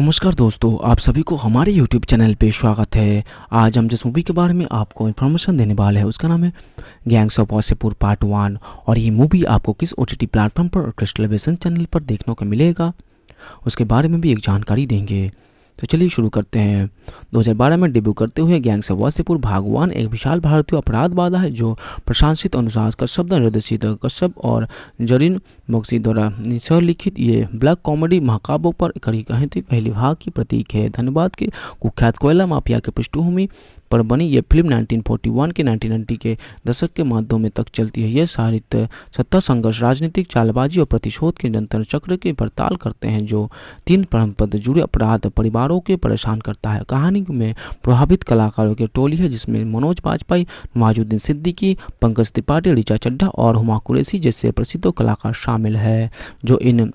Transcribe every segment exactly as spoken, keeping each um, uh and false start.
नमस्कार दोस्तों, आप सभी को हमारे YouTube चैनल पे स्वागत है। आज हम जिस मूवी के बारे में आपको इन्फॉर्मेशन देने वाले हैं उसका नाम है gangs of Wasseypur part one. और ये मूवी आपको किस O T T प्लेटफॉर्म पर और किस टेलीविज़न चैनल पर देखने को मिलेगा उसके बारे में भी एक जानकारी देंगे। तो चलिए शुरू करते हैं। दो हज़ार बारह में डेब्यू करते हुए गैंग्स ऑफ वासेपुर भाग वन एक विशाल भारतीय अपराध वादा है जो प्रशासित अनुशास कश्यप, नरेंद्र कश्यप और जरीन बक्सी द्वारा लिखित ये ब्लैक कॉमेडी महाकाव्यों पर कड़ी कहती पहली भाग की प्रतीक है। धनबाद के कुख्यात कोयला माफिया के पृष्ठभूमि पर बनी यह फिल्म उन्नीस सौ इकतालीस के उन्नीस सौ नब्बे के दशक के माध्यम तक चलती है। यह साहित्य, सत्ता संघर्ष, राजनीतिक चालबाजी और प्रतिशोध के निरंतर चक्र की पड़ताल करते हैं जो तीन परमपद जुड़े अपराध परिवारों के परेशान करता है। कहानी में प्रभावित कलाकारों की टोली है जिसमें मनोज बाजपेयी, नवाज़ुद्दीन सिद्दीकी, पंकज त्रिपाठी, ऋचा चड्ढा और हुमा कुरैशी जैसे प्रसिद्ध कलाकार शामिल है जो इन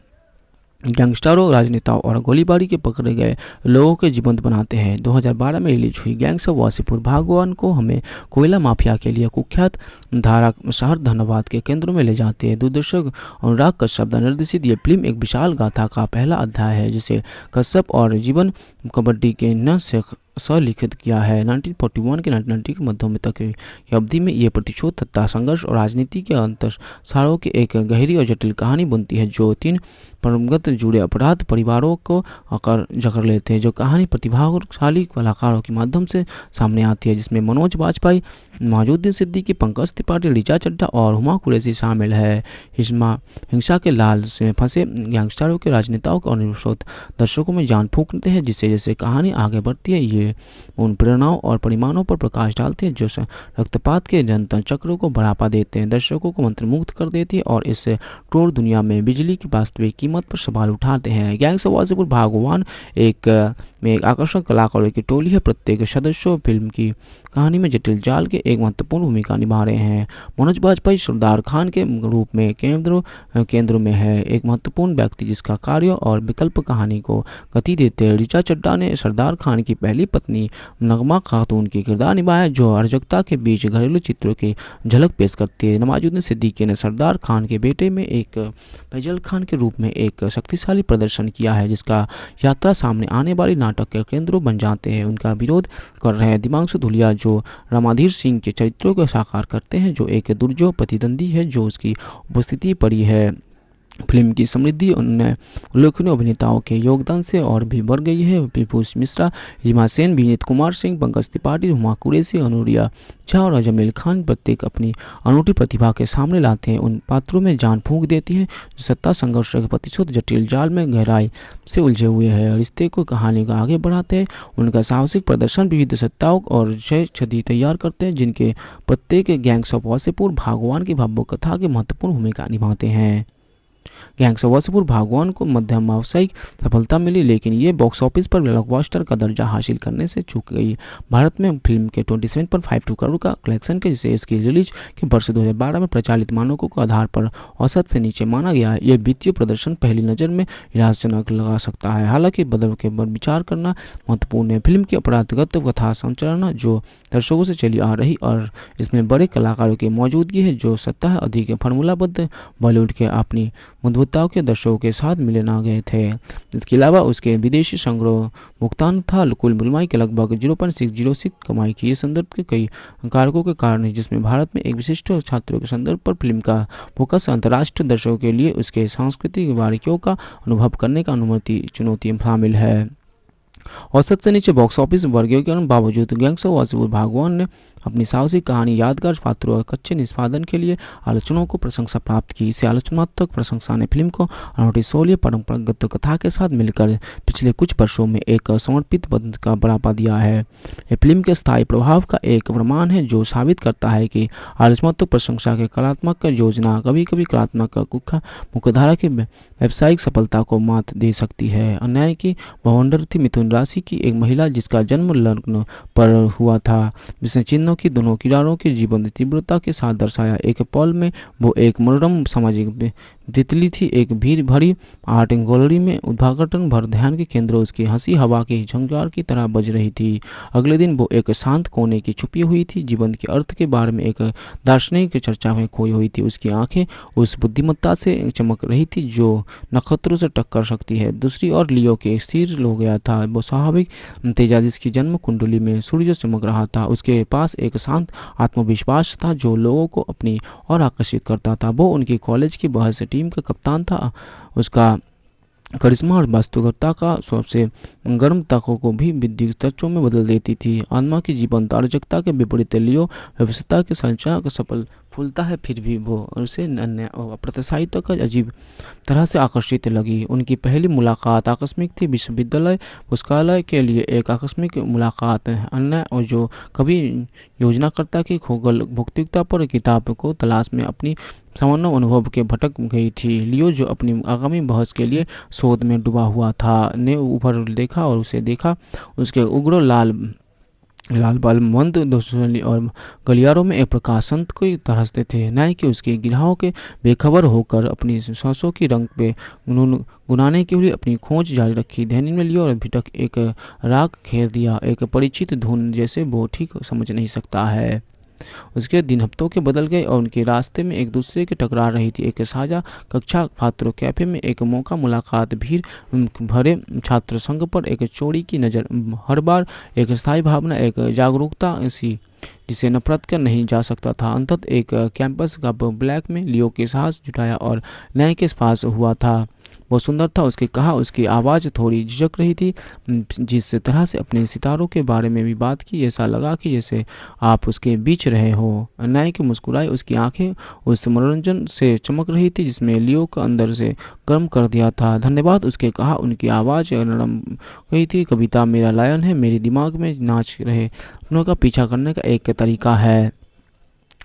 गैंगस्टरों, राजनेताओं और गोलीबारी के पकड़े गए लोगों के जीवंत बनाते हैं। दो हज़ार बारह में रिलीज हुई गैंग्स ऑफ वासेपुर भाग वन को हमें कोयला माफिया के लिए कुख्यात धारा शहर धनबाद के केंद्र में ले जाते हैं। दूरदर्शक अनुराग कश्यप द्वारा निर्देशित ये फिल्म एक विशाल गाथा का पहला अध्याय है जिसे कश्यप और जीवन कबड्डी के न से लिखित किया है। उन्नीस सौ इकतालीस के उन्नीस सौ नब्बे के मध्यम तक की अवधि में यह प्रतिशोध, सत्ता, संघर्ष और राजनीति के अंतरसारों की एक गहरी और जटिल कहानी बनती है जो तीन परमगत जुड़े अपराध परिवारों को आकर जकड़ लेते हैं। जो कहानी प्रतिभाशाली कलाकारों के माध्यम से सामने आती है जिसमें मनोज बाजपेयी, नवाज़ुद्दीन सिद्दीकी, पंकज त्रिपाठी, ऋचा चड्ढा और हुमा कुरैशी शामिल है। हिंसा के लाल से फंसे गैंगस्टरों के, राजनेताओं के और दर्शकों में जान फूंकते हैं। जिससे जैसे कहानी आगे बढ़ती है ये उन प्रेरणाओं और परिमाणों पर प्रकाश डालते हैं जो रक्तपात के निरंतर चक्रों को बढ़ावा देते हैं, दर्शकों को मंत्रमुग्ध कर देती है और इस क्रूर दुनिया में बिजली की वास्तविक कीमत पर सवाल उठाते हैं। गैंग्स ऑफ वासेपुर भाग वन एक में एक आकर्षक कलाकारों की टोली है। प्रत्येक सदस्य फिल्म की कहानी में जटिल जाल के एक महत्वपूर्ण भूमिका निभा रहे हैं। मनोज बाजपेयी सरदार खान के रूप में केंद्र केंद्र में है, एक महत्वपूर्ण व्यक्ति जिसका कार्य और विकल्प कहानी को गति देते हैं। ऋचा चड्ढा ने सरदार खान की पहली पत्नी नगमा खातून के किरदार निभाया जो अराजकता के बीच घरेलू चित्रों की झलक पेश करती है। नवाज़ुद्दीन सिद्दीकी ने सरदार खान के बेटे में एक फैजल खान के रूप में एक शक्तिशाली प्रदर्शन किया है जिसका यात्रा सामने आने वाली नाटक के केंद्र बन जाते हैं। उनका विरोध कर रहे हैं तिग्मांशु धूलिया जो रामाधीर सिंह के चरित्रों को साकार करते हैं जो एक दुर्जोय प्रतिद्वंदी है जो उसकी उपस्थिति पड़ी है। फिल्म की समृद्धि उन्हें उल्लेखनीय अभिनेताओं के योगदान से और भी बढ़ गई है। विभूष मिश्रा, हिमा सेन, विनीत कुमार सिंह, पंकज त्रिपाठी, हुमा कुरैशी, अनुरिता झा और जमील खान प्रत्येक अपनी अनूठी प्रतिभा के सामने लाते हैं। उन पात्रों में जान फूंक देती है जो सत्ता, संघर्ष के प्रतिशोध जटिल जाल में गहराई से उलझे हुए हैं। रिश्ते को कहानी को आगे बढ़ाते हैं। उनका साहसिक प्रदर्शन विविध सत्ताओं और जय छदी तैयार करते हैं जिनके प्रत्येक गैंग्स ऑफ वासेपुर भगवान की भावो कथा की महत्वपूर्ण भूमिका निभाते हैं। गैंग्स ऑफ वासेपुर भाग वन को मध्यम व्यावसायिक सफलता मिली लेकिन ये बॉक्स ऑफिस पर ब्लॉकबस्टर का दर्जा हासिल करने से चूक गई। भारत में फिल्म के सत्ताईस पॉइंट बावन करोड़ का कलेक्शन के जिसे इसकी रिलीज के वर्ष दो हज़ार बारह में प्रचालित मानकों के आधार पर औसत से नीचे माना गया है। यह वित्तीय प्रदर्शन पहली नज़र में निराशाजनक लगा सकता है, हालांकि बदल के ऊपर विचार करना महत्वपूर्ण है। फिल्म की अपराधगत कथा संरचना जो दर्शकों से चली आ रही और इसमें बड़े कलाकारों की मौजूदगी है जो सत्ता अधिक फार्मूलाबद्ध बॉलीवुड के अपनी मधुताओं के दर्शकों के साथ मिले ना गए थे। इसके अलावा उसके विदेशी संग्रह भुगतान था कुल बुलमाई के लगभग zero point six zero six कमाई की। इस संदर्भ के कई कारकों के कारण जिसमें भारत में एक विशिष्ट छात्रों के संदर्भ पर फिल्म का फोकस अंतर्राष्ट्रीय दर्शकों के लिए उसके सांस्कृतिक बारीकियों का अनुभव करने का अनुमति चुनौती शामिल है। औसत से नीचे बॉक्स ऑफिस वर्गियों के बावजूद गैंग्स ऑफ वासेपुर भाग वन ने अपनी साहसिक कहानी, यादगार पात्रों और कच्चे निष्पादन के लिए आलोचनाओं को प्रशंसा प्राप्त की। इसे आलोचनात्मक प्रशंसा ने फिल्म को अनूठी शौर्य परंपरागत कथा के साथ मिलकर पिछले कुछ वर्षों में एक समर्पित बंद का बढ़ावा दिया है। यह फिल्म के स्थायी प्रभाव का एक प्रमाण है जो साबित करता है कि आलोचनात्मक प्रशंसा के कलात्मक योजना कभी कभी कलात्मक कुख्या मुख्यधारा की व्यावसायिक सफलता को मात दे सकती है। अन्याय की बवंडर थी मिथुन राशि की एक महिला जिसका जन्म लग्न पर हुआ था जिसने चिन्ह कि दोनों किरारों के जीवन तीव्रता के साथ दर्शाया। एक पल में वो एक मनोरम सामाजिक तितली थी एक भीड़ भरी आर्ट गैलरी में। उद्घाटन भर ध्यान के केंद्र उसकी हंसी हवा के झंकार की तरह बज रही थी। अगले दिन वो एक शांत कोने की छुपी हुई थी, जीवन के अर्थ के बारे में एक दार्शनिक चर्चा में खोई हुई थी। उसकी आंखें उस बुद्धिमत्ता से चमक रही थी जो नक्षत्रों से टक्कर सकती है। दूसरी ओर लियो के स्थिर हो गया था वो स्वाभाविक तेजा जिसकी जन्म कुंडली में सूर्य चमक रहा था। उसके पास एक शांत आत्मविश्वास था जो लोगों को अपनी ओर आकर्षित करता था। वो उनकी कॉलेज की बहस टीम का कप्तान था। उसका करिश्मा और वास्तुकता का सबसे गर्म तकों को भी विद्युत तत्वों में बदल देती थी। आत्मा की जीवंत अराजकता के विपरीत लियो व्यवस्था के संचार का सफल फूलता है, फिर भी वो उसे अन्य अप्रत्याशित का अजीब तरह से आकर्षित लगी। उनकी पहली मुलाकात आकस्मिक थी, विश्वविद्यालय पुस्तकालय के लिए एक आकस्मिक मुलाकात। अन्य और जो कभी योजनाकर्ता की खोगल भौतिकता पर किताब को तलाश में अपनी सामान्य अनुभव के भटक गई थी। लियो जो अपनी आगामी बहस के लिए शोध में डूबा हुआ था ने ऊपर देखा और उसे देखा। उसके उग्र लाल लाल बाल मंद दोषी और गलियारों में एक प्रकाशंत को तरसते थे। न्याय कि उसकी गिरहाओं के बेखबर होकर अपनी सांसों की रंग पे गुनाने के लिए अपनी खोज जारी रखी। ध्यान में लियो और भिटक एक राग खेल दिया, एक परिचित धुन जैसे वो ठीक समझ नहीं सकता है। उसके दिन हफ्तों के बदल गए और उनके रास्ते में एक दूसरे के टकरा रही थी। एक साझा कक्षा छात्रों कैफे में एक मौका मुलाकात, भीड़ भरे छात्र संघ पर एक चोरी की नज़र, हर बार एक स्थायी भावना, एक जागरूकता ऐसी जिसे नफरत कर नहीं जा सकता था। अंततः एक कैंपस का ब्लैक में लियो के साहस जुटाया और नए के पास हुआ था। बहुत सुंदर था उसके कहा। उसकी आवाज़ थोड़ी झिझक रही थी, जिस तरह से अपने सितारों के बारे में भी बात की। ऐसा लगा कि जैसे आप उसके बीच रहे हो। नायक मुस्कुराए, उसकी आंखें उस मनोरंजन से चमक रही थी जिसमें लियो का अंदर से गर्म कर दिया था। धन्यवाद उसके कहा। उनकी आवाज़ नरम गई थी। कविता मेरा लायन है, मेरे दिमाग में नाच रहे अपनों का पीछा करने का एक तरीका है।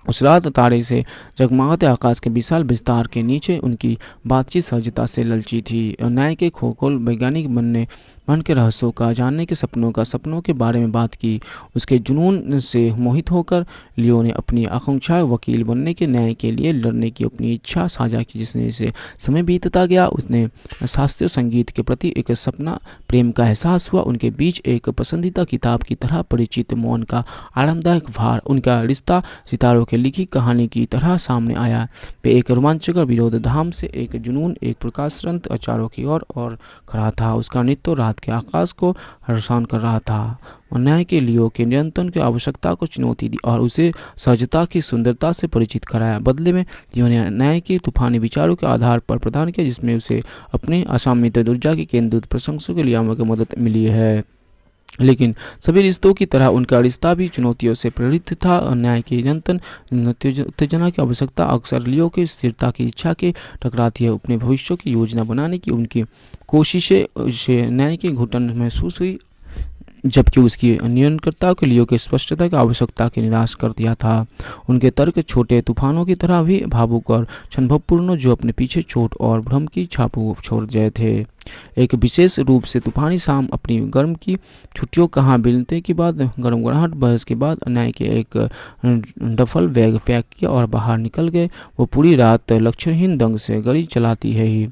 उस रात तारे से जगमगाते आकाश के विशाल विस्तार के नीचे उनकी बातचीत सहजता से ललची थी। न्याय के खोखोल वैज्ञानिक बनने मन के रहस्यों का जानने के सपनों का सपनों के बारे में बात की। उसके जुनून से मोहित होकर लियो ने अपनी आकांक्षाएं वकील बनने के न्याय के लिए लड़ने की अपनी इच्छा साझा की। जिसने से समय बीतता गया उसने शास्त्रीय संगीत के प्रति एक सपना प्रेम का एहसास हुआ। उनके बीच एक पसंदीदा किताब की तरह परिचित मौन का आरामदायक भार, उनका रिश्ता सितारों के लिखी कहानी की तरह सामने आया। पे एक रोमांचकर विरोध धाम से एक जुनून, एक प्रकाशरंत अचारों की ओर और खड़ा था। उसका नृत्य रात के आकाश को हर्षान कर रहा था। न्याय के लियो के नियंत्रण की आवश्यकता को चुनौती दी और उसे सहजता की सुंदरता से परिचित कराया। बदले में लियो ने न्याय के तूफानी विचारों के आधार पर प्रदान किया, जिसमें उसे अपने असामित ऊर्जा की केंद्रित प्रशंसों के लिए हमें मदद मिली है। लेकिन सभी रिश्तों की तरह उनका रिश्ता भी चुनौतियों से प्रेरित था। न्याय की निरंतर उत्तेजना की आवश्यकता अक्सर लियो की स्थिरता की इच्छा के टकराती है। अपने भविष्य की योजना बनाने की उनकी कोशिशें उसे न्याय की घुटन महसूस हुई, जबकि उसकी नियंत्रणकर्ता के लियो के स्पष्टता की आवश्यकता के निराश कर दिया था। उनके तर्क छोटे तूफानों की तरह भी भावुक और क्षणभवपूर्ण, जो अपने पीछे चोट और भ्रम की छापू छोड़ गए थे। एक विशेष रूप से तूफानी शाम, अपनी गर्म की छुट्टियों कहाँ बिलने के बाद गर्मगड़ाहट बहस के बाद न्याय के एक डफल बैग पैक किया और बाहर निकल गए। वो पूरी रात लक्षणहीन दंग से गड़ी चलाती है ही।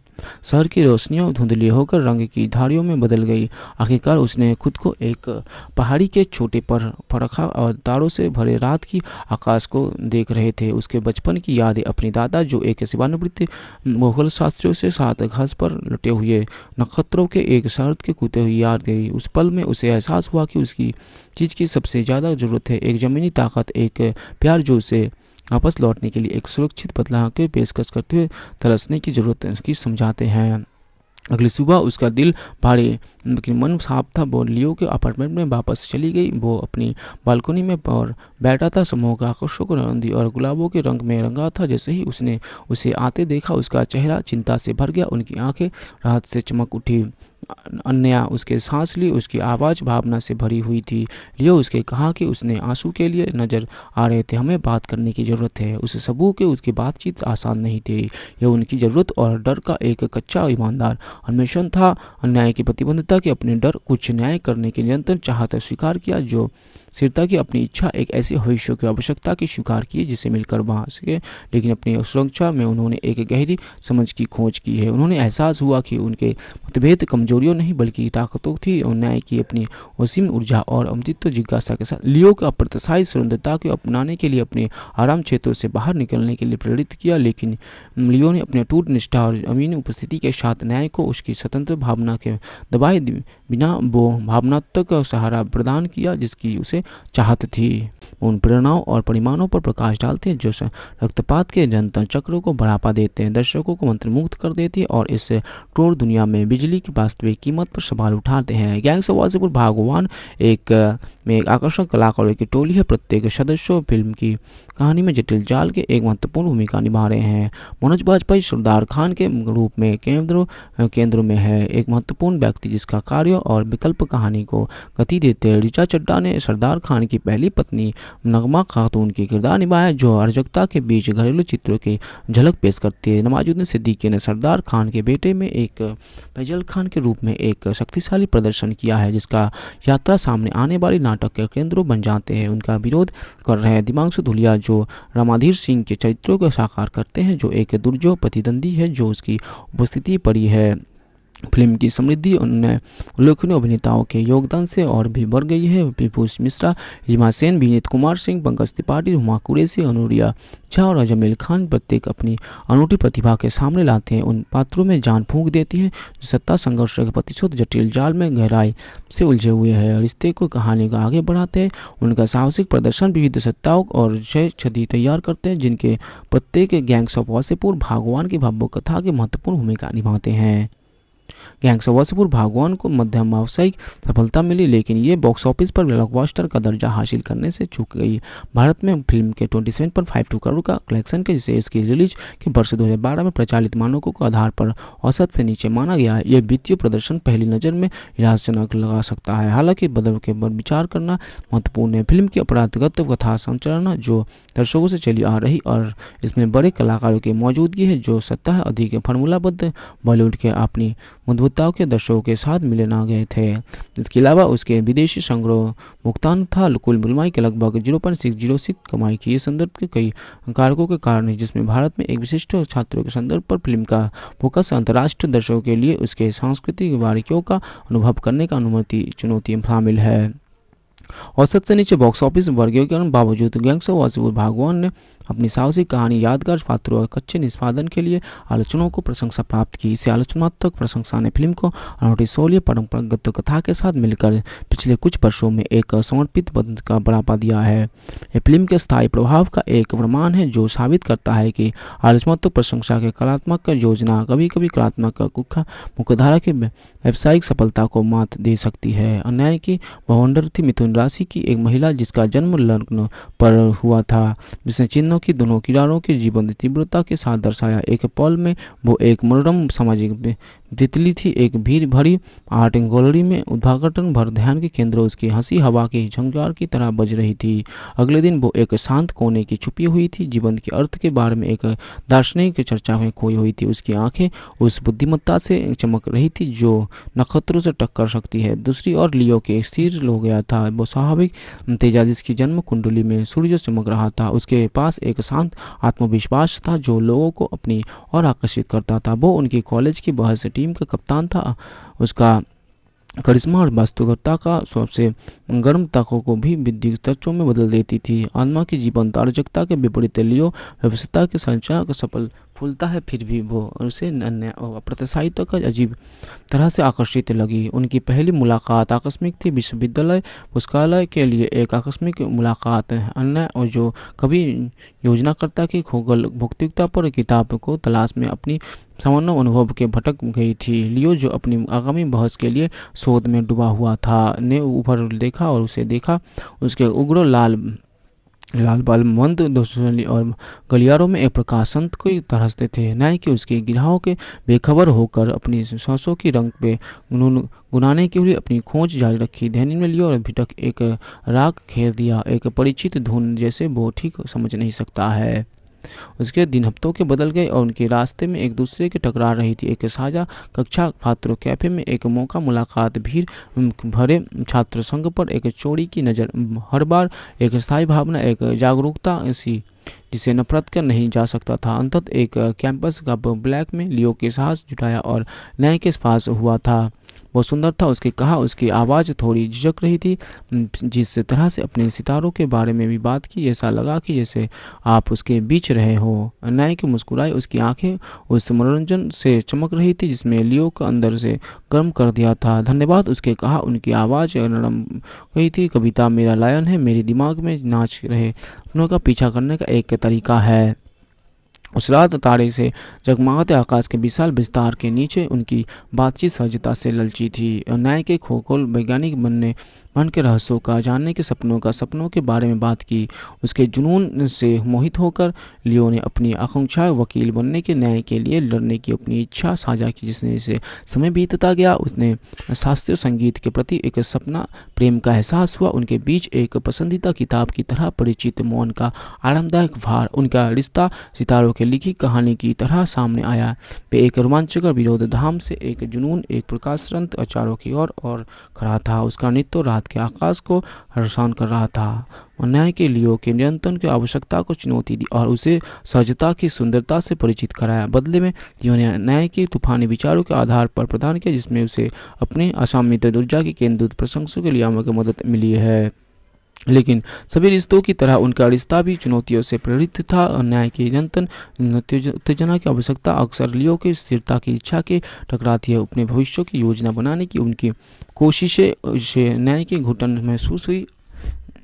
शहर की रोशनियाँ धुंधली होकर रंग की धारियों में बदल गई। आखिरकार उसने खुद को एक पहाड़ी के छोटे पर रखा और तारों से भरे रात की आकाश को देख रहे थे। उसके बचपन की यादें, अपने दादा जो एक सेवानिवृत्त मुगल शास्त्रियों से साथ घास पर लटे हुए नक्षत्रों के एक शर्त के कूदते हुए याद गई। उस पल में उसे एहसास हुआ कि उसकी चीज़ की सबसे ज़्यादा ज़रूरत है एक ज़मीनी ताकत, एक प्यार जो उसे वापस लौटने के लिए एक सुरक्षित बदलाव के पेशकश करते हुए तरसने की ज़रूरत की समझाते हैं। अगली सुबह उसका दिल भारी लेकिन मन साफ था। वो लियो के अपार्टमेंट में वापस चली गई। वो अपनी बालकनी में और बैठा था। समूह का आकर्षक रंग और गुलाबों के रंग में रंगा था। जैसे ही उसने उसे आते देखा उसका चेहरा चिंता से भर गया। उनकी आंखें राहत से चमक उठी। अन्या उसके सांस ली। उसकी आवाज़ भावना से भरी हुई थी। लियो उसके कहा कि उसने आंसू के लिए नज़र आ रहे थे। हमें बात करने की ज़रूरत है। उस सबूत के उसकी बातचीत आसान नहीं थी। यह उनकी ज़रूरत और डर का एक कच्चा ईमानदार अन्वेषण था। अन्याय की प्रतिबद्धता के अपने डर कुछ न्याय करने की निरंतर चाहत स्वीकार किया जो स्थिरता की अपनी इच्छा एक ऐसे भविष्य की आवश्यकता की स्वीकार की जिसे मिलकर वहाँ सके, लेकिन अपनी सुरक्षा में उन्होंने एक गहरी समझ की खोज की है। उन्होंने एहसास हुआ कि उनके मतभेद कमजोरियों नहीं बल्कि ताकतों थी और न्याय की अपनी असीम ऊर्जा और अमृतत्व जिज्ञासा के साथ लियो का अप्रत्याशित स्वतंत्रता को अपनाने के लिए अपने आराम क्षेत्रों से बाहर निकलने के लिए प्रेरित किया। लेकिन लियो ने अपने टूट निष्ठा और अमीन उपस्थिति के साथ न्याय को उसकी स्वतंत्र भावना के दबाए बिना वो भावनात्मक सहारा प्रदान किया जिसकी उसे चाहत थी। उन प्रेरणाओं और परिमाणों पर प्रकाश डालते हैं जो रक्तपात के जनतंत्र चक्रों को बढ़ावा देते हैं, दर्शकों को मंत्रमुग्ध कर देते हैं और इस क्रूर दुनिया में बिजली की वास्तविक कीमत पर सवाल उठाते हैं। गैंग्स ऑफ वासेपुर भागवान एक में एक आकर्षक कलाकारों की टोली है। प्रत्येक सदस्य फिल्म की कहानी में जटिल जाल के एक महत्वपूर्ण भूमिका निभा रहे हैं। मनोज बाजपेयी सरदार खान के रूप में केंद्र केंद्र में है, एक महत्वपूर्ण व्यक्ति जिसका कार्य और विकल्प कहानी को गति देते हैं। ऋचा चड्ढा ने सरदार खान की पहली पत्नी नगमा खातून के किरदार निभाया जो अराजकता के बीच घरेलू चित्रों की झलक पेश करती है। नवाज़ुद्दीन सिद्दीकी ने सरदार खान के बेटे में एक फैजल खान के रूप में एक शक्तिशाली प्रदर्शन किया है जिसका यात्रा सामने आने वाली नाटक के केंद्रों बन जाते हैं। उनका विरोध कर रहे हैं तिग्मांशु धूलिया जो रामाधीर सिंह के चरित्रों को साकार करते हैं, जो एक दुर्जोय प्रतिद्वंदी है जो उसकी उपस्थिति पड़ी है। फिल्म की समृद्धि उन उल्लेखनीय अभिनेताओं के योगदान से और भी बढ़ गई है। विभूष मिश्रा, हिमा सेन, विनीत कुमार सिंह, पंकज त्रिपाठी, हुमा कुरैशी, अनुरिता झा और अजमेल खान प्रत्येक अपनी अनूठी प्रतिभा के सामने लाते हैं। उन पात्रों में जान फूंक देती है जो सत्ता संघर्ष के प्रतिशोध जटिल जाल में गहराई से उलझे हुए हैं। रिश्ते को कहानी को आगे बढ़ाते हैं। उनका साहसिक प्रदर्शन विविध सत्ताओं और जय छदी तैयार करते हैं जिनके प्रत्येक गैंग्स ऑफ वासेपुर भगवान की भावो कथा की महत्वपूर्ण भूमिका निभाते हैं। गैंग्स ऑफ वासेपुर भागवान को मध्यम व्यावसायिक सफलता मिली लेकिन ये बॉक्स ऑफिस पर ब्लॉकबस्टर का दर्जा हासिल करने से चूक गई। भारत में फिल्म के सत्ताईस पॉइंट बावन करोड़ का कलेक्शन के जिसे इसकी रिलीज के वर्ष दो हज़ार बारह में प्रचालित मानकों के आधार पर औसत से नीचे माना गया है। यह वित्तीय प्रदर्शन पहली नज़र में निराशाजनक लगा सकता है, हालांकि बदल के ऊपर विचार करना महत्वपूर्ण है। फिल्म की अपराधगत कथा संरचना जो दर्शकों से चली आ रही और इसमें बड़े कलाकारों की मौजूदगी है जो सतह अधिक फार्मूलाबद्ध बॉलीवुड के अपनी मधुताओं के दर्शकों के साथ मिले ना गए थे। इसके अलावा उसके विदेशी संग्रह भुगतान था कुल कमाई के लगभग शून्य पॉइंट छह शून्य छह कमाई की। इस संदर्भ के कई कारकों के कारण जिसमें भारत में एक विशिष्ट छात्रों के संदर्भ पर फिल्म का फोकस अंतर्राष्ट्रीय दर्शकों के लिए उसके सांस्कृतिक बारीकियों का अनुभव करने का अनुमति चुनौती शामिल है। औसत से नीचे बॉक्स ऑफिस वर्गीकरण बावजूद गैंग्स ऑफ वासेपुर भागवान ने अपनी साहसिक कहानी, यादगार पात्रों और कच्चे निष्पादन के लिए आलोचनाओं को प्रशंसा प्राप्त की। इसे आलोचनात्मक प्रशंसा ने फिल्म को अनूठी शौर्य परंपरागत कथा के साथ मिलकर पिछले कुछ वर्षों में एक समर्पित बंद का बढ़ावा दिया है। यह फिल्म के स्थायी प्रभाव का एक प्रमाण है जो साबित करता है कि आलोचनात्मक प्रशंसा के कलात्मक योजना कभी कभी कलात्मक कुखा मुख्यधारा की व्यावसायिक सफलता को मात दे सकती है। अन्याय की बवंडर थी मिथुन राशि की एक महिला जिसका जन्म लग्न पर हुआ था, जिसने चिन्ह कि दोनों किरारों के जीवन तीव्रता के साथ दर्शाया। एक पल में वो एक मनोरम सामाजिक तितली थी, एक भीड़ भरी आर्ट गैलरी में उद्घाटन भर ध्यान के केंद्र उसकी हंसी हवा के झंकार की तरह बज रही थी। अगले दिन वो एक शांत कोने की छुपी हुई थी, जीवन के अर्थ के बारे में एक दार्शनिक चर्चा में खोई हुई थी। उसकी आंखें उस बुद्धिमत्ता से चमक रही थी जो नक्षत्रों से टक्कर सकती है। दूसरी ओर लियो के स्थिर हो गया था, वो स्वाभाविक तेजा जिसकी जन्म कुंडली में सूर्य चमक रहा था। उसके पास एक शांत आत्मविश्वास था जो लोगों को अपनी ओर आकर्षित करता था। वो उनकी कॉलेज की बहस टीम का कप्तान था, उसका करिश्मा और वास्तुकता का सबसे गर्म तकों को भी विद्युत तत्वों में बदल देती थी। आत्मा की जीवंत अराजकता के विपरीत लियो व्यवस्था के संचार का सफल फूलता है, फिर भी वो उसे अन्य अप्रत्याशितों का अजीब तरह से आकर्षित लगी। उनकी पहली मुलाकात आकस्मिक थी, विश्वविद्यालय पुस्तकालय के लिए एक आकस्मिक मुलाकात। अन्य और जो कभी योजनाकर्ता की खोगल भौतिकता पर किताब को तलाश में अपनी सामान्य अनुभव के भटक गई थी। लियो जो अपनी आगामी बहस के लिए शोध में डूबा हुआ था ने ऊपर देखा और उसे देखा। उसके उग्र लाल लाल बाल मंद दोस्तों और गलियारों में एक प्रकाशंत को तरसते थे। न्याय की उसकी गिराहों के बेखबर होकर अपनी सांसों की रंग पे गुनाने के लिए अपनी खोज जारी रखी। ध्यान में लियो और भिटक एक राग खेल दिया, एक परिचित धुन जैसे वो ठीक समझ नहीं सकता है। उसके दिन हफ्तों के बदल गए और उनके रास्ते में एक दूसरे के टकरा रही थी। एक साझा कक्षा छात्रों कैफे में एक मौका मुलाकात, भीड़ भरे छात्र संघ पर एक चोरी की नज़र, हर बार एक स्थायी भावना, एक जागरूकता सी जिसे नफरत कर नहीं जा सकता था। अंततः एक कैंपस का ब्लैक में लियो के साहस जुटाया और नए के पास हुआ था। बहुत सुंदर था उसके कहा, उसकी आवाज़ थोड़ी झिझक रही थी, जिस तरह से अपने सितारों के बारे में भी बात की, ऐसा लगा कि जैसे आप उसके बीच रहे हो। नायक मुस्कुराए, उसकी आंखें उस मनोरंजन से चमक रही थी जिसमें लियो का अंदर से गर्म कर दिया था। धन्यवाद उसके कहा, उनकी आवाज़ नरम गई थी। कविता मेरा लायन है, मेरे दिमाग में नाच रहे अपनों का पीछा करने का एक तरीका है। उस रात तारे से जगमगाते आकाश के विशाल विस्तार के नीचे उनकी बातचीत सहजता से ललची थी। न्याय के खोखोल वैज्ञानिक बनने मन के रहस्यों का जानने के सपनों का सपनों के बारे में बात की। उसके जुनून से मोहित होकर लियो ने अपनी आकांक्षाएं वकील बनने के, न्याय के लिए लड़ने की अपनी इच्छा साझा की। जिसने इसे समय बीतता गया उसने शास्त्रीय संगीत के प्रति एक सपना प्रेम का एहसास हुआ। उनके बीच एक पसंदीदा किताब की तरह परिचित मौन का आरामदायक भार, उनका रिश्ता सितारों के लिखी कहानी की तरह सामने आया। पे एक रोमांचकर विरोध धाम से एक जुनून, एक प्रकाशरंत अचारों की ओर और खड़ा था। उसका नित्य रात के आकाश को हर्षान कर रहा था। न्याय के लियो के नियंत्रण की आवश्यकता को चुनौती दी और उसे सहजता की सुंदरता से परिचित कराया। बदले में लियो ने न्याय के तूफानी विचारों के आधार पर प्रदान किया, जिसमें उसे अपने असामित ऊर्जा के केंद्रित प्रशंसों के लिए मदद मिली है। लेकिन सभी रिश्तों की तरह उनका रिश्ता भी चुनौतियों से प्रेरित था। न्याय की निरंतर उत्तेजना की आवश्यकता अक्सर लियो की स्थिरता की इच्छा के टकराती है। अपने भविष्य की योजना बनाने की उनकी कोशिशें से न्याय की घुटन महसूस हुई,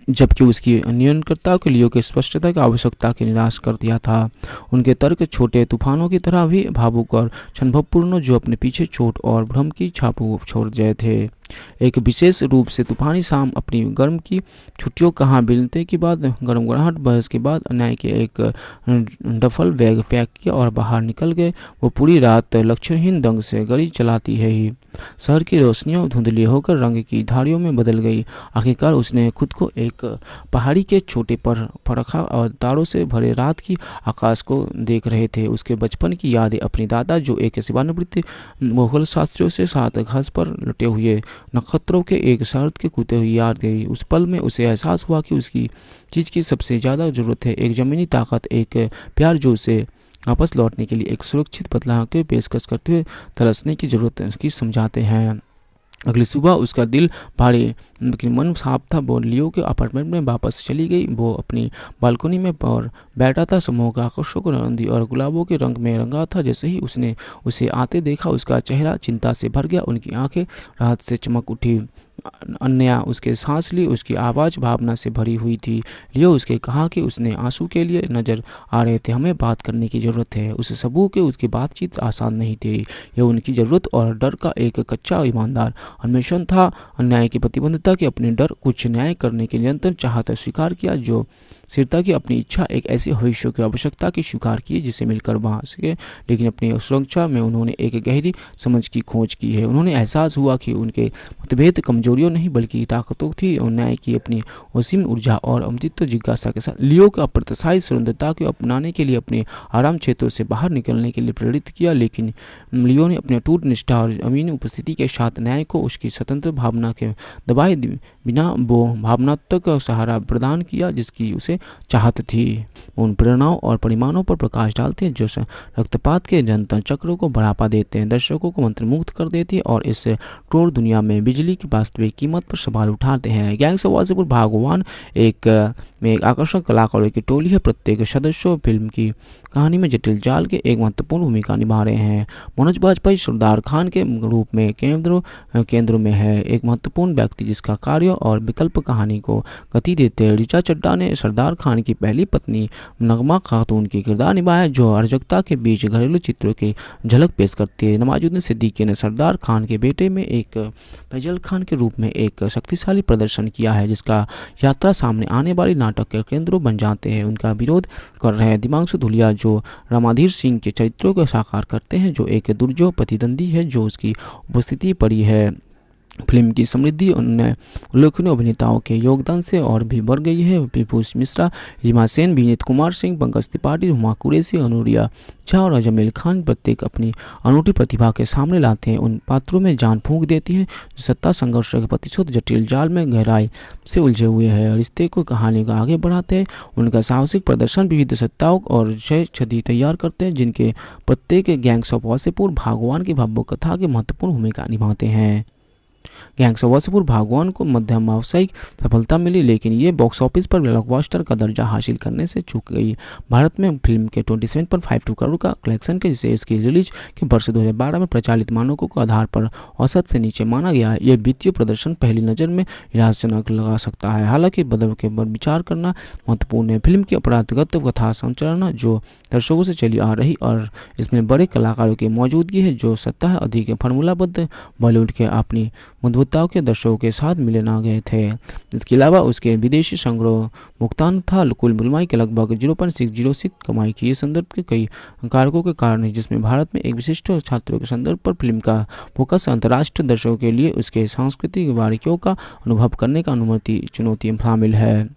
जबकि उसकी नियंत्रणकर्ता के लियो के स्पष्टता की आवश्यकता के निराश कर दिया था। उनके तर्क छोटे तूफानों की तरह भी भावुक और क्षणभवपूर्ण, जो अपने पीछे चोट और भ्रम की छापू छोड़ गए थे। एक विशेष रूप से तूफानी शाम, अपनी गर्म की छुट्टियों कहाँ बिलने के बाद गड़गड़ाहट बहस के बाद न्याय के एक डफल बैग पैक किया और बाहर निकल गए। वो पूरी रात लक्ष्यहीन दंग से गड़ी चलाती है ही। शहर की रोशनियाँ धुंधली होकर रंग की धारियों में बदल गई। आखिरकार उसने खुद को एक पहाड़ी के छोटे पर फरखा और तारों से भरे रात की आकाश को देख रहे थे। उसके बचपन की यादें, अपने दादा जो एक सेवानिवृत्त मुगल शास्त्रियों से साथ घास पर लुटे हुए नक्षत्रों के एक शर्त के कूदते हुए याद गई। उस पल में उसे एहसास हुआ कि उसकी चीज़ की सबसे ज़्यादा ज़रूरत है, एक ज़मीनी ताकत, एक प्यार जो उसे वापस लौटने के लिए एक सुरक्षित बदलाव की पेशकश करते हुए तलाशने की ज़रूरत की समझाते हैं। अगली सुबह उसका दिल भारी लेकिन मन साफ था। वो लियो के अपार्टमेंट में वापस चली गई। वो अपनी बालकनी में और बैठा था। समूह का आकर्षक रंग और गुलाबों के रंग में रंगा था। जैसे ही उसने उसे आते देखा उसका चेहरा चिंता से भर गया। उनकी आंखें राहत से चमक उठी। अन्या उसके सांस ली। उसकी आवाज़ भावना से भरी हुई थी। लियो उसके कहा कि उसने आंसू के लिए नज़र आ रहे थे। हमें बात करने की ज़रूरत है। उस सबूत के उसकी बातचीत आसान नहीं थी। यह उनकी ज़रूरत और डर का एक कच्चा ईमानदार अन्वेषण था। अन्याय की प्रतिबद्धता के अपने डर, कुछ न्याय करने के निरंतर चाहत स्वीकार किया, जो स्थिरता की अपनी इच्छा, एक ऐसे भविष्य की आवश्यकता की स्वीकार की जिसे मिलकर वहाँ सके। लेकिन अपनी सुरक्षा में उन्होंने एक गहरी समझ की खोज की है। उन्होंने एहसास हुआ कि उनके मतभेद कमजोरियों नहीं बल्कि ताकतों थी। और न्याय की अपनी असीम ऊर्जा और अमृत जिज्ञासा के साथ लियो का अप्रत्याशित स्वतंत्रता को अपनाने के लिए अपने आराम क्षेत्रों से बाहर निकलने के लिए प्रेरित किया। लेकिन लियो ने अपने टूट निष्ठा और अमीन उपस्थिति के साथ न्याय को उसकी स्वतंत्र भावना के दबाए बिना वो भावनात्मक सहारा प्रदान किया जिसकी उसे चाहत थी। उन प्रेरणाओं और परिमाणों पर प्रकाश डालते हैं जो रक्तपात के निरंतर चक्रों को बढ़ावा देते हैं, दर्शकों को मंत्रमुग्ध कर देते हैं और इस क्रूर दुनिया में बिजली की वास्तविक कीमत पर सवाल उठाते हैं। गैंग्स ऑफ वासेपुर भागवान एक में एक आकर्षक कलाकारों की टोली है। प्रत्येक सदस्य फिल्म की कहानी में जटिल जाल के एक महत्वपूर्ण भूमिका निभा रहे हैं। मनोज बाजपेयी सरदार खान के रूप में केंद्र केंद्र में है, एक महत्वपूर्ण व्यक्ति जिसका कार्य और विकल्प कहानी को गति देते हैं। ऋचा चड्ढा ने सरदार खान की पहली पत्नी नगमा खातून की किरदार निभाया, जो अराजकता के बीच घरेलू चित्रों की झलक पेश करती है। नवाज़ुद्दीन सिद्दीकी ने सरदार खान के बेटे में एक फैजल खान के रूप में एक शक्तिशाली प्रदर्शन किया है, जिसका यात्रा सामने आने वाली नाटक के केंद्रों बन जाते हैं। उनका विरोध कर रहे हैं तिग्मांशु धूलिया, जो रामाधीर सिंह के चरित्रों को साकार करते हैं, जो एक दुर्जोह प्रतिद्वंदी है जो उसकी उपस्थिति पड़ी है। फिल्म की समृद्धि अन्य उल्लेखनीय अभिनेताओं के योगदान से और भी बढ़ गई है। विभूष मिश्रा, हिमा सेन, विनीत कुमार सिंह, पंकज त्रिपाठी, हुमा कुरैशी, अनुरिता झा और जमील खान प्रत्येक अपनी अनूठी प्रतिभा के सामने लाते हैं। उन पात्रों में जान फूंक देती है जो सत्ता संघर्ष के प्रतिशत जटिल जाल में गहराई से उलझे हुए हैं। रिश्ते को कहानी को आगे बढ़ाते हैं। उनका साहसिक प्रदर्शन विविध सत्ताओं और जय छदी तैयार करते हैं, जिनके प्रत्येक गैंग्स ऑफ वासेपुर भगवान की भावुक कथा की महत्वपूर्ण भूमिका निभाते हैं। गैंग्स ऑफ वासेपुर भागवान को मध्यम व्यावसायिक सफलता मिली, लेकिन ये बॉक्स ऑफिस पर ब्लॉकबस्टर का दर्जा हासिल करने से चूक गई। भारत में फिल्म के सत्ताईस पॉइंट बावन करोड़ का कलेक्शन के जिसे इसकी रिलीज के वर्ष दो हज़ार बारह में प्रचालित मानकों के आधार पर औसत से नीचे माना गया। यह वित्तीय प्रदर्शन पहली नज़र में निराशाजनक लगा सकता है, हालांकि बदल के ऊपर विचार करना महत्वपूर्ण है। फिल्म की अपराधगत कथा संरचना जो दर्शकों से चली आ रही और इसमें बड़े कलाकारों की मौजूदगी है जो सतह अधिक फार्मूलाबद्ध बॉलीवुड के अपनी मधुताओं के दर्शकों के साथ मिले ना गए थे। इसके अलावा उसके विदेशी संग्रह भुगतान था कुल बुलमाई के लगभग zero point six zero six कमाई की। इस संदर्भ के कई कारकों के कारण है, जिसमें भारत में एक विशिष्ट छात्रों के संदर्भ पर फिल्म का फोकस अंतर्राष्ट्रीय दर्शकों के लिए उसके सांस्कृतिक बारीकियों का अनुभव करने का अनुमति चुनौती शामिल है।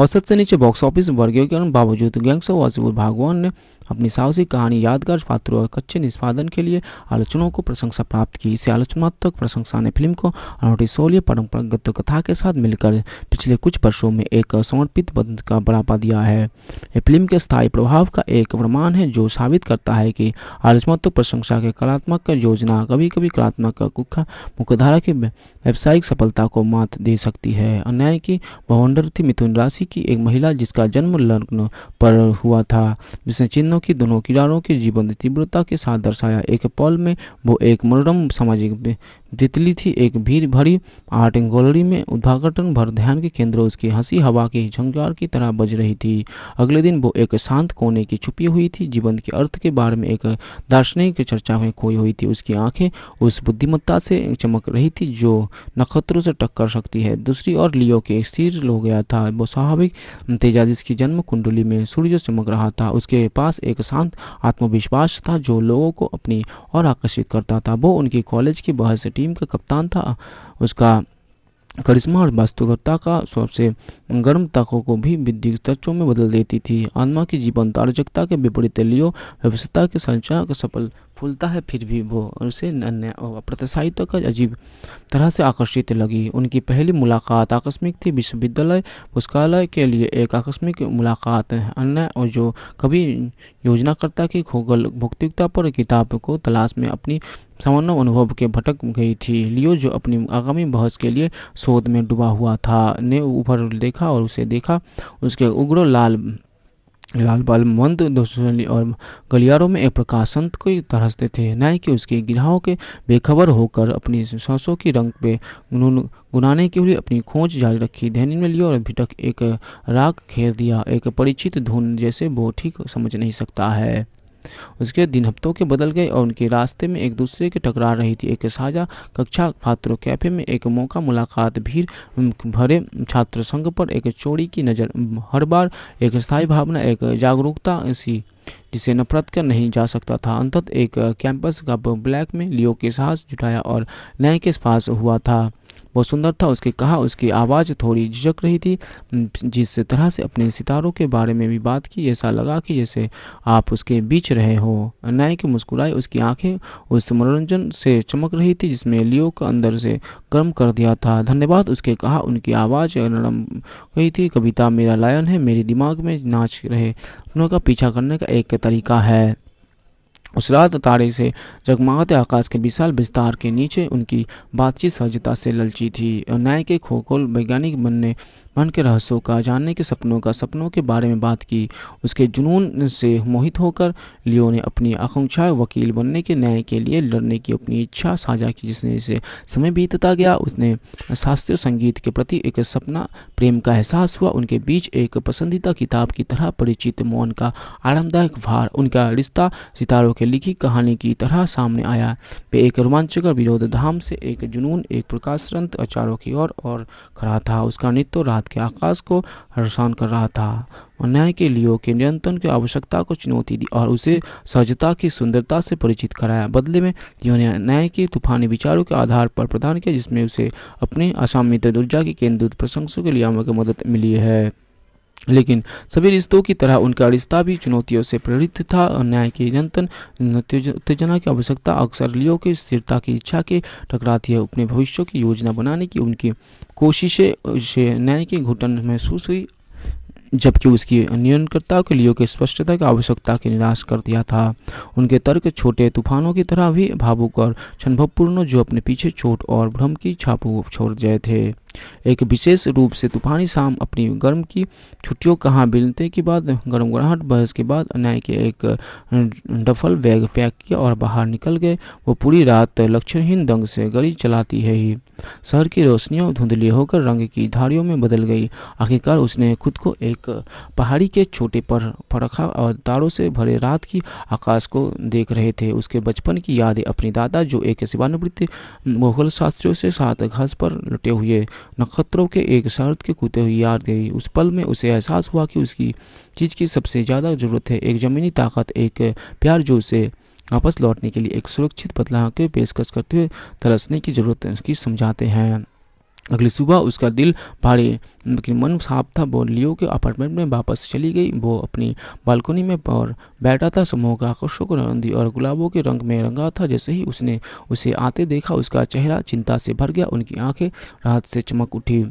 औसत से नीचे बॉक्स ऑफिस वर्गियों के बावजूद गैंग्स ऑफ वासेपुर भागवान ने अपनी साहसिक कहानी, यादगार पात्रों और कच्चे निष्पादन के लिए आलोचकों को प्रशंसा प्राप्त की। इसे आलोचनात्मक प्रशंसा ने फिल्म को अनूठी शौर्य परंपरागत कथा के साथ मिलकर पिछले कुछ वर्षों में एक समर्पित बंद का बढ़ावा दिया है। यह फिल्म के स्थायी प्रभाव का एक प्रमाण है जो साबित करता है कि आलोचनात्मक प्रशंसा के कलात्मक योजना कभी कभी कलात्मक कुखा मुख्यधारा की व्यावसायिक सफलता को मात दे सकती है। अन्याय की बहुंडरती मिथुन राशि की एक महिला जिसका जन्म लग्न पर हुआ था, जिसने चिन्हों की दोनों किनारों के जीवन तीव्रता के साथ दर्शाया। एक पल में वो एक मनोरम सामाजिक तितली थी, एक भीड़ भरी आर्ट गैलरी में उद्घाटन भर ध्यान के केंद्र उसकी हंसी हवा की झंकार की तरह बज रही थी। अगले दिन वो एक शांत कोने की छुपी हुई थी, जीवन के अर्थ के बारे में एक दार्शनिक चर्चा में खोई हुई थी। उसकी आंखें उस बुद्धिमत्ता से चमक रही थी जो नक्षत्रों से टक्कर सकती है। दूसरी ओर लियो के स्थिर हो गया था, वो स्वाभाविक तेजा जिसकी जन्म कुंडली में सूर्य चमक रहा था। उसके पास एक शांत आत्मविश्वास था जो लोगों को अपनी ओर आकर्षित करता था। वो उनकी कॉलेज की बहस टीम का कप्तान था, उसका करिश्मा और वास्तविकता का सबसे गर्म तकों को भी विद्युत तत्वों में बदल देती थी। आत्मा की जीवंत अराजकता के विपरीत लियो व्यवस्था के संचार का सफल फूलता है, फिर भी वो उसे अन्य अप्रत्याशितों का अजीब तरह से आकर्षित लगी। उनकी पहली मुलाकात आकस्मिक थी, विश्वविद्यालय पुस्तकालय के लिए एक आकस्मिक मुलाकात। अन्य और जो कभी योजनाकर्ता की खोगल भौतिकता पर किताब को तलाश में अपनी सामान्य अनुभव के भटक गई थी। लियो जो अपनी आगामी बहस के लिए शोध में डूबा हुआ था ने ऊपर देखा और उसे देखा। उसके उग्र लाल लाल बाल मंद और गलियारों में एक प्रकाशन को तरसते थे। न्याय कि उसकी गिरहाओं के बेखबर होकर अपनी सांसों की रंग पे गुनाने के लिए अपनी खोज जारी रखी। ध्यान में लियो और भिटक एक राग खेल दिया, एक परिचित धुन जैसे वो ठीक समझ नहीं सकता है। उसके दिन हफ्तों के बदल गए और उनके रास्ते में एक दूसरे के टकरा रही थी। एक साझा कक्षा छात्रों कैफे में एक मौका मुलाकात, भीड़ भरे छात्र संघ पर एक चोरी की नज़र, हर बार एक स्थायी भावना, एक जागरूकता ऐसी जिसे नफरत कर नहीं जा सकता था। अंततः एक कैंपस का ब्लैक में लियो के साहस जुटाया और नए के पास हुआ था। बहुत सुंदर था, उसके कहा। उसकी आवाज़ थोड़ी झिझक रही थी, जिस तरह से अपने सितारों के बारे में भी बात की। ऐसा लगा कि जैसे आप उसके बीच रहे हो। नायक मुस्कुराए, उसकी आंखें उस मनोरंजन से चमक रही थी जिसमें लियो का अंदर से गर्म कर दिया था। धन्यवाद, उसके कहा। उनकी आवाज़ नरम गई थी। कविता मेरा लायन है, मेरे दिमाग में नाच रहे अपनों का पीछा करने का एक तरीका है। उस रात तारे से जगमगाते आकाश के विशाल विस्तार के नीचे उनकी बातचीत सहजता से ललची थी। न्याय के खोखोल वैज्ञानिक बनने मन के रहस्यों का जानने के सपनों का सपनों के बारे में बात की। उसके जुनून से मोहित होकर लियो ने अपनी आकांक्षाएं वकील बनने के न्याय के लिए लड़ने की अपनी इच्छा साझा की। जिसने इसे समय बीतता गया उसने शास्त्रीय संगीत के प्रति एक सपना प्रेम का एहसास हुआ। उनके बीच एक पसंदीदा किताब की तरह परिचित मौन का आरामदायक भार, उनका रिश्ता सितारों के लिखी कहानी की तरह सामने आया। वे एक रोमांचकर विरोध धाम से एक जुनून, एक प्रकाशरंत अचारों की ओर और, और खड़ा था। उसका नृत्य रात के आकाश को हर्षान कर रहा था। अन्याय के लियो के नियंत्रण की आवश्यकता को चुनौती दी और उसे सहजता की सुंदरता से परिचित कराया। बदले में उन्होंने अन्याय के तूफानी विचारों के आधार पर प्रदान किया, जिसमें उसे अपने असामित ऊर्जा की केंद्रित प्रशंसों के लिए मदद मिली है। लेकिन सभी रिश्तों की तरह उनका रिश्ता भी चुनौतियों से प्रेरित था। अन्याय की निरंतर उत्तेजना की आवश्यकता अक्सर लियो की स्थिरता की इच्छा के टकराती है। अपने भविष्य की योजना बनाने की उनकी कोशिशें उसे न्याय की घुटन महसूस हुई, जबकि उसकी नियंत्रणकर्ता के लियो के स्पष्टता की आवश्यकता के निराश कर दिया था। उनके तर्क छोटे तूफानों की तरह भी भावुक और क्षणभवपूर्ण, जो अपने पीछे चोट और भ्रम की छापू छोड़ गए थे। एक विशेष रूप से तूफानी शाम अपनी गर्म की छुट्टियों कहाँ बिलते के बाद गर्मगराहट बहस के बाद अन्याय के एक डफल बैग पैक किया और बाहर निकल गए। वो पूरी रात लक्षणहीन दंग से गड़ी चलाती है ही। शहर की रोशनियाँ धुंधली होकर रंग की धारियों में बदल गई। आखिरकार उसने खुद को एक पहाड़ी के छोटे पर फड़खा और तारों से भरे रात की आकाश को देख रहे थे। उसके बचपन की यादें, अपने दादा जो एक सेवानिवृत्त मुगल शास्त्रियों से साथ घास पर लुटे हुए नक्षत्रों के एक शरत के कूदते हुए याद गई। उस पल में उसे एहसास हुआ कि उसकी चीज की सबसे ज़्यादा जरूरत है, एक ज़मीनी ताकत, एक प्यार जो उसे वापस लौटने के लिए एक सुरक्षित बदलाव के पेशकश करते हुए तरसने की जरूरत की समझाते हैं। अगली सुबह उसका दिल भारी लेकिन मन साफ था। वो लियो के अपार्टमेंट में वापस चली गई। वो अपनी बालकनी में और बैठा था। समूह का आकर्षक रंग और गुलाबों के रंग में रंगा था। जैसे ही उसने उसे आते देखा, उसका चेहरा चिंता से भर गया। उनकी आंखें राहत से चमक उठी।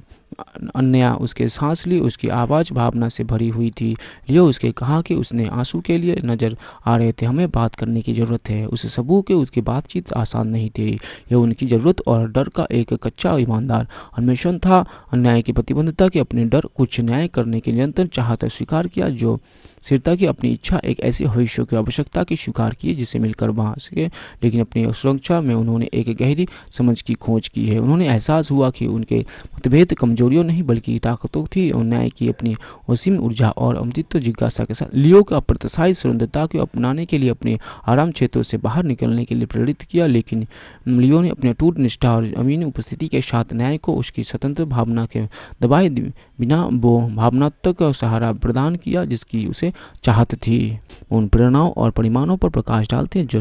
अन्या उसके सांस ली। उसकी आवाज़ भावना से भरी हुई थी। लियो उसके कहा कि उसने आंसू के लिए नज़र आ रहे थे। हमें बात करने की ज़रूरत है। उस सबूत के उसकी बातचीत आसान नहीं थी। यह उनकी ज़रूरत और डर का एक कच्चा ईमानदार अन्वेषण था। अन्याय की प्रतिबद्धता के अपने डर, कुछ न्याय करने के निरंतर चाहत स्वीकार किया, जो स्थिरता की अपनी इच्छा, एक ऐसे भविष्य की आवश्यकता की स्वीकार की जिसे मिलकर वहाँ सके। लेकिन अपनी सुरक्षा में उन्होंने एक गहरी समझ की खोज की है। उन्होंने एहसास हुआ कि उनके मतभेद कमजोरियों नहीं बल्कि ताकतों थी। और न्याय की अपनी असीम ऊर्जा और अमृत जिज्ञासा के साथ लियो का अप्रत्याशित सुंदरता को अपनाने के लिए अपने आराम क्षेत्रों से बाहर निकलने के लिए प्रेरित किया। लेकिन लियो ने अपने टूट निष्ठा और अमीन उपस्थिति के साथ न्याय को उसकी स्वतंत्र भावना के दबाए बिना वो भावनात्मक सहारा प्रदान किया जिसकी उसे चाहत थी। उन प्रेरणाओं और परिमाणों पर प्रकाश डालते हैं जो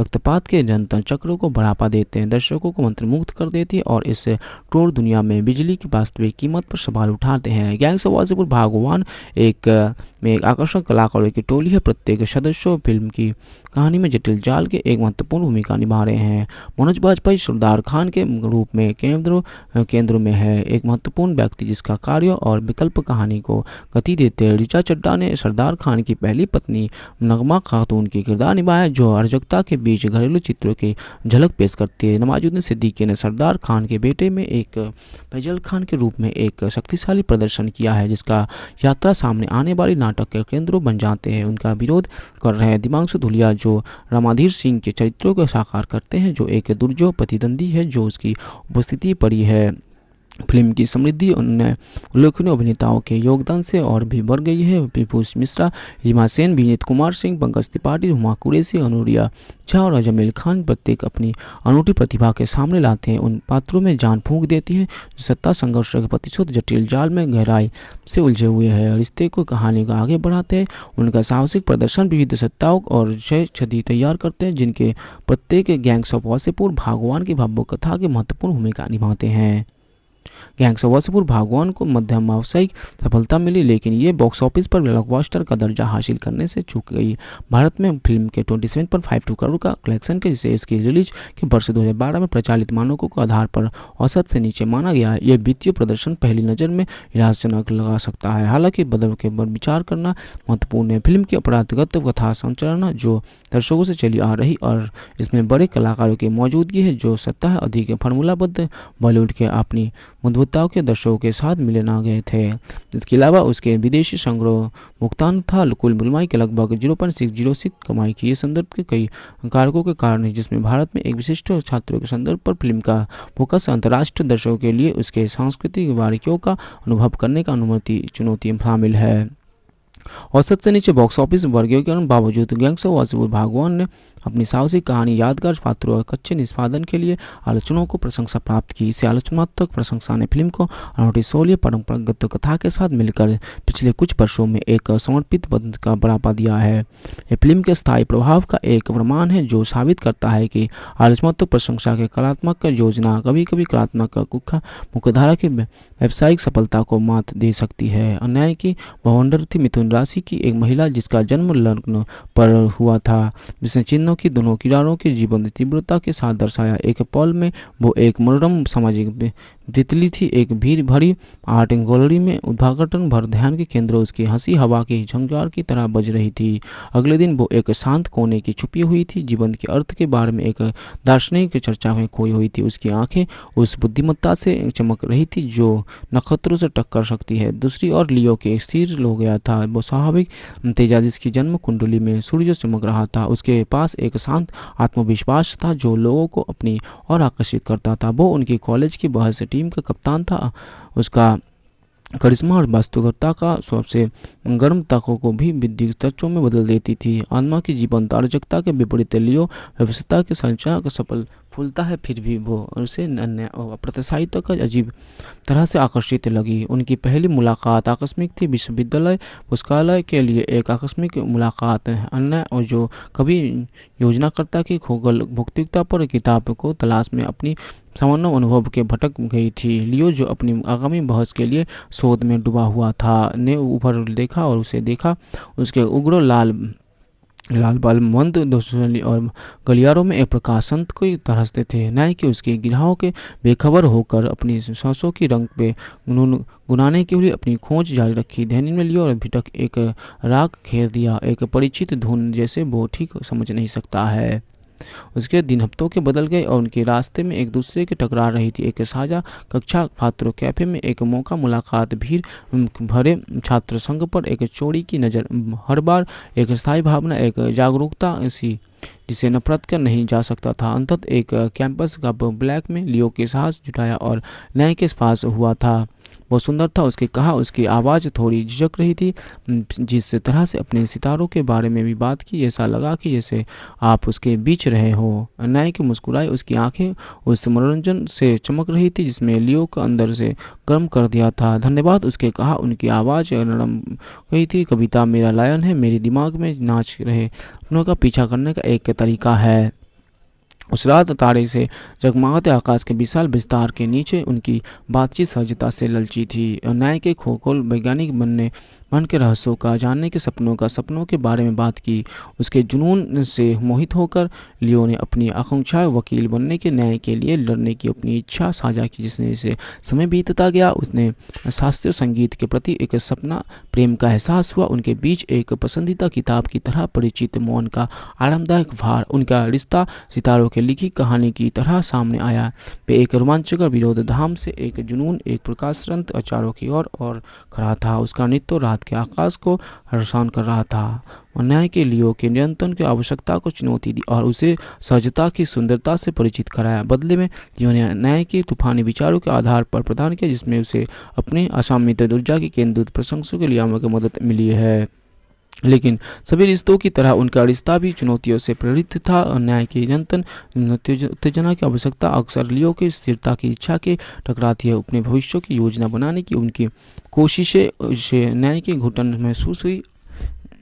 रक्तपात के निरंतर चक्रों को बढ़ावा देते हैं, दर्शकों को मंत्रमुग्ध कर देती है और इस क्रूर दुनिया में बिजली की वास्तविक कीमत पर सवाल उठाते हैं। गैंग्स ऑफ वासेपुर भागवान एक में एक आकर्षक कलाकारों की टोली है। प्रत्येक सदस्य फिल्म की कहानी में जटिल जाल के एक महत्वपूर्ण भूमिका निभा रहे हैं। मनोज बाजपेयी सरदार खान के रूप में केंद्र केंद्र में है, एक महत्वपूर्ण व्यक्ति जिसका कार्य और विकल्प कहानी को गति देते हैं। ऋचा चड्ढा ने सरदार खान की पहली पत्नी नगमा खातून की किरदार निभाया, जो अराजकता के बीच घरेलू चित्रों की झलक पेश करती है। नवाज़ुद्दीन सिद्दीकी ने सरदार खान के बेटे में एक फैजल खान के रूप में एक शक्तिशाली प्रदर्शन किया है, जिसका यात्रा सामने आने वाली नाटक के केंद्रों बन जाते हैं। उनका विरोध कर रहे हैं तिग्मांशु धूलिया, जो रामाधीर सिंह के चरित्रों को साकार करते हैं, जो एक दुर्जोय प्रतिद्वंदी है जो उसकी उपस्थिति पड़ी है। फिल्म की समृद्धि उन्होंने उल्लेखनीय अभिनेताओं के योगदान से और भी बढ़ गई है। विभूष मिश्रा, हिमा सेन, विनीत कुमार सिंह, पंकज त्रिपाठी, हुमा कुरैशी, अनुरिता झा और जमील खान प्रत्येक अपनी अनूठी प्रतिभा के सामने लाते हैं। उन पात्रों में जान फूंक देती है जो सत्ता संघर्ष के प्रतिशत जटिल जाल में गहराई से उलझे हुए हैं। रिश्ते को कहानी को आगे बढ़ाते हैं। उनका साहसिक प्रदर्शन विविध सत्ताओं और जय छदी तैयार करते हैं, जिनके प्रत्येक गैंग्स ऑफ वासेपुर भगवान की भावुक कथा की महत्वपूर्ण भूमिका निभाते हैं। गैंग्स ऑफ वासेपुर भागवान को मध्यम व्यावसायिक सफलता मिली, लेकिन ये बॉक्स ऑफिस पर ब्लॉकबस्टर का दर्जा हासिल करने से चूक गई। भारत में फिल्म के सत्ताईस पॉइंट बावन करोड़ का कलेक्शन के जिसे इसकी रिलीज के वर्ष दो हज़ार बारह में प्रचालित मानकों के आधार पर औसत से नीचे माना गया। यह वित्तीय प्रदर्शन पहली नज़र में निराशाजनक लगा सकता है, हालांकि बदल के पर विचार करना महत्वपूर्ण है। फिल्म की अपराधगत कथा संरचना जो दर्शकों से चली आ रही और इसमें बड़े कलाकारों की मौजूदगी है जो सत्ता अधिक फार्मूलाबद्ध बॉलीवुड के अपनी मधुताओं के दर्शकों के साथ मिले ना गए थे। इसके अलावा उसके विदेशी संग्रह भुगतान था कुल बुलमाई के लगभग zero point six zero six कमाई की। इस संदर्भ के कई कारकों के कारण है, जिसमें भारत में एक विशिष्ट छात्रों के संदर्भ पर फिल्म का फोकस अंतर्राष्ट्रीय दर्शकों के लिए उसके सांस्कृतिक बारीकियों का अनुभव करने का अनुमति चुनौती शामिल है। औसत से नीचे बॉक्स ऑफिस वर्गियों के बावजूद गैंग्स ऑफ वासेपुर भाग वन ने अपनी साहसी कहानी, यादगार पात्रों और अच्छे निष्पादन के लिए आलोचकों को प्रशंसा प्राप्त की। इसे आलोचनात्मक प्रशंसा ने फिल्म को अनूठी शौर्य परंपरागत कथा के साथ मिलकर पिछले कुछ वर्षों में एक समर्पित बंद का बढ़ावा दिया है। ये फिल्म के स्थायी प्रभाव का एक प्रमाण है जो साबित करता है कि आलोचनात्मक प्रशंसा के कलात्मक योजना कभी कभी कलात्मक कुखा मुख्यधारा की व्यावसायिक सफलता को मात दे सकती है। अन्याय की भवंडर थी मिथुन राशि की एक महिला जिसका जन्म लग्न पर हुआ था, जिसने चिन्हों की दोनों किनारों के जीवन तीव्रता के साथ दर्शाया। एक पल में वो एक मनोरम सामाजिक तितली थी, एक भीड़ भरी आर्ट गैलरी में उद्घाटन भर ध्यान के केंद्र उसकी हंसी हवा की झंझार की तरह बज रही थी। अगले दिन वो एक शांत कोने की छुपी हुई थी, जीवन के अर्थ के बारे में एक दार्शनिक चर्चा में खोई हुई थी। उसकी आंखें उस बुद्धिमत्ता से चमक रही थी जो नक्षत्रों से टक्कर सकती है। दूसरी ओर लियो के स्थिर हो गया था, वो स्वाभाविक तेजा जिसकी जन्म कुंडली में सूर्य चमक रहा था। उसके पास एक शांत आत्मविश्वास था जो लोगों को अपनी ओर आकर्षित करता था। वो उनकी कॉलेज की बहस टीम का कप्तान था, उसका करिश्मा और वास्तविकता का सबसे गर्म तकों को भी विद्युत तत्वों में बदल देती थी। आत्मा की जीवंत आरजकता के विपरीत लियो व्यवस्था के संचार का सफल फूलता है, फिर भी वो उसे अन्य अप्रत्याशित का अजीब तरह से आकर्षित लगी। उनकी पहली मुलाकात आकस्मिक थी, विश्वविद्यालय पुस्तकालय के लिए एक आकस्मिक मुलाकात। अन्य और जो कभी योजनाकर्ता की खोगल भौतिकता पर किताब को तलाश में अपनी सामान्य अनुभव के भटक गई थी। लियो जो अपनी आगामी बहस के लिए शोध में डूबा हुआ था ने ऊपर देखा और उसे देखा। उसके उग्र लाल लाल बाल मंद और गलियारों में एक प्रकाशंत को तरसते थे। न्याय कि उसकी गिरहाओं के बेखबर होकर अपनी सांसों की रंग पे गुनाने के लिए अपनी खोज जारी रखी। ध्यान में लियो और भिटक एक राग खेल दिया, एक परिचित धुन जैसे वो ठीक समझ नहीं सकता है। उसके दिन हफ्तों के बदल गए और उनके रास्ते में एक दूसरे के टकरा रही थी। एक साझा कक्षा छात्रों कैफे में एक मौका मुलाकात, भीड़ भरे छात्र संघ पर एक चोरी की नज़र, हर बार एक स्थायी भावना, एक जागरूकता ऐसी जिसे नफरत कर नहीं जा सकता था। अंततः एक कैंपस का ब्लैक में लियो के साहस जुटाया और नए के पास हुआ था। बहुत सुंदर था, उसके कहा। उसकी आवाज़ थोड़ी झिझक रही थी, जिस तरह से अपने सितारों के बारे में भी बात की। ऐसा लगा कि जैसे आप उसके बीच रहे हो। नायक मुस्कुराए, उसकी आंखें उस मनोरंजन से चमक रही थी जिसमें लियो का अंदर से गर्म कर दिया था। धन्यवाद, उसके कहा। उनकी आवाज़ नरम गई थी। कविता मेरा लायन है, मेरे दिमाग में नाच रहे अपनों का पीछा करने का एक तरीका है। उस रात तारे से जगमगाते आकाश के विशाल विस्तार के नीचे उनकी बातचीत सहजता से ललची थी। न्याय के खोखोल वैज्ञानिक बनने मन के रहस्यों का जानने के सपनों का सपनों के बारे में बात की। उसके जुनून से मोहित होकर लियो ने अपनी आकांक्षाएं वकील बनने के, न्याय के लिए लड़ने की अपनी इच्छा साझा की। जिसने इसे समय बीतता गया उसने शास्त्रीय संगीत के प्रति एक सपना प्रेम का एहसास हुआ। उनके बीच एक पसंदीदा किताब की तरह परिचित मौन का आरामदायक भार, उनका रिश्ता सितारों के लिखी कहानी की तरह सामने आया। पे एक रोमांचकर विरोध धाम से एक जुनून, एक प्रकाशरंत अचारों की ओर और खड़ा था। उसका नृत्य रात के आकाश को हर्षान कर रहा था। न्याय के लियो के नियंत्रण की आवश्यकता को चुनौती दी और उसे सहजता की सुंदरता से परिचित कराया। बदले में लियो ने न्याय के तूफानी विचारों के आधार पर प्रदान किया, जिसमें उसे अपने असामित ऊर्जा की केंद्रित प्रशंसों के लिए की मदद मिली है। लेकिन सभी रिश्तों की तरह उनका रिश्ता भी चुनौतियों से प्रेरित था। न्याय की निरंतर उत्तेजना की आवश्यकता अक्सर लियो की स्थिरता की इच्छा के टकराती है। अपने भविष्य की योजना बनाने की उनकी कोशिशें से न्याय की घुटन महसूस हुई,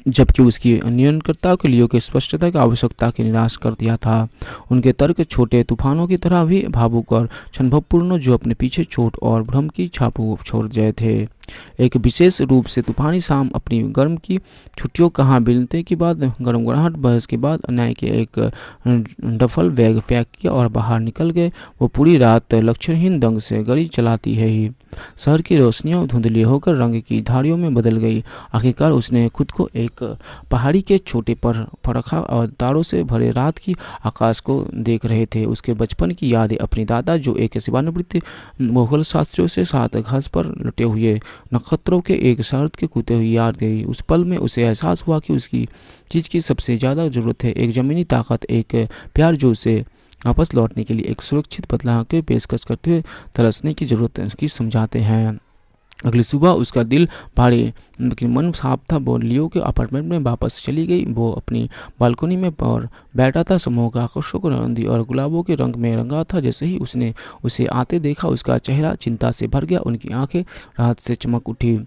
जबकि उसकी नियंत्रणकर्ता के लियो के स्पष्टता की आवश्यकता के निराश कर दिया था। उनके तर्क छोटे तूफानों की तरह भी भावुक और क्षणभवपूर्ण, जो अपने पीछे चोट और भ्रम की छापू छोड़ गए थे। एक विशेष रूप से तूफानी शाम, अपनी गर्म की छुट्टियों कहाँ बिलने के बाद गड़गड़ाहट बहस के बाद न्याय के एक डफल बैग पैक किया और बाहर निकल गए। वो पूरी रात लक्षणहीन दंग से गड़ी चलाती है ही। शहर की रोशनियाँ धुंधली होकर रंग की धारियों में बदल गई। आखिरकार उसने खुद को एक पहाड़ी के छोटे पर फरखा और तारों से भरे रात की आकाश को देख रहे थे। उसके बचपन की यादें, अपने दादा जो एक सेवानिवृत्त मुगल शास्त्रियों से साथ घास पर लटे हुए नक्षत्रों के एक शर्त के कूदते हुए याद गई। उस पल में उसे एहसास हुआ कि उसकी चीज़ की सबसे ज़्यादा ज़रूरत है, एक ज़मीनी ताकत, एक प्यार जो उसे वापस लौटने के लिए एक सुरक्षित बदलाव के पेशकश करते हुए तरसने की ज़रूरत की समझाते हैं। अगली सुबह उसका दिल भारी लेकिन मन साफ था। वो लियो के अपार्टमेंट में वापस चली गई। वो अपनी बालकनी में और बैठा था। समूह का आकर्षक नंदी और गुलाबों के रंग में रंगा था। जैसे ही उसने उसे आते देखा, उसका चेहरा चिंता से भर गया। उनकी आंखें राहत से चमक उठी।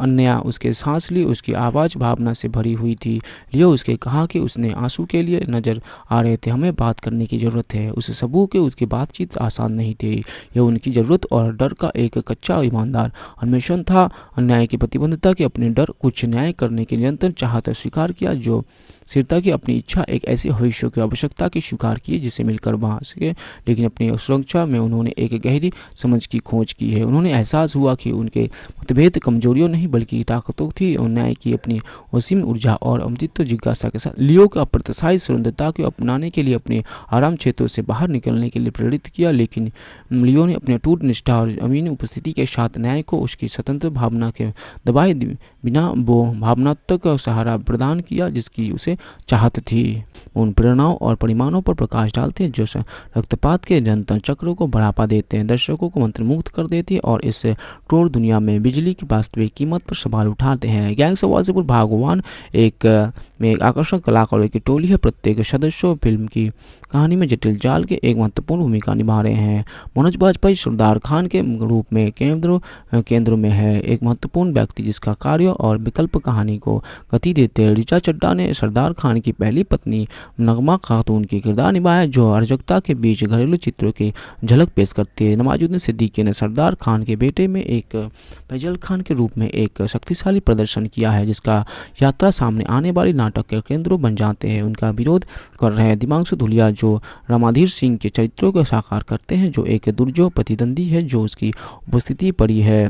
अन्या उसके सांस ली। उसकी आवाज़ भावना से भरी हुई थी। लियो उसके कहा कि उसने आंसू के लिए नज़र आ रहे थे। हमें बात करने की ज़रूरत है। उस सबूत के उसकी बातचीत आसान नहीं थी। यह उनकी ज़रूरत और डर का एक कच्चा ईमानदार अन्वेषण था। अन्याय की प्रतिबद्धता के अपने डर कुछ न्याय करने की निरंतर चाहत स्वीकार किया, जो स्थिरता की अपनी इच्छा एक ऐसे भविष्य की आवश्यकता की स्वीकार की जिसे मिलकर वहाँ सके। लेकिन अपनी सुरक्षा में उन्होंने एक गहरी समझ की खोज की है। उन्होंने एहसास हुआ कि उनके मतभेद कमजोरियों नहीं बल्कि ताकतों थी। और न्याय की अपनी असीम ऊर्जा और अमृत जिज्ञासा के साथ लियो का अप्रत्याशित स्वतंत्रता को अपनाने के लिए अपने आराम क्षेत्रों से बाहर निकलने के लिए प्रेरित किया। लेकिन लियो ने अपने अटूट निष्ठा और अमीन उपस्थिति के साथ न्याय को उसकी स्वतंत्र भावना के दबाए बिना वो भावनात्मक सहारा प्रदान किया जिसकी उसे चाहत थी। उन प्रेरणाओं और परिमाणों पर प्रकाश डालते हैं जो रक्तपात के निरंतर चक्रों को बढ़ावा देते हैं, दर्शकों को मंत्रमुग्ध कर देते हैं और इस क्रूर दुनिया में बिजली की वास्तविक कीमत पर सवाल उठाते हैं। गैंग्स ऑफ वासेपुर भागवान एक में एक आकर्षक कलाकारों की टोली है। प्रत्येक सदस्य फिल्म की कहानी में जटिल जाल के एक महत्वपूर्ण भूमिका निभा रहे हैं। मनोज बाजपेयी सरदार खान के रूप में केंद्र केंद्र में है, एक महत्वपूर्ण व्यक्ति जिसका कार्य और विकल्प कहानी को गति देते हैं। ऋचा चड्ढा ने सरदार खान की पहली पत्नी नगमा खातून की किरदार निभाया, जो अराजकता के बीच घरेलू चित्रों की झलक पेश करती है। नवाज़ुद्दीन सिद्दीकी ने सरदार खान के बेटे में एक फैजल खान के रूप में एक शक्तिशाली प्रदर्शन किया है, जिसका यात्रा सामने आने वाली नाटक के केंद्रों बन जाते हैं। उनका विरोध कर रहे हैं तिग्मांशु धूलिया, जो रामाधीर सिंह के चरित्रों को साकार करते हैं, जो एक दुर्जोय प्रतिद्वंदी है जो उसकी उपस्थिति पड़ी है।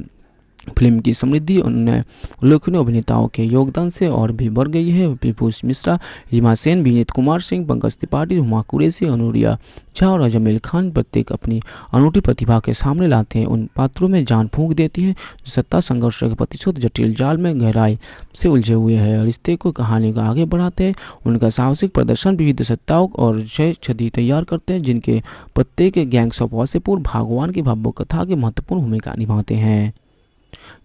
फिल्म की समृद्धि उन्हें उल्लेखनीय अभिनेताओं के योगदान से और भी बढ़ गई है। विभूष मिश्रा, हिमा सेन, विनीत कुमार सिंह, पंकज त्रिपाठी, हुमा कुरैशी, अनुरिता झा और अजमेल खान प्रत्येक अपनी अनूठी प्रतिभा के सामने लाते हैं। उन पात्रों में जान फूंक देती है जो सत्ता संघर्ष के प्रतिशत जटिल जाल में गहराई से उलझे हुए हैं। रिश्ते को कहानी को आगे बढ़ाते हैं। उनका साहसिक प्रदर्शन विविध सत्ताओं और जय छदी तैयार करते हैं, जिनके प्रत्येक गैंग्स ऑफ वासेपुर भागवान की भावो कथा की महत्वपूर्ण भूमिका निभाते हैं।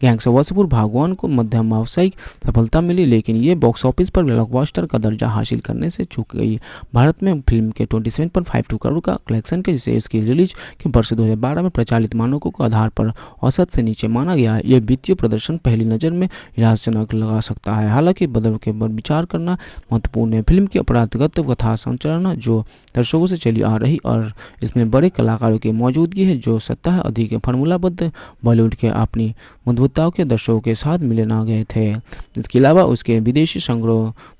गैंग्स ऑफ वासेपुर भागवान को मध्यम व्यावसायिक सफलता मिली, लेकिन ये बॉक्स ऑफिस पर ब्लॉकबस्टर का दर्जा हासिल करने से चूक गई। भारत में फिल्म के सत्ताईस पॉइंट बावन करोड़ का कलेक्शन के जिसे इसकी रिलीज के वर्ष दो हज़ार बारह में प्रचालित मानकों के आधार पर औसत से नीचे माना गया है। यह वित्तीय प्रदर्शन पहली नज़र में निराशाजनक लगा सकता है, हालांकि बदल के पर विचार करना महत्वपूर्ण है। फिल्म की अपराधगत कथा संरचना जो दर्शकों से चली आ रही और इसमें बड़े कलाकारों की मौजूदगी है जो सत्ता अधिक फार्मूलाबद्ध बॉलीवुड के अपनी मधुताओं के दर्शकों के साथ मिले ना गए थे। इसके अलावा उसके विदेशी संग्रह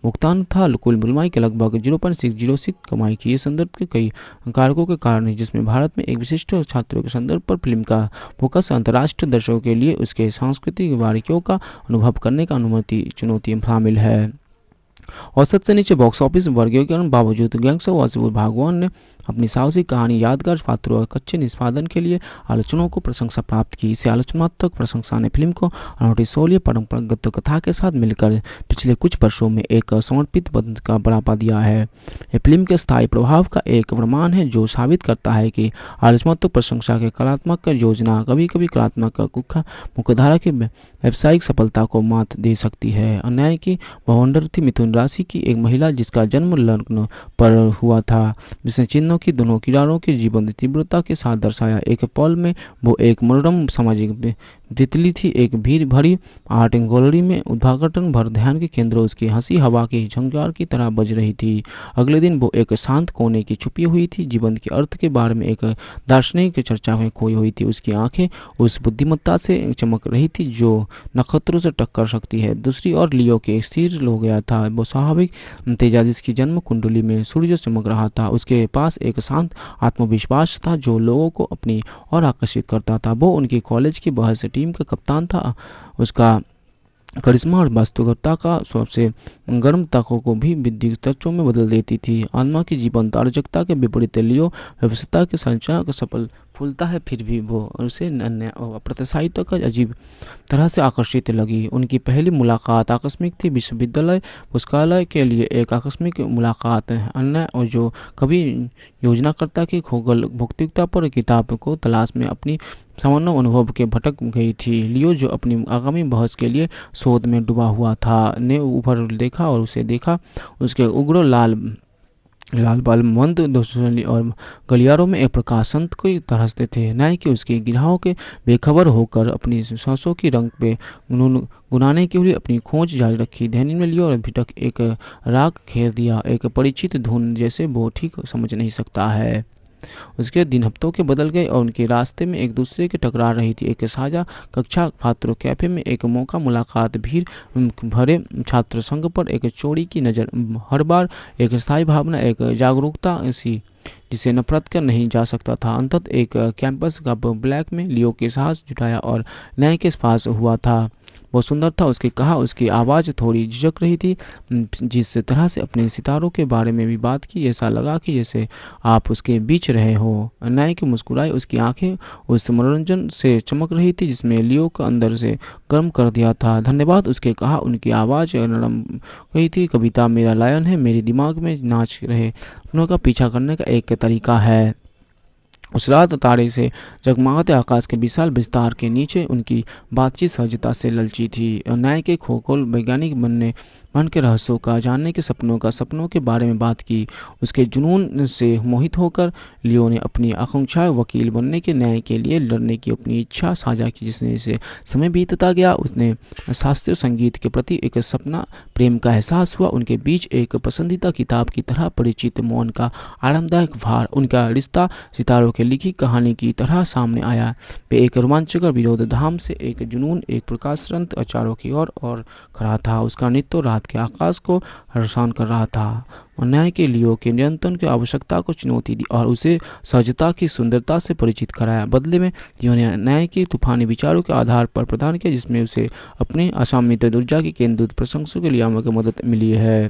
भुगतान था कुल कमाई के लगभग zero point six zero six कमाई की। इस संदर्भ के कई कारकों के कारण है, जिसमें भारत में एक विशिष्ट छात्रों के संदर्भ पर फिल्म का फोकस अंतर्राष्ट्रीय दर्शकों के लिए उसके सांस्कृतिक बारीकियों का अनुभव करने का अनुमति चुनौती शामिल है। औसत से नीचे बॉक्स ऑफिस वर्गीकरण बावजूद गैंग्स ऑफ वासेपुर भागवान ने अपनी साहसी कहानी, यादगार पात्रों और कच्चे निष्पादन के लिए आलोचकों को प्रशंसा प्राप्त की। इसे आलोचनात्मक प्रशंसा ने फिल्म को अनूठी शौर्य परंपरागत कथा के साथ मिलकर पिछले कुछ वर्षों में एक समर्पित बंद का बढ़ावा दिया है। यह फिल्म के स्थायी प्रभाव का एक प्रमाण है जो साबित करता है कि आलोचनात्मक प्रशंसा के कलात्मक योजना कभी कभी कलात्मक कुखा मुख्यधारा की व्यावसायिक सफलता को मात दे सकती है। अन्याय की बवंडर थी मिथुन राशि की एक महिला जिसका जन्म लग्न पर हुआ था, जिसने चिन्हों की दोनों किनारों के जीवन तीव्रता के साथ दर्शाया। एक पल में वो एक मनोरम सामाजिक तितली थी, एक भीड़ भरी आर्ट गैलरी में उद्घाटन भर ध्यान के केंद्र उसकी हंसी हवा के झंझार की तरह बज रही थी। अगले दिन वो एक शांत कोने की छुपी हुई थी, जीवन के अर्थ के बारे में एक दार्शनिक चर्चा में खोई हुई थी। उसकी आंखें उस बुद्धिमत्ता से चमक रही थी जो नक्षत्रों से टक्कर सकती है। दूसरी ओर लियो के स्थिर हो गया था वो स्वाभाविक तेजा जिसकी जन्म कुंडली में सूर्य चमक रहा था। उसके पास एक शांत आत्मविश्वास था जो लोगों को अपनी ओर आकर्षित करता था। वो उनकी कॉलेज की बहस टीम का कप्तान था। उसका करिश्मा और वास्तविकता का सबसे गर्म तकों को भी विद्युत तत्वों में बदल देती थी। आत्मा की जीवंत अराजकता के विपरीत लियो व्यवस्था के संचार का सफल फूलता है, फिर भी वो उसे अन्य अप्रत्याशित तक अजीब तरह से आकर्षित लगी। उनकी पहली मुलाकात आकस्मिक थी। विश्वविद्यालय पुस्तकालय के लिए एक आकस्मिक मुलाकात। अन्य और जो कभी योजनाकर्ता की खगोल भौतिकता पर किताब को तलाश में अपनी सामान्य अनुभव के भटक गई थी। लियो जो अपनी आगामी बहस के लिए शोध में डूबा हुआ था ने ऊपर देखा और उसे देखा। उसके उग्र लाल लाल बाल मंद दोषी और गलियारों में एक प्रकाशंत की तरसते थे। न्याय कि उसकी गिरहाओं के बेखबर होकर अपनी सांसों की रंग पे गुनाने के लिए अपनी खोज जारी रखी। ध्यान में लियो और भिटक एक राग खेर दिया, एक परिचित धुन जैसे वो ठीक समझ नहीं सकता है। उसके दिन हफ्तों के बदल गए और उनके रास्ते में एक दूसरे के टकरा रही थी। एक साझा कक्षा छात्रों कैफे में एक मौका मुलाकात भीड़ भरे छात्र संघ पर एक चोरी की नज़र। हर बार एक स्थायी भावना, एक जागरूकता ऐसी जिसे नफरत कर नहीं जा सकता था। अंततः एक कैंपस का ब्लैक में लियो के साहस जुटाया और नए के पास हुआ था। बहुत सुंदर था उसके कहा। उसकी आवाज़ थोड़ी झिझक रही थी, जिस तरह से अपने सितारों के बारे में भी बात की। ऐसा लगा कि जैसे आप उसके बीच रहे हो। नायक मुस्कुराए। उसकी आंखें उस मनोरंजन से चमक रही थी जिसमें लियो का अंदर से गर्म कर दिया था। धन्यवाद उसके कहा। उनकी आवाज़ नरम गई थी। कविता मेरा लायन है, मेरे दिमाग में नाच रहे अपनों का पीछा करने का एक तरीका है। उस रात तारे से जगमगाते आकाश के विशाल विस्तार के नीचे उनकी बातचीत सहजता से ललची थी। न्याय के खगोल वैज्ञानिक बनने मन के रहस्यों का जानने के सपनों का सपनों के बारे में बात की। उसके जुनून से मोहित होकर लियो ने अपनी आकांक्षाएं वकील बनने के न्याय के लिए लड़ने की अपनी इच्छा साझा की। जिसने से समय बीतता गया उसने शास्त्रीय संगीत के प्रति एक सपना प्रेम का एहसास हुआ। उनके बीच एक पसंदीदा किताब की तरह परिचित मौन का आरामदायक भार, उनका रिश्ता सितारों के लिखी कहानी की तरह सामने आया। पे एक रोमांचकर विरोध धाम से एक जुनून एक प्रकाशरंत अचारों की ओर और खड़ा था। उसका नित्य रात के आकाश को हर्षान कर रहा था। न्याय के लियो के नियंत्रण की आवश्यकता को चुनौती दी और उसे सहजता की सुंदरता से परिचित कराया। बदले में लियो ने न्याय के तूफानी विचारों के आधार पर प्रदान किया, जिसमें उसे अपनी असामित ऊर्जा की केंद्रित प्रशंसों के लिए की मदद मिली है।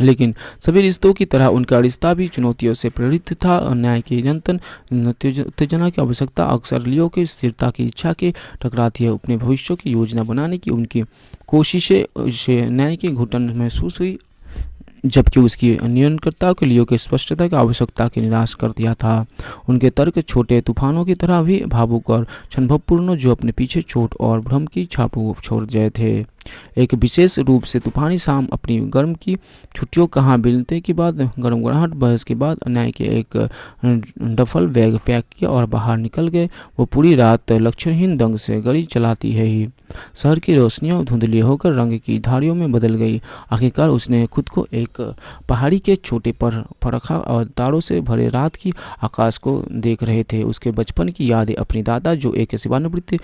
लेकिन सभी रिश्तों की तरह उनका रिश्ता भी चुनौतियों से प्रेरित था। न्याय की निरंतर उत्तेजना की आवश्यकता अक्सर लियो की स्थिरता की इच्छा के टकराती है। अपने भविष्य की योजना बनाने की उनकी कोशिशें से न्याय की घुटन महसूस हुई, जबकि उसकी नियंत्रणकर्ता के लियो के स्पष्टता की आवश्यकता के निराश कर दिया था। उनके तर्क छोटे तूफानों की तरह भी भावुक और क्षणभवपूर्ण, जो अपने पीछे चोट और भ्रम की छापों छोड़ गए थे। एक विशेष रूप से तूफानी शाम अपनी गर्म की छुट्टियों कहाँ बिलने के बाद गर्मगड़ाहट बहस के बाद अन्याय के एक डफल बैग पैक किया और बाहर निकल गए। वो पूरी रात लक्षणहीन दंग से गड़ी चलाती है ही। शहर की रोशनियाँ धुंधली होकर रंग की धारियों में बदल गई। आखिरकार उसने खुद को एक पहाड़ी के छोटे पर रखा और तारों से भरे रात की आकाश को देख रहे थे। उसके बचपन की यादें, अपने दादा जो एक सेवानिवृत्त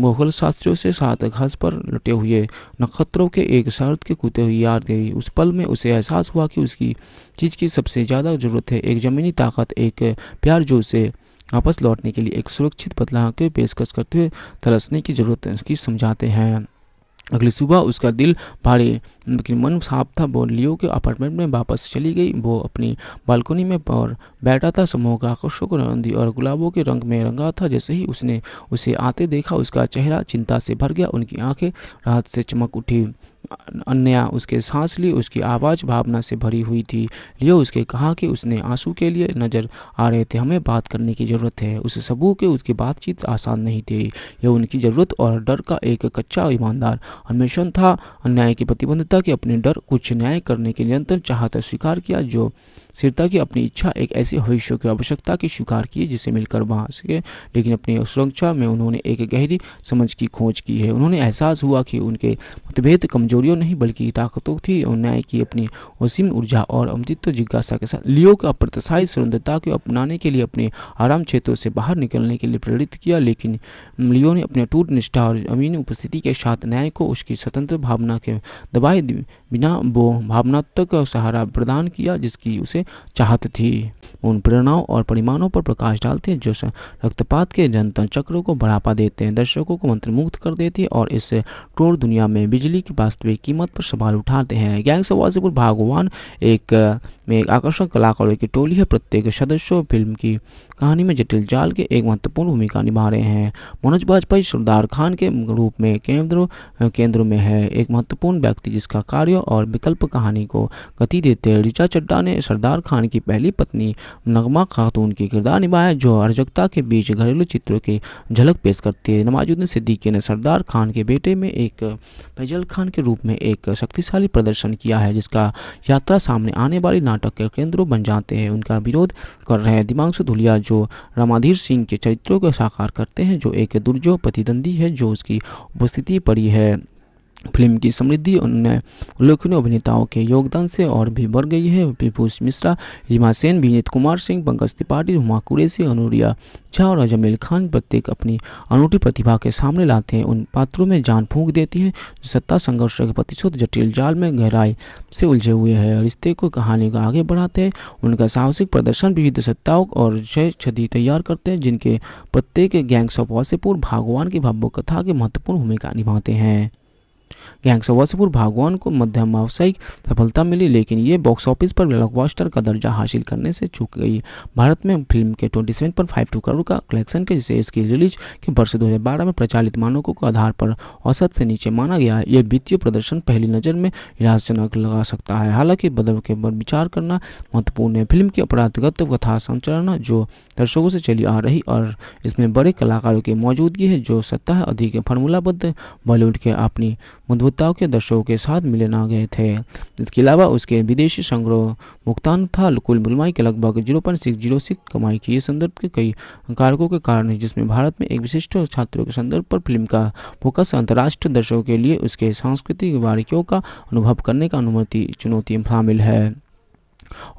भूगोल शास्त्रियों से साथ घास पर लुटे हुए नक्षत्रों के एक शरद के कूदते हुए याद गई। उस पल में उसे एहसास हुआ कि उसकी चीज़ की सबसे ज़्यादा जरूरत है, एक ज़मीनी ताकत, एक प्यार जो उसे वापस लौटने के लिए एक सुरक्षित बदलाव की पेशकश करते हुए तलाशने की जरूरत की समझाते हैं। अगली सुबह उसका दिल भारी लेकिन मन साफ था। वो लियो के अपार्टमेंट में वापस चली गई। वो अपनी बालकनी में और बैठा था। समूह का आकर्षक को रंगी और गुलाबों के रंग में रंगा था। जैसे ही उसने उसे आते देखा उसका चेहरा चिंता से भर गया। उनकी आंखें राहत से चमक उठी। अन्या उसके सांस ली। उसकी आवाज़ भावना से भरी हुई थी। लियो उसके कहा कि उसने आंसू के लिए नज़र आ रहे थे। हमें बात करने की ज़रूरत है। उस सबूत के उसकी बातचीत आसान नहीं थी। यह उनकी ज़रूरत और डर का एक कच्चा ईमानदार अन्वेषण था। अन्याय की प्रतिबद्धता के अपने डर कुछ न्याय करने के निरंतर चाहत स्वीकार किया, जो स्थिरता की अपनी इच्छा एक ऐसी भविष्य की आवश्यकता की स्वीकार की जिसे मिलकर वहाँ सके। लेकिन अपनी सुरक्षा में उन्होंने एक गहरी समझ की खोज की है। उन्होंने एहसास हुआ कि उनके मतभेद कमजोरियों नहीं बल्कि ताकतों थी। और न्याय की अपनी असीम ऊर्जा और अमृत जिज्ञासा के साथ लियो का अप्रत्याशित स्वतंत्रता को अपनाने के लिए अपने आराम क्षेत्रों से बाहर निकलने के लिए प्रेरित किया। लेकिन लियो ने अपने अटूट निष्ठा और अमीन उपस्थिति के साथ न्याय को उसकी स्वतंत्र भावना के दबाए बिना वो भावनात्मक सहारा प्रदान किया जिसकी उसे चाहत थी। उन प्रेरणाओं और परिमाणों पर प्रकाश डालते हैं जो रक्तपात के निरंतर चक्रों को बढ़ावा देते हैं, दर्शकों को मंत्रमुग्ध कर देते हैं और इस क्रूर दुनिया में बिजली की वास्तविक कीमत पर सवाल उठाते हैं। गैंग्स ऑफ वासेपुर भाग एक में एक आकर्षक कलाकारों की टोली है। प्रत्येक सदस्य फिल्म की कहानी में जटिल जाल के एक महत्वपूर्ण भूमिका निभा रहे हैं। मनोज बाजपेयी सरदार खान के रूप में केंद्र केंद्र में है, एक महत्वपूर्ण व्यक्ति जिसका कार्य और विकल्प कहानी को गति देते हैं। ऋचा चड्ढा ने सरदार खान की पहली पत्नी नगमा खातून की किरदार निभाया, जो अराजकता के बीच घरेलू चित्रों की झलक पेश करती है। नवाज़ुद्दीन सिद्दीकी ने सरदार खान के बेटे में एक फैजल खान के रूप में एक शक्तिशाली प्रदर्शन किया है, जिसका यात्रा सामने आने वाली नाटक के केंद्रों बन जाते हैं। उनका विरोध कर रहे हैं तिग्मांशु धूलिया, जो रामाधीर सिंह के चरित्रों को साकार करते हैं, जो एक दुर्जोय प्रतिद्वंदी है जो उसकी उपस्थिति पड़ी है। फिल्म की समृद्धि उन्हें उल्लेखनीय अभिनेताओं के योगदान से और भी बढ़ गई है। विभूष मिश्रा, हिमा सेन, विनीत कुमार सिंह, पंकज त्रिपाठी, हुमा कुरैशी, अनुरिता झा और जमील खान प्रत्येक अपनी अनूठी प्रतिभा के सामने लाते हैं। उन पात्रों में जान फूंक देती है जो सत्ता संघर्ष के प्रतिशत जटिल जाल में गहराई से उलझे हुए हैं। रिश्ते को कहानी को आगे बढ़ाते हैं। उनका साहसिक प्रदर्शन विविध सत्ताओं और जय छदी तैयार करते हैं, जिनके प्रत्येक गैंग्स ऑफ वासेपुर भगवान की भावुक कथा की महत्वपूर्ण भूमिका निभाते हैं। गैंग्स ऑफ वासेपुर भागवान को मध्यम व्यावसायिक सफलता मिली, लेकिन ये बॉक्स ऑफिस पर ब्लॉकबस्टर का दर्जा हासिल करने से चूक गई। भारत में फिल्म के सत्ताईस पॉइंट बावन करोड़ का कलेक्शन के जिसे इसकी रिलीज के वर्ष दो हज़ार बारह में प्रचालित मानकों के आधार पर औसत से नीचे माना गया। यह वित्तीय प्रदर्शन पहली नज़र में निराशाजनक लगा सकता है, हालांकि बदल के पर विचार करना महत्वपूर्ण है। फिल्म की अपराधगत कथा संरचना जो दर्शकों से चली आ रही और इसमें बड़े कलाकारों की मौजूदगी है जो सत्ताह अधिक फार्मूलाबद्ध बॉलीवुड के अपनी मधुताओं के दर्शकों के साथ मिले ना गए थे। इसके अलावा उसके विदेशी संग्रह भुगतान था कुल बुलमाई के लगभग zero point six zero six कमाई की। इस संदर्भ के कई कारकों के कारण है, जिसमें भारत में एक विशिष्ट छात्रों के संदर्भ पर फिल्म का फोकस अंतर्राष्ट्रीय दर्शकों के लिए उसके सांस्कृतिक बारीकियों का अनुभव करने का अनुमति चुनौती शामिल है।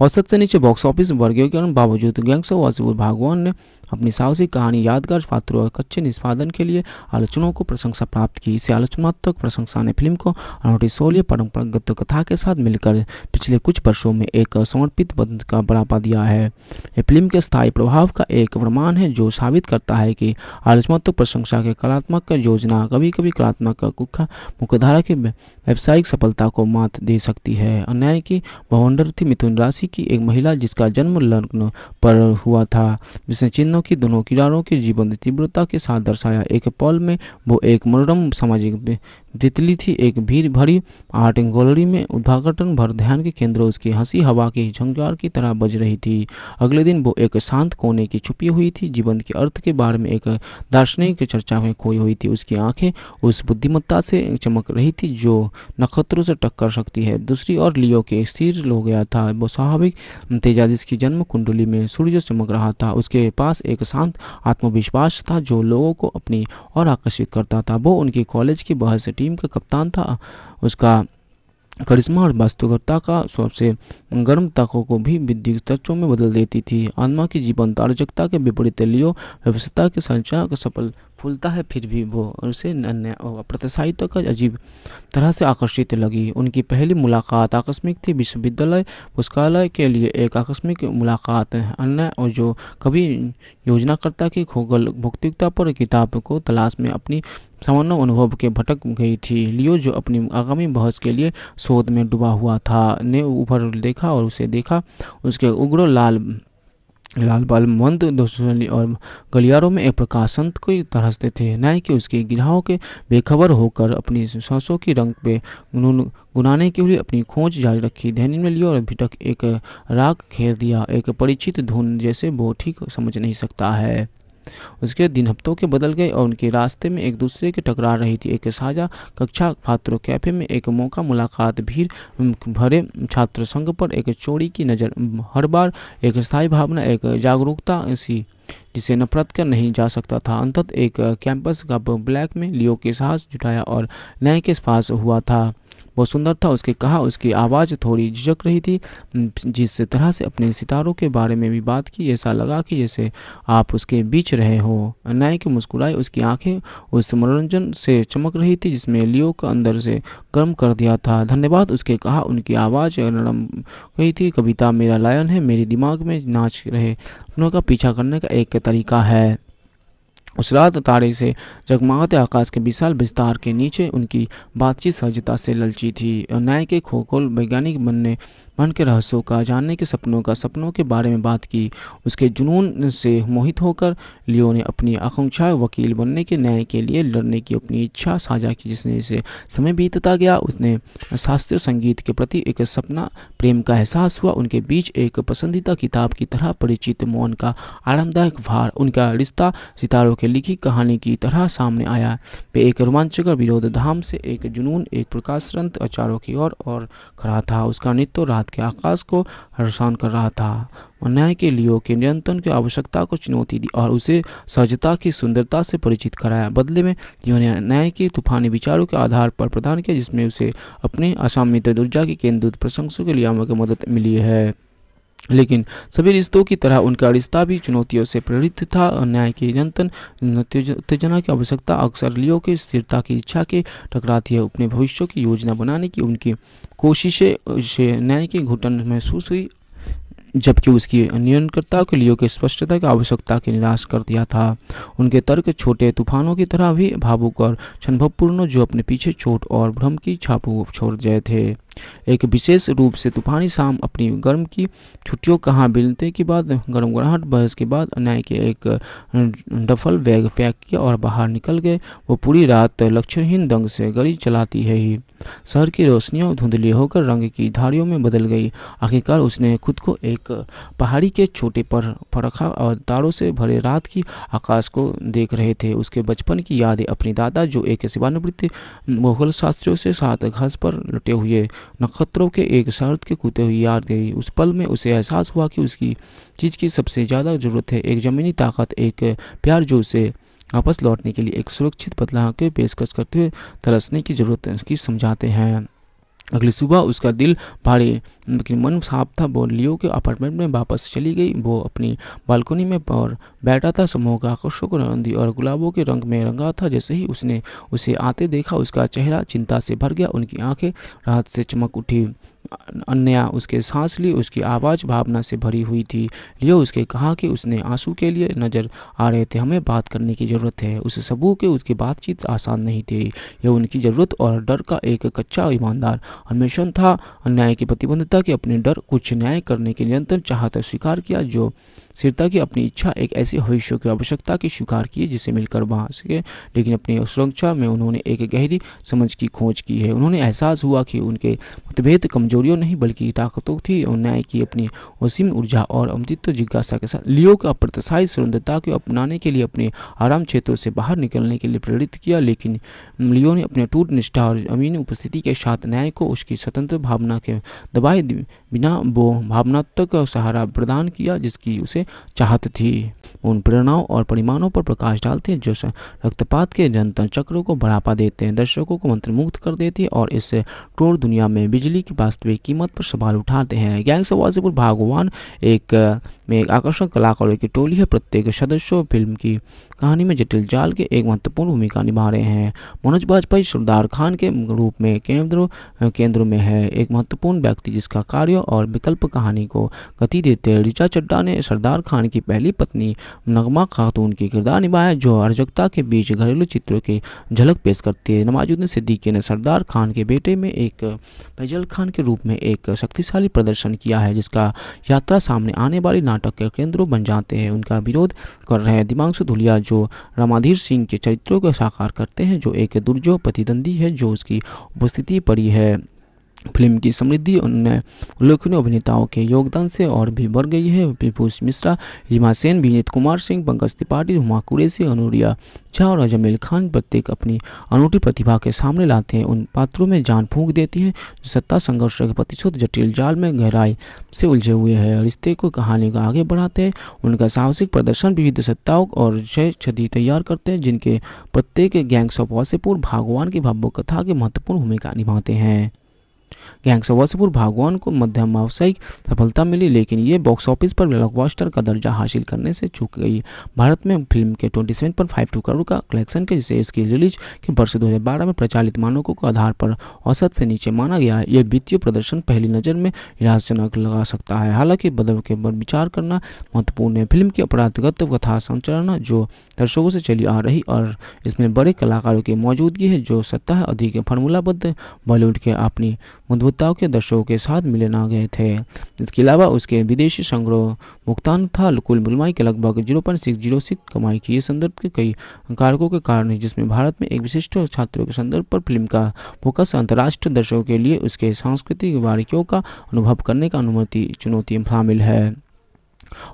औसत से नीचे बॉक्स ऑफिस वर्गियों के बावजूद गैंग्स ऑफ वासेपुर भागवान ने अपनी साहसिक कहानी, यादगार पात्रों और कच्चे निष्पादन के लिए आलोचनाओं को प्रशंसा प्राप्त की। इसे आलोचनात्मक प्रशंसा ने फिल्म को अनूठी शौर्य परंपरागत कथा के साथ मिलकर पिछले कुछ वर्षों में एक समर्पित बंद का बढ़ावा दिया है। यह फिल्म के स्थायी प्रभाव का एक प्रमाण है जो साबित करता है कि आलोचनात्मक प्रशंसा के कलात्मक योजना कभी कभी कलात्मक कुखा मुख्यधारा की व्यावसायिक सफलता को मात दे सकती है। अन्याय की बवंडर थी मिथुन राशि की एक महिला जिसका जन्म लग्न पर हुआ था, जिसने चिन्हों की दोनों किनारों के जीवन तीव्रता के साथ दर्शाया। एक पल में वो एक मनोरम सामाजिक तितली थी, एक भीड़ भरी आर्ट गैलरी में उद्घाटन भर ध्यान के केंद्र उसकी हंसी हवा की झंकार की तरह बज रही थी। अगले दिन वो एक शांत कोने की छुपी हुई थी, जीवन के अर्थ के बारे में एक दार्शनिक चर्चा में खोई हुई थी। उसकी आंखें उस बुद्धिमत्ता से चमक रही थी जो नक्षत्रों से टक्कर सकती है। दूसरी ओर लियो के स्थिर हो गया था, वो स्वाभाविक तेजा जिसकी जन्म कुंडली में सूर्य चमक रहा था। उसके पास एक शांत आत्मविश्वास था जो लोगों को अपनी ओर आकर्षित करता था। वो उनकी कॉलेज की बाहर से टीम का कप्तान था, उसका करिश्मा और वास्तविकता का सबसे गर्म तकों को भी विद्युत तत्वों में बदल देती थी। आत्मा की जीवंत अराजकता के विपरीत लियो व्यवस्था के संचार का सफल फूलता है, फिर भी वो उसे अन्य अप्रत्याशितों का अजीब तरह से आकर्षित लगी। उनकी पहली मुलाकात आकस्मिक थी, विश्वविद्यालय पुस्तकालय के लिए एक आकस्मिक मुलाकात। अन्य और जो कभी योजनाकर्ता की खोगल भौतिकता पर किताब को तलाश में अपनी सामान्य अनुभव के भटक गई थी। लियो जो अपनी आगामी बहस के लिए शोध में डूबा हुआ था, ने ऊपर देखा और उसे देखा। उसके उग्र लाल लाल बाल मंद दोषी और गलियारों में एक प्रकाशंत को तरसते थे। न्याय कि उसकी गिरहाओं के बेखबर होकर अपनी सांसों की रंग पे गुनाने के लिए अपनी खोज जारी रखी। ध्यान में लियो और भिटक एक राग खेल दिया, एक परिचित धुन जैसे वो ठीक समझ नहीं सकता है। उसके दिन हफ्तों के बदल गए और उनके रास्ते में एक दूसरे के टकरा रही थी। एक साझा कक्षा छात्रों कैफे में एक मौका मुलाकात, भीड़ भरे छात्र संघ पर एक चोरी की नज़र, हर बार एक स्थायी भावना, एक जागरूकता ऐसी जिसे नफरत कर नहीं जा सकता था। अंततः एक कैंपस का ब्लैक में लियो के साहस जुटाया और नए के पास हुआ था। बहुत सुंदर था, उसके कहा। उसकी आवाज़ थोड़ी झिझक रही थी, जिस तरह से अपने सितारों के बारे में भी बात की। ऐसा लगा कि जैसे आप उसके बीच रहे हो। नायक मुस्कुराई, उसकी आंखें उस मनोरंजन से चमक रही थी जिसमें लियो का अंदर से गर्म कर दिया था। धन्यवाद, उसके कहा। उनकी आवाज़ नरम गई थी। कविता मेरा लायन है, मेरे दिमाग में नाच रहे उनों का पीछा करने का एक तरीका है। उस रात तारे से जगमगाते आकाश के विशाल विस्तार के नीचे उनकी बातचीत सहजता से ललची थी। न्याय के खोखोल वैज्ञानिक बनने मन के रहस्यों का, जानने के सपनों का, सपनों के बारे में बात की। उसके जुनून से मोहित होकर लियो ने अपनी आकांक्षाएं वकील बनने के, न्याय के लिए लड़ने की अपनी इच्छा साझा की। जिसने इसे समय बीतता गया उसने शास्त्रीय संगीत के प्रति एक सपना प्रेम का एहसास हुआ। उनके बीच एक पसंदीदा किताब की तरह परिचित मौन का आरामदायक भार, उनका रिश्ता सितारों के लिखी कहानी की तरह सामने आया। वे एक रोमांचकर विरोध धाम से एक जुनून, एक प्रकाशरंत अचारों की ओर और, और खड़ा था। उसका नृत्य रात के आकाश को हर्षान कर रहा था। न्याय के लियो के नियंत्रण की आवश्यकता को चुनौती दी और उसे सहजता की सुंदरता से परिचित कराया। बदले में लियो ने न्याय के तूफानी विचारों के आधार पर प्रदान किया, जिसमें उसे अपने असामित ऊर्जा की केंद्रित प्रशंसों के लिए की मदद मिली है। लेकिन सभी रिश्तों की तरह उनका रिश्ता भी चुनौतियों से प्रेरित था। न्याय की निरंतर उत्तेजना की आवश्यकता अक्सर लियो की स्थिरता की इच्छा के टकराती है। अपने भविष्य की योजना बनाने की उनकी कोशिशें से न्याय की घुटन महसूस हुई, जबकि उसकी नियंत्रणकर्ता के लियो के स्पष्टता की आवश्यकता के निराश कर दिया था। उनके तर्क छोटे तूफानों की तरह भी भावुक और क्षणभपूर्ण, जो अपने पीछे चोट और भ्रम की छापू छोड़ गए थे। एक विशेष रूप से तूफानी शाम, अपनी गर्म की छुट्टियों कहाँ बिलने के बाद, गर्मगराहट बहस के बाद अन्याय के एक डफल बैग पैक किया और बाहर निकल गए। वो पूरी रात लक्षणहीन दंग से गड़ी चलाती है ही। शहर की रोशनियाँ धुंधली होकर रंग की धारियों में बदल गई। आखिरकार उसने खुद को एक पहाड़ी के छोटे पर फड़का और तारों से भरे रात की आकाश को देख रहे थे। उसके बचपन की यादें, अपने दादा जो एक सेवानिवृत्त भूगोल शास्त्रियों से साथ घास पर लुटे हुए नक्षत्रों के एक शरत के कूदते हुए याद गई। उस पल में उसे एहसास हुआ कि उसकी चीज़ की सबसे ज़्यादा ज़रूरत है एक ज़मीनी ताकत, एक प्यार जो उसे वापस लौटने के लिए एक सुरक्षित बदलाव के पेशकश करते हुए तरसने की ज़रूरत की समझाते हैं। अगली सुबह उसका दिल भारी लेकिन मन साफ था। वो लियो के अपार्टमेंट में वापस चली गई। वो अपनी बालकनी में और बैठा था। समूह का आकर्षक रंग और गुलाबों के रंग में रंगा था। जैसे ही उसने उसे आते देखा उसका चेहरा चिंता से भर गया। उनकी आंखें राहत से चमक उठी। अन्या उसके सांस ली। उसकी आवाज़ भावना से भरी हुई थी। लियो उसके कहा कि उसने आंसू के लिए नज़र आ रहे थे। हमें बात करने की ज़रूरत है। उस सबूत के उसकी बातचीत आसान नहीं थी। यह उनकी ज़रूरत और डर का एक कच्चा ईमानदार अन्वेषण था। अन्याय की प्रतिबद्धता के अपने डर, कुछ न्याय करने के निरंतर चाहत स्वीकार किया, जो स्थिरता की अपनी इच्छा, एक ऐसे भविष्य की आवश्यकता की स्वीकार की जिसे मिलकर वहाँ सके। लेकिन अपनी सुरक्षा में उन्होंने एक गहरी समझ की खोज की है। उन्होंने एहसास हुआ कि उनके मतभेद कमजोरियों नहीं बल्कि ताकतों थी। और न्याय की अपनी असीम ऊर्जा और अमृत जिज्ञासा के साथ लियो का अप्रत्याशित स्वतंत्रता को अपनाने के लिए अपने आराम क्षेत्रों से बाहर निकलने के लिए प्रेरित किया। लेकिन लियो ने अपने टूट निष्ठा और अमीन उपस्थिति के साथ न्याय को उसकी स्वतंत्र भावना के दबाए बिना वो भावनात्मक सहारा प्रदान किया जिसकी उसे चाहत थी। उन प्रेरणाओं और परिमाणों पर प्रकाश डालते हैं जो रक्तपात के निरंतर चक्रों को बढ़ावा देते हैं, दर्शकों को मंत्रमुग्ध कर देते हैं और इस क्रूर दुनिया में बिजली की वास्तविक कीमत पर सवाल उठाते हैं। गैंग्स ऑफ वासेपुर भागवान एक में एक आकर्षक कलाकारों की टोली है। प्रत्येक सदस्य फिल्म की कहानी में जटिल जाल के एक महत्वपूर्ण भूमिका निभा रहे हैं। मनोज बाजपेयी सरदार खान के रूप में केंद्र केंद्र में है, एक महत्वपूर्ण व्यक्ति जिसका कार्य और विकल्प कहानी को गति देते हैं। ऋचा चड्ढा ने सरदार खान की पहली पत्नी नगमा खातून की किरदार निभाया, जो अराजकता के बीच घरेलू चित्रों की झलक पेश करती है। नवाज़ुद्दीन सिद्दीकी ने सरदार खान के बेटे में एक फैजल खान के रूप में एक शक्तिशाली प्रदर्शन किया है, जिसका यात्रा सामने आने वाली नाटक के केंद्र बन जाते हैं। उनका विरोध कर रहे हैं तिग्मांशु धूलिया, जो रामाधीर सिंह के चरित्रों को साकार करते हैं, जो एक दुर्जोय प्रतिद्वंदी है जो उसकी उपस्थिति पड़ी है। फिल्म की समृद्धि उन्हें उल्लेखनीय अभिनेताओं के योगदान से और भी बढ़ गई है। विभूष मिश्रा, हिमा सेन, विनीत कुमार सिंह, पंकज त्रिपाठी, हुमा कुरैशी, अनुरिता झा और अजमेल खान प्रत्येक अपनी अनूठी प्रतिभा के सामने लाते हैं। उन पात्रों में जान फूंक देती है जो सत्ता संघर्ष के प्रतिशत जटिल जाल में गहराई से उलझे हुए हैं। रिश्ते को कहानी को आगे बढ़ाते हैं। उनका साहसिक प्रदर्शन विविध सत्ताओं और जय छदी तैयार करते हैं, जिनके प्रत्येक गैंग्स ऑफ वासेपुर भागवान की भावुक कथा की महत्वपूर्ण भूमिका निभाते हैं। गैंग्स ऑफ वासेपुर भागवान को मध्यम व्यावसायिक सफलता मिली, लेकिन ये बॉक्स ऑफिस पर ब्लॉकबस्टर का दर्जा हासिल करने से चूक गई। भारत में फिल्म के सत्ताईस पॉइंट बावन करोड़ का कलेक्शन के जिसे इसकी रिलीज के वर्ष दो हज़ार बारह में प्रचालित मानकों के आधार पर औसत से नीचे माना गया है। यह वित्तीय प्रदर्शन पहली नज़र में निराशाजनक लगा सकता है, हालांकि बदलाव के पर विचार करना महत्वपूर्ण है। फिल्म की अपराधगत कथा संरचना जो दर्शकों से चली आ रही और इसमें बड़े कलाकारों की मौजूदगी है जो सत्ता अधिक फार्मूलाबद्ध बॉलीवुड के अपनी उद्भोक्ताओं के दर्शकों के साथ मिलन आ गए थे। इसके अलावा उसके विदेशी संग्रह भुगतान था कुल बुलमाई के लगभग zero point six zero six कमाई की। इस संदर्भ के कई कारकों के कारण जिसमें भारत में एक विशिष्ट छात्रों के संदर्भ पर फिल्म का फोकस अंतर्राष्ट्रीय दर्शकों के लिए उसके सांस्कृतिक बारीकियों का अनुभव करने का अनुमति चुनौती शामिल है।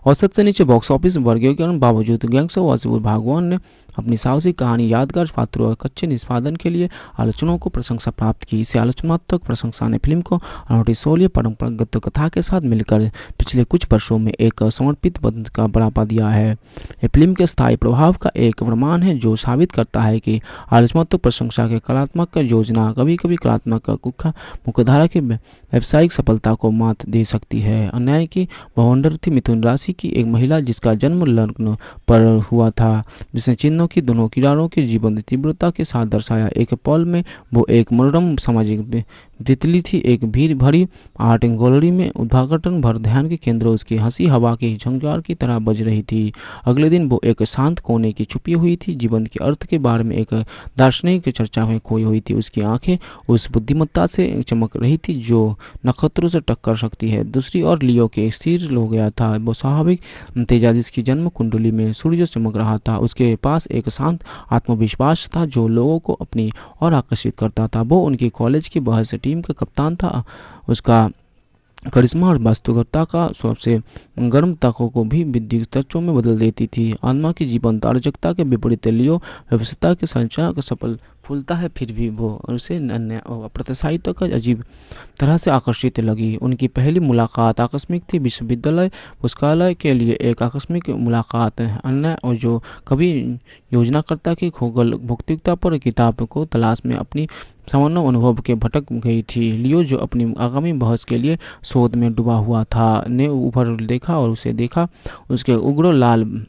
औसत से नीचे बॉक्स ऑफिस वर्गियों के बावजूद गैंग्स ऑफ वासेपुर भागवान ने अपनी साहसी कहानी यादगार पात्रों और कच्चे निष्पादन के लिए आलोचनाओं को प्रशंसा प्राप्त की। इसे आलोचनात्मक प्रशंसा ने फिल्म को अनोटी शौर्य परंपरागत कथा के साथ मिलकर पिछले कुछ वर्षों में एक समर्पित बंद का बढ़ावा दिया है। ये फिल्म के स्थायी प्रभाव का एक प्रमाण है जो साबित करता है कि आलोचनात्मक प्रशंसा के कलात्मक योजना कभी कभी कलात्मक कुखा मुख्यधारा की व्यावसायिक सफलता को मात दे सकती है। अन्याय की बवंडर थी मिथुन राशि की एक महिला जिसका जन्म लग्न पर हुआ था, जिसने चिन्हों की दोनों किनारों के जीवन तीव्रता के साथ दर्शाया। एक पल में वो एक मनोरम सामाजिक तितली थी, एक भीड़ भरी आर्ट गैलरी में उद्घाटन भर ध्यान के केंद्र उसकी हंसी हवा के झंकार की तरह बज रही थी। अगले दिन वो एक शांत कोने की छुपी हुई थी, जीवन के अर्थ के बारे में एक दार्शनिक चर्चा में खोई हुई थी। उसकी आंखें उस बुद्धिमत्ता से चमक रही थी जो नक्षत्रों से टक्कर सकती है। दूसरी ओर लियो के स्थिर हो गया था, वो स्वाभाविक तेजा जिसकी जन्म कुंडली में सूर्य चमक रहा था। उसके पास एक शांत आत्मविश्वास था जो लोगों को अपनी ओर आकर्षित करता था। वो उनकी कॉलेज की बाहर से टीम का कप्तान था, उसका करिश्मा और वास्तविकता का सबसे गर्म तकों को भी विद्युत तर्कों में बदल देती थी। आत्मा की जीवंत अराजकता के विपरीत लियो व्यवस्था के संचार का सफल फूलता है, फिर भी वो उसे अन्य अप्रत्याशितों का अजीब तरह से आकर्षित लगी। उनकी पहली मुलाकात आकस्मिक थी, विश्वविद्यालय पुस्तकालय के लिए एक आकस्मिक मुलाकात। अन्य और जो कभी योजनाकर्ता की खोगल भौतिकता पर किताब को तलाश में अपनी सामान्य अनुभव के भटक गई थी। लियो जो अपनी आगामी बहस के लिए शोध में डूबा हुआ था, ने ऊपर देखा और उसे देखा। उसके उग्र लाल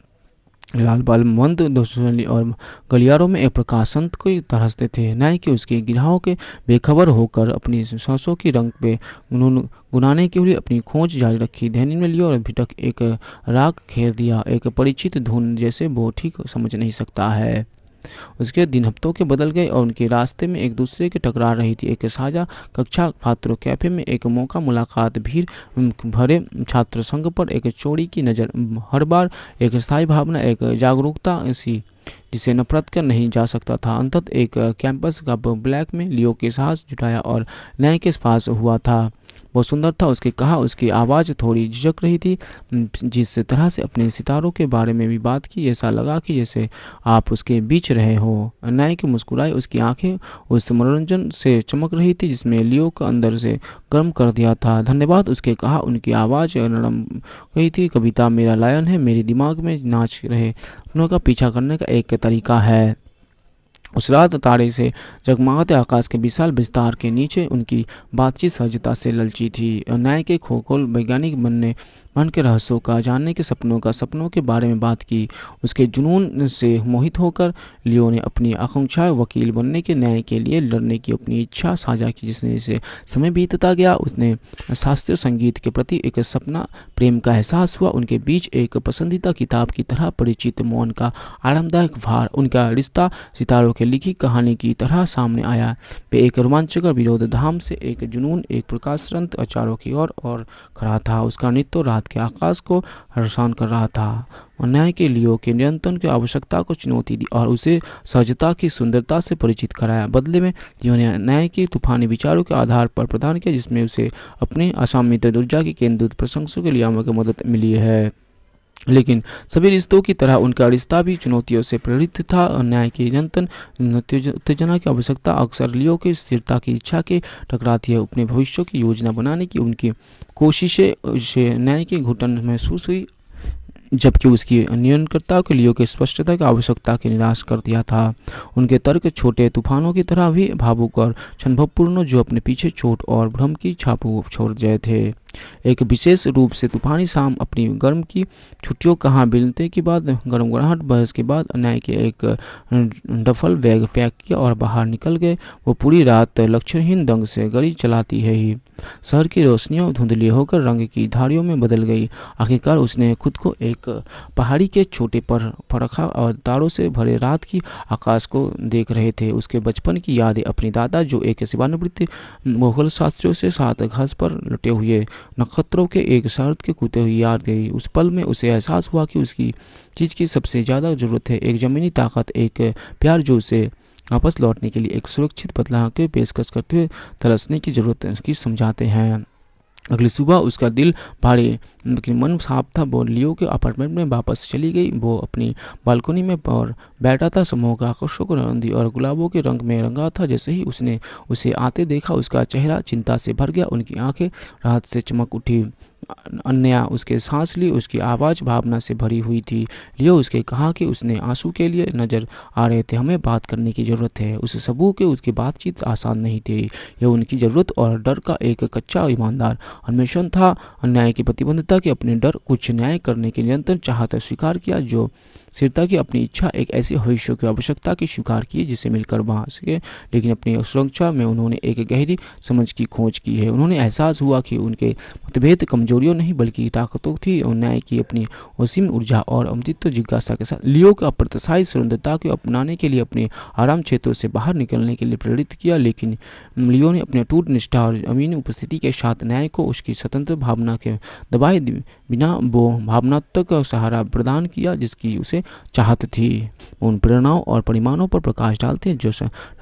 लाल बाल मंद दोषी और गलियारों में एक प्रकाशंत को तरसते थे। न्याय कि उसके गिरहाओं के बेखबर होकर अपनी सांसों की रंग पे गुनाने के लिए अपनी खोज जारी रखी। ध्यान में लियो और भिटक एक राग खेल दिया, एक परिचित धुन जैसे वो ठीक समझ नहीं सकता है। उसके दिन हफ्तों के बदल गए और उनके रास्ते में एक दूसरे के टकरा रही थी। एक साझा कक्षा छात्रों कैफे में एक मौका मुलाकात भीड़ भरे छात्र संघ पर एक चोरी की नज़र। हर बार एक स्थायी भावना, एक जागरूकता ऐसी जिसे नफरत कर नहीं जा सकता था। अंततः एक कैंपस का ब्लैक में लियो के साहस जुटाया और न्याय के पास हुआ था। बहुत सुंदर था, उसके कहा। उसकी आवाज़ थोड़ी झिझक रही थी, जिस तरह से अपने सितारों के बारे में भी बात की। ऐसा लगा कि जैसे आप उसके बीच रहे हो। न्याय की मुस्कुराई, उसकी आंखें उस मनोरंजन से चमक रही थी जिसमें लियो का अंदर से गर्म कर दिया था। धन्यवाद, उसके कहा। उनकी आवाज़ नरम गई थी। कविता मेरा लायन है, मेरे दिमाग में नाच रहे उन्हों का पीछा करने का एक तरीका है। उस रात तारे से जगमगाते आकाश के विशाल विस्तार के नीचे उनकी बातचीत सहजता से ललची थी। न्याय के खोखोल वैज्ञानिक बनने मन के रहस्यों का जानने के सपनों का सपनों के बारे में बात की। उसके जुनून से मोहित होकर लियो ने अपनी आकांक्षाएं वकील बनने के न्याय के लिए लड़ने की अपनी इच्छा साझा की। जिसने इसे समय बीतता गया उसने शास्त्रीय संगीत के प्रति एक सपना प्रेम का एहसास हुआ। उनके बीच एक पसंदीदा किताब की तरह परिचित मौन का आरामदायक भार, उनका रिश्ता सितारों के लिखी कहानी की तरह सामने आया। पे एक रोमांचकर विरोध धाम से एक जुनून एक प्रकाशरंत अचारों की ओर और खड़ा था। उसका नृत्य के आकाश को हर्षान कर रहा था। न्याय के लियो के नियंत्रण की आवश्यकता को चुनौती दी और उसे सहजता की सुंदरता से परिचित कराया। बदले में लियो ने न्याय के तूफानी विचारों के आधार पर प्रदान किया, जिसमें उसे अपने असामित ऊर्जा की केंद्रित प्रशंसों के लिए मदद मिली है। लेकिन सभी रिश्तों की तरह उनका रिश्ता भी चुनौतियों से प्रेरित था। न्याय की निरंतर उत्तेजना की आवश्यकता अक्सर लियो की स्थिरता की इच्छा के टकराती है। अपने भविष्य की योजना बनाने की उनकी कोशिशें उसे न्याय की घुटन महसूस हुई, जबकि उसकी नियंत्रणकर्ता के लियो के स्पष्टता की आवश्यकता के निराश कर दिया था। उनके तर्क छोटे तूफानों की तरह भी भावुक और क्षणभपूर्ण, जो अपने पीछे चोट और भ्रम की छाप छोड़ गए थे। एक विशेष रूप से तूफानी शाम अपनी गर्म की छुट्टियों कहाँ बिलते के बाद गर्मगराहट बहस के बाद अन्याय के एक डफल बैग पैक किया और बाहर निकल गए। वो पूरी रात लक्षणहीन दंग से गाड़ी चलाती है ही। शहर की रोशनियाँ धुंधली होकर रंग की धारियों में बदल गई। आखिरकार उसने खुद को एक पहाड़ी के छोटे पर रखा और तारों से भरे रात की आकाश को देख रहे थे। उसके बचपन की यादें, अपने दादा जो एक सेवानिवृत्त मुगल शास्त्रियों से साथ घास पर लुटे हुए नक्षत्रों के एक शर्त के कूदते हुए याद गई। उस पल में उसे एहसास हुआ कि उसकी चीज़ की सबसे ज़्यादा जरूरत है, एक ज़मीनी ताकत, एक प्यार जो उसे वापस लौटने के लिए एक सुरक्षित बदलाव की पेशकश करते हुए तलाशने की जरूरत की समझाते हैं। अगली सुबह उसका दिल भारी लेकिन मन साफ था। वो लियो के अपार्टमेंट में वापस चली गई। वो अपनी बालकनी में और बैठा था। समूह का आकर्षक रंग और गुलाबों के रंग में रंगा था। जैसे ही उसने उसे आते देखा, उसका चेहरा चिंता से भर गया। उनकी आंखें राहत से चमक उठी। अन्या उसके सांस ली। उसकी आवाज़ भावना से भरी हुई थी। लियो उसके कहा कि उसने आंसू के लिए नज़र आ रहे थे। हमें बात करने की ज़रूरत है। उस सबूत के उसकी बातचीत आसान नहीं थी। यह उनकी ज़रूरत और डर का एक कच्चा ईमानदार अन्वेषण था। अन्याय की प्रतिबद्धता के अपने डर कुछ न्याय करने की निरंतर चाहत स्वीकार किया, जो स्थिरता की अपनी इच्छा एक ऐसी भविष्य की आवश्यकता की स्वीकार की जिसे मिलकर वहाँ सके। लेकिन अपनी सुरक्षा में उन्होंने एक गहरी समझ की खोज की है। उन्होंने एहसास हुआ कि उनके मतभेद कमजोरियों नहीं बल्कि ताकतों थी। और न्याय की अपनी असीम ऊर्जा और अमृत जिज्ञासा के साथ लियो का अप्रत्याशित स्वतंत्रता को अपनाने के लिए अपने आराम क्षेत्रों से बाहर निकलने के लिए प्रेरित किया। लेकिन लियो ने अपने अटूट निष्ठा और अमीन उपस्थिति के साथ न्याय को उसकी स्वतंत्र भावना के दबाए बिना वो भावनात्मक सहारा प्रदान किया जिसकी उसे चाहत थी। उन प्रेरणाओं और परिमाणों पर प्रकाश डालते हैं जो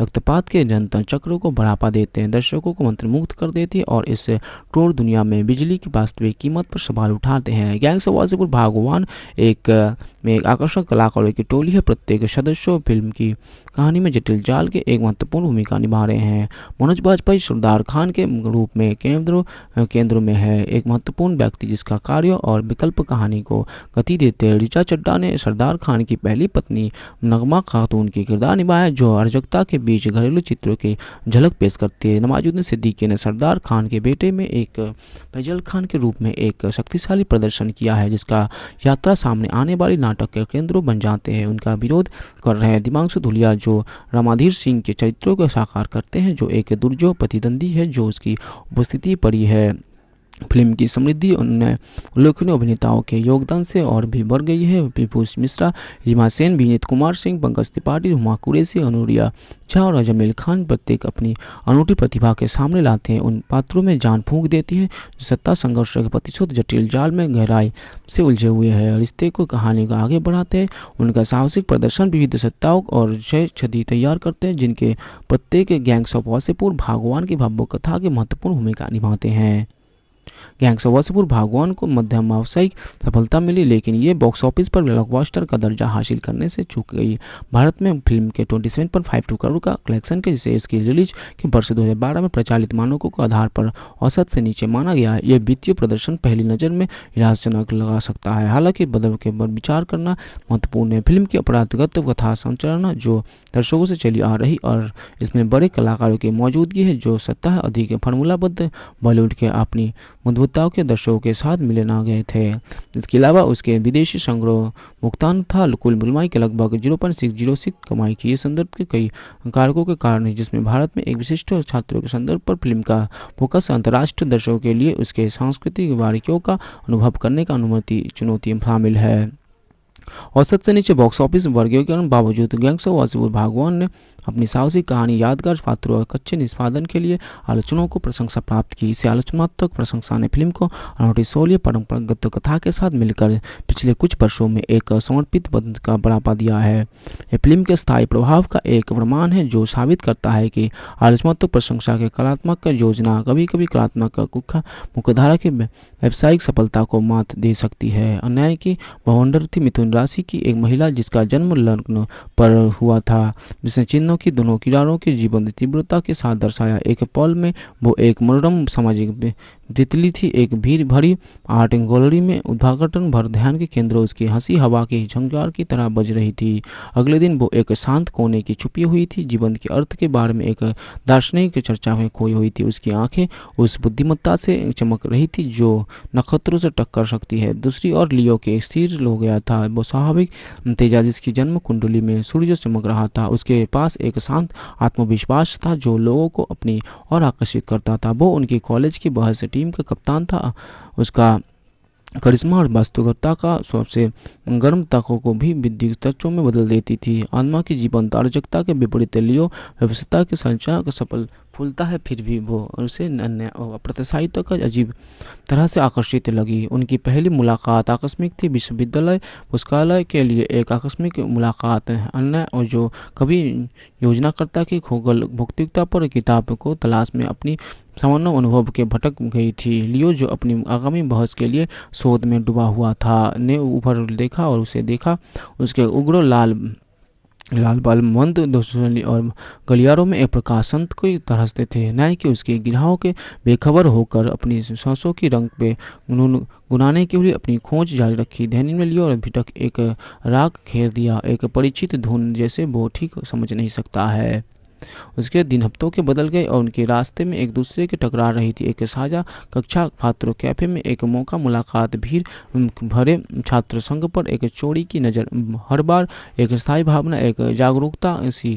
रक्तपात के निरंतर चक्रों को बढ़ावा देते हैं, दर्शकों को मंत्रमुग्ध कर देते हैं और इस क्रूर दुनिया में बिजली की वास्तविक कीमत पर सवाल उठाते हैं। गैंग्स ऑफ वासेपुर भागवान एक में एक आकर्षक कलाकारों की टोली है। प्रत्येक सदस्य फिल्म की कहानी में जटिल जाल के एक महत्वपूर्ण भूमिका निभा रहे हैं। मनोज बाजपेयी सरदार खान के रूप में केंद्र केंद्र में है, एक महत्वपूर्ण व्यक्ति जिसका कार्य और विकल्प कहानी को गति देते हैं। ऋचा चड्ढा ने सरदार खान की पहली पत्नी नगमा खातून की किरदार निभाया, जो अराजकता के बीच घरेलू चित्रों की झलक पेश करती है। नवाज़ुद्दीन सिद्दीकी ने सरदार खान के बेटे में एक फैजल खान के रूप में एक शक्तिशाली प्रदर्शन किया है, जिसका यात्रा सामने आने वाली नाटक के केंद्र बन जाते हैं। उनका विरोध कर रहे हैं तिग्मांशु धूलिया, जो रामाधीर सिंह के चरित्रों को साकार करते हैं, जो एक दुर्जोय प्रतिद्वंदी है जो उसकी उपस्थिति पड़ी है। फिल्म की समृद्धि उन्हें उल्लेखनीय अभिनेताओं के योगदान से और भी बढ़ गई है। विभूष मिश्रा, हिमा सेन, विनीत कुमार सिंह, पंकज त्रिपाठी, हुमा कुरैशी, अनुरिता झा और अजमेल खान प्रत्येक अपनी अनूठी प्रतिभा के सामने लाते हैं। उन पात्रों में जान फूंक देती है जो सत्ता संघर्ष के प्रतिशोध जटिल जाल में गहराई से उलझे हुए हैं। रिश्ते को कहानी को आगे बढ़ाते हैं। उनका साहसिक प्रदर्शन विविध सत्ताओं और जय छदी तैयार करते हैं, जिनके प्रत्येक गैंग्स ऑफ वासेपुर भगवान की भावो कथा की महत्वपूर्ण भूमिका निभाते हैं। गैंग्स ऑफ वासेपुर भागवान को मध्यम व्यावसायिक सफलता मिली, लेकिन ये बॉक्स ऑफिस पर ब्लॉकबस्टर का दर्जा हासिल करने से चूक गई। भारत में फिल्म के सत्ताईस पॉइंट बावन करोड़ का कलेक्शन के जिसे इसकी रिलीज के वर्ष दो हज़ार बारह में प्रचालित मानकों के आधार पर औसत से नीचे माना गया है। यह वित्तीय प्रदर्शन पहली नज़र में निराशाजनक लगा सकता है, हालांकि बदल के पर विचार करना महत्वपूर्ण है। फिल्म की अपराधगत कथा संरचना जो दर्शकों से चली आ रही और इसमें बड़े कलाकारों की मौजूदगी है जो सत्ता अधिक फार्मूलाबद्ध बॉलीवुड के अपनी मधुताओं के दर्शकों के साथ मिले ना गए थे। इसके अलावा उसके विदेशी संग्रह भुगतान था कुल कमाई के लगभग zero point six zero six कमाई की। इस संदर्भ के कई कारकों के कारण है, जिसमें भारत में एक विशिष्ट छात्रों के संदर्भ पर फिल्म का फोकस अंतर्राष्ट्रीय दर्शकों के लिए उसके सांस्कृतिक बारीकियों का अनुभव करने का अनुमति चुनौती शामिल है। औसत से नीचे बॉक्स ऑफिस वर्गीकरण बावजूद गैंग्स ऑफ वासेपुर भागवान ने अपनी साहसी कहानी, यादगार पात्रों और कच्चे निष्पादन के लिए आलोचनाओं को प्रशंसा प्राप्त की। इसे आलोचनात्मक प्रशंसा ने फिल्म को अनूठी शौर्य परंपरागत कथा के साथ मिलकर पिछले कुछ वर्षों में एक समर्पित बंद का बढ़ावा दिया है। यह फिल्म के स्थायी प्रभाव का एक प्रमाण है जो साबित करता है कि आलोचनात्मक प्रशंसा के कलात्मक योजना कभी कभी कलात्मक कुखा मुख्यधारा की व्यावसायिक सफलता को मात दे सकती है। अन्याय की बवंडर थी मिथुन राशि की एक महिला जिसका जन्म लग्न पर हुआ था, जिसने चिन्हों की दोनों किनारों के जीवन तीव्रता के साथ दर्शाया। एक पल में वो एक मनोरम सामाजिक तितली थी एक भीड़ भरी आर्ट गैलरी में उद्घाटन भर ध्यान के केंद्र उसकी हंसी हवा के झंकार की तरह बज रही थी। अगले दिन वो एक शांत कोने की छुपी हुई थी, जीवन के अर्थ के बारे में एक दार्शनिक चर्चा में खोई हुई थी। उसकी आंखें उस बुद्धिमत्ता से चमक रही थी जो नक्षत्रों से टक्कर सकती है। दूसरी ओर लियो के स्थिर हो गया था वो स्वाभाविक तेजा जिसकी जन्म कुंडली में सूर्य चमक रहा था। उसके पास एक शांत आत्मविश्वास था जो लोगों को अपनी ओर आकर्षित करता था। वो उनकी कॉलेज की बहस टीम का कप्तान था। उसका करिश्मा और वास्तविकता का सबसे गर्म तकों को भी विद्युत तत्वों में बदल देती थी। आत्मा की जीवंत आर्जकता के विपरीत लियो व्यवस्था के संचार का सफल फूलता है, फिर भी वो उसे अप्रत्याशितों का अजीब तरह से आकर्षित लगी। उनकी पहली मुलाकात आकस्मिक थी, विश्वविद्यालय पुस्तकालय के लिए एक आकस्मिक मुलाकात। अन्य और जो कभी योजनाकर्ता की खोगल भौतिकता पर किताब को तलाश में अपनी सामान्य अनुभव के भटक गई थी। लियो जो अपनी आगामी बहस के लिए शोध में डूबा हुआ था ने ऊपर देखा और उसे देखा। उसके उग्र लाल लाल बाल मंद दोषी और गलियारों में एक प्रकाशंत को तरसते थे। न्याय कि उसके गिरहाओं के बेखबर होकर अपनी सांसों की रंग पे गुनाने के लिए अपनी खोज जारी रखी। ध्यान में लियो और भिटक एक राग खेर दिया, एक परिचित धुन जैसे वो ठीक समझ नहीं सकता है। उसके दिन हफ्तों के बदल गए और उनके रास्ते में एक दूसरे के टकरा रही थी। एक साझा कक्षा छात्रों कैफे में एक मौका मुलाकात भीड़ भरे छात्र संघ पर एक चोरी की नज़र। हर बार एक स्थायी भावना, एक जागरूकता ऐसी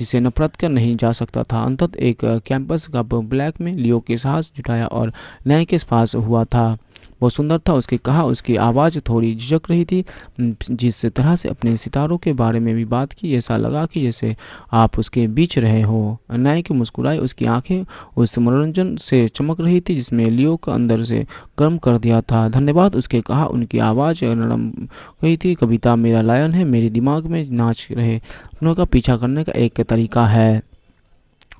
जिसे नफरत कर नहीं जा सकता था। अंततः एक कैंपस का ब्लैक में लियो के साहस जुटाया और न्याय के पास हुआ था। बहुत सुंदर था उसके कहा। उसकी आवाज़ थोड़ी झिझक रही थी, जिस तरह से अपने सितारों के बारे में भी बात की। ऐसा लगा कि जैसे आप उसके बीच रहे हो। न्याय की मुस्कुराई। उसकी आंखें उस मनोरंजन से चमक रही थी जिसमें लियो का अंदर से गर्म कर दिया था। धन्यवाद उसके कहा। उनकी आवाज़ नरम गई थी। कविता मेरा लायन है, मेरे दिमाग में नाच रहे अपनों का पीछा करने का एक तरीका है।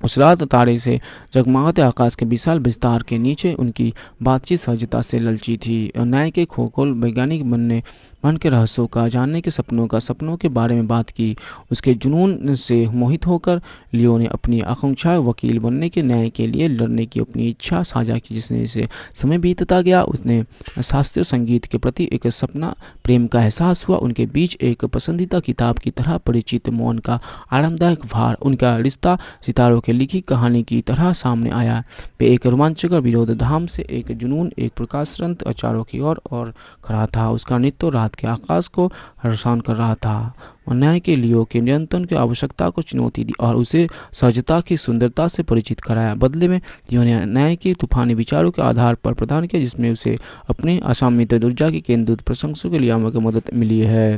उस रात तारे से जगमगाते आकाश के विशाल विस्तार के नीचे उनकी बातचीत सहजता से ललची थी। न्याय के खोखोल वैज्ञानिक बनने मन के रहस्यों का जानने के सपनों का सपनों के बारे में बात की। उसके जुनून से मोहित होकर लियो ने अपनी आकांक्षाएं वकील बनने के न्याय के लिए लड़ने की अपनी इच्छा साझा की। जिसने इसे समय बीतता गया उसने शास्त्रीय संगीत के प्रति एक सपना प्रेम का एहसास हुआ। उनके बीच एक पसंदीदा किताब की तरह परिचित मौन का आरामदायक भार। उनका रिश्ता सितारों के लिखी कहानी की तरह सामने आया। पे एक रोमांचकर विरोध धाम से एक जुनून एक प्रकाशरंत आचारों की ओर और खड़ा था। उसका नृत्य के आकाश को हर्षान कर रहा था। न्याय के लियो के नियंत्रण की आवश्यकता को चुनौती दी और उसे सहजता की सुंदरता से परिचित कराया। बदले में लियो ने न्याय के तूफानी विचारों के आधार पर प्रदान किया जिसमें उसे अपने असामित ऊर्जा की केंद्रित प्रशंसों के लिए मदद मिली है।